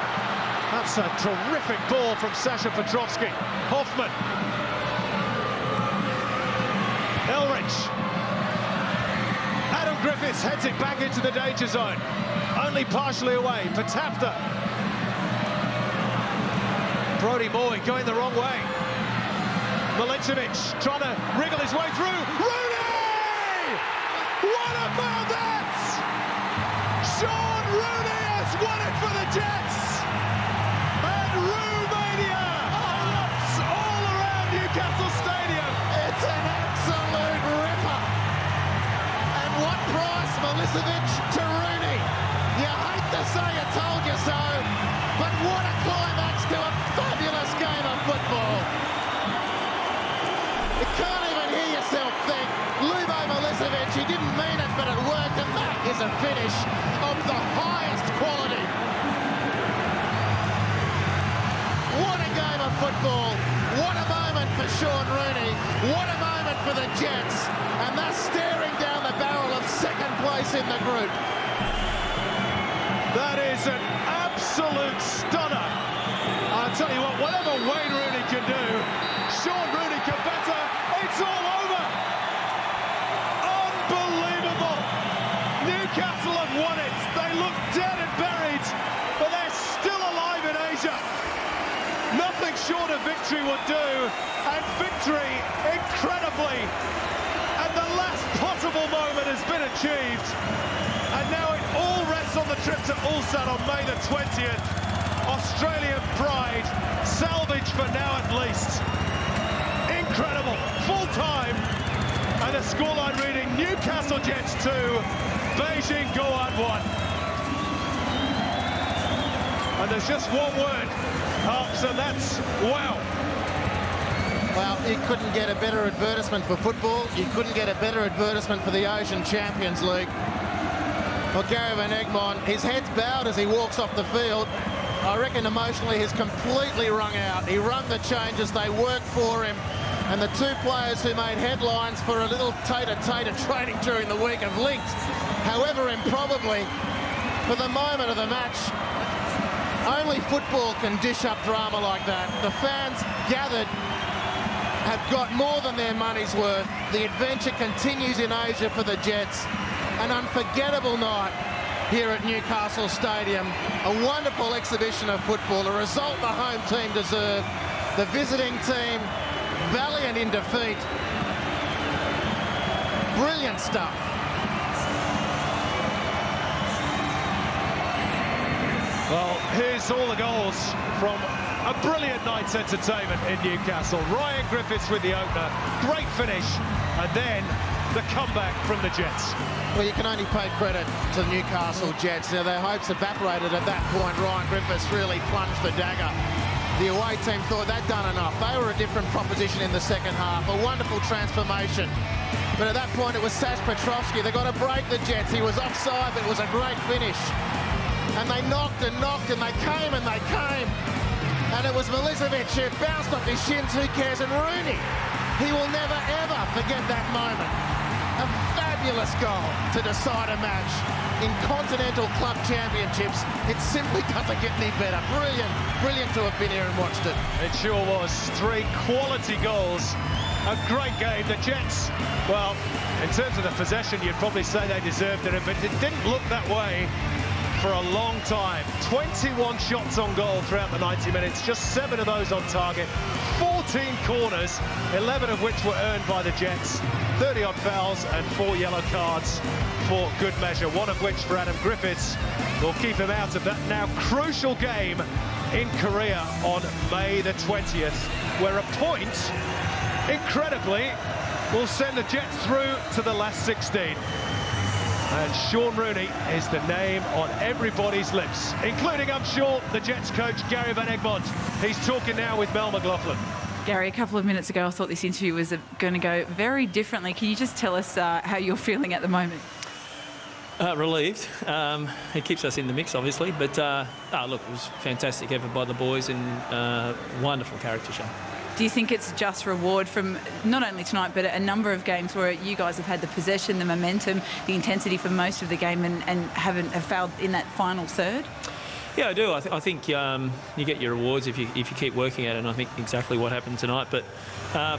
That's a terrific ball from Sasho Petrovski. Hoffman. Elrich. Adam Griffiths heads it back into the danger zone. Only partially away. Patafta. Brodie Moy going the wrong way. Milicevic trying to wriggle his way through. Rooney! What about that? Sean Rooney has won it for the Jets. And Romania erupts all around Newcastle Stadium. It's an absolute ripper. And what price, Milicevic to Rooney. You hate to say I told you so, but what a climax to a fabulous game of football. You can't even hear yourself think. Ljubo Milicevic, he didn't mean it, but it worked, and that is a finish of the highest quality. What a game of football. What a moment for Sean Rooney. What a moment for the Jets. And they're staring down the barrel of second place in the group. That is an absolute stunner. I'll tell you what, whatever Wayne Rooney can do, Sean Rooney can better. It's all over. Unbelievable. Newcastle have won it. They look dead and buried, but they're still alive in Asia. Nothing short of victory would do, and victory, incredibly, at the last possible moment has been achieved. And now it all rests on the trip to Ulsan on May the 20th. Australian pride, salvage for now at least. Incredible, full time. And the scoreline reading Newcastle Jets 2, Beijing Guoan 1. And there's just one word, so that's wow. Well, you couldn't get a better advertisement for football. You couldn't get a better advertisement for the Asian Champions League. Well, Gary Van Egmond, his head's bowed as he walks off the field. I reckon emotionally he's completely wrung out. He rung the changes, they worked for him. And the two players who made headlines for a little tête-à-tête of training during the week have linked. However improbably, for the moment of the match, only football can dish up drama like that. The fans gathered have got more than their money's worth. The adventure continues in Asia for the Jets. An unforgettable night here at Newcastle Stadium. A wonderful exhibition of football, a result the home team deserved. The visiting team, valiant in defeat. Brilliant stuff. Well, here's all the goals from a brilliant night's entertainment in Newcastle. Ryan Griffiths with the opener, great finish, and then the comeback from the Jets. Well, you can only pay credit to the Newcastle Jets. Now, their hopes evaporated at that point. Ryan Griffiths really plunged the dagger. The away team thought they'd done enough. They were a different proposition in the second half. A wonderful transformation. But at that point, it was Sasho Petrovski. They got to break the Jets. He was offside, but it was a great finish. And they knocked and knocked, and they came and they came. And it was Milicevic who bounced off his shins. Who cares? And Rooney, he will never, ever forget that moment. A fabulous goal to decide a match in continental club championships. It simply doesn't get any better. Brilliant, brilliant to have been here and watched it. It sure was. Three quality goals. A great game. The Jets, well, in terms of the possession, you'd probably say they deserved it, but it didn't look that way for a long time. 21 shots on goal throughout the 90 minutes, just 7 of those on target, 14 corners, 11 of which were earned by the Jets, 30-odd fouls and 4 yellow cards for good measure, one of which for Adam Griffiths will keep him out of that now crucial game in Korea on May the 20th, where a point, incredibly, will send the Jets through to the last 16. And Sean Rooney is the name on everybody's lips, including, I'm sure, the Jets coach, Gary Van Egmond. He's talking now with Mel McLaughlin. Gary, a couple of minutes ago, I thought this interview was going to go very differently. Can you just tell us how you're feeling at the moment? Relieved. It keeps us in the mix, obviously. But, look, it was fantastic effort by the boys and wonderful character show. Do you think it's just reward from not only tonight, but a number of games where you guys have had the possession, the momentum, the intensity for most of the game and have failed in that final third? Yeah, I do. I think you get your rewards if you keep working at it, and I think exactly what happened tonight. But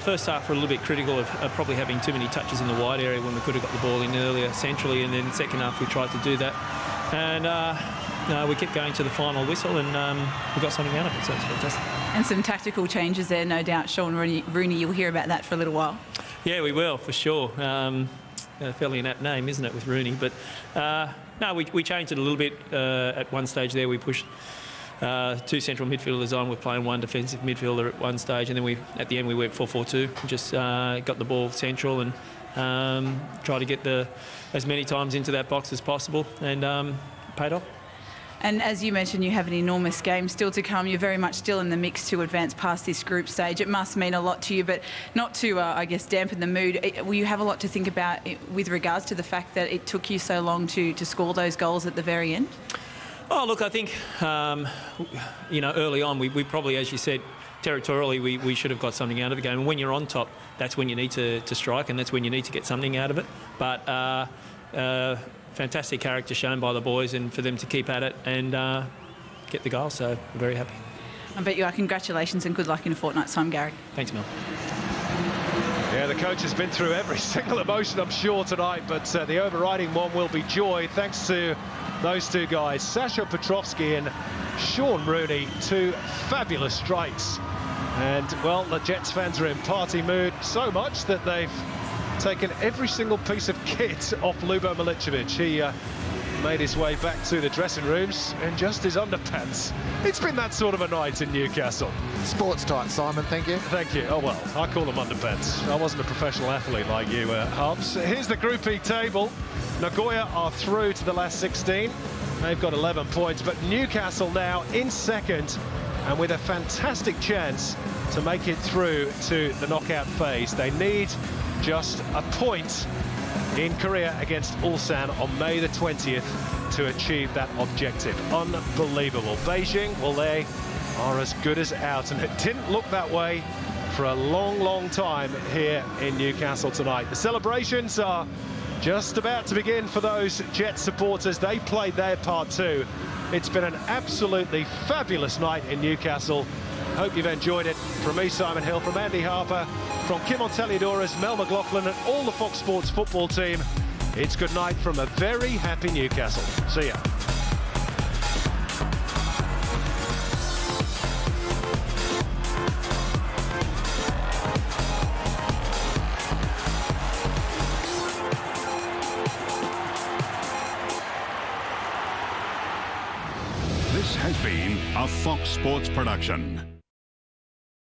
first half, we're a little bit critical of probably having too many touches in the wide area when we could have got the ball in earlier centrally, and then second half, we tried to do that. And we kept going to the final whistle, and we got something out of it, so it's fantastic. And some tactical changes there, no doubt. Sean Rooney, you'll hear about that for a little while. Yeah, we will, for sure. Fairly an apt name, isn't it, with Rooney? But no, we changed it a little bit. At one stage there, we pushed two central midfielders on. We're playing one defensive midfielder at one stage, and then at the end we went 4-4-2. We just got the ball central and tried to get as many times into that box as possible, and paid off. And as you mentioned, you have an enormous game still to come. You're very much still in the mix to advance past this group stage. It must mean a lot to you, but not to, I guess, dampen the mood. Will you have a lot to think about with regards to the fact that it took you so long to score those goals at the very end? Oh, look, I think, you know, early on, we probably, as you said, territorially, we should have got something out of the game. And when you're on top, that's when you need to strike, and that's when you need to get something out of it. But fantastic character shown by the boys, and for them to keep at it and get the goal, so we're very happy. I bet you are. Congratulations and good luck in a fortnight's time, Gary. Thanks, Mel. Yeah, the coach has been through every single emotion, I'm sure, tonight, but the overriding one will be joy, thanks to those two guys, Sasho Petrovski and Sean Rooney, two fabulous strikes. And, well, the Jets fans are in party mood so much that they've taken every single piece of kit off Ljubo Milicevic. He made his way back to the dressing rooms in just his underpants. It's been that sort of a night in Newcastle. Sports tight, Simon, thank you. Thank you. Oh, well, I call them underpants. I wasn't a professional athlete like you, Hubs. Here's the Group E table. Nagoya are through to the last 16. They've got 11 points, but Newcastle now in second, and with a fantastic chance to make it through to the knockout phase. They need just a point in Korea against Ulsan on May the 20th to achieve that objective. Unbelievable. Beijing, well, they are as good as out, and it didn't look that way for a long, long time here in Newcastle tonight. The celebrations are just about to begin for those Jet supporters. They played their part too. It's been an absolutely fabulous night in Newcastle. Hope you've enjoyed it. From me, Simon Hill, from Andy Harper, from Kimon Taliadoros, Mel McLaughlin and all the Fox Sports football team, it's good night from a very happy Newcastle. See ya. This has been a Fox Sports production.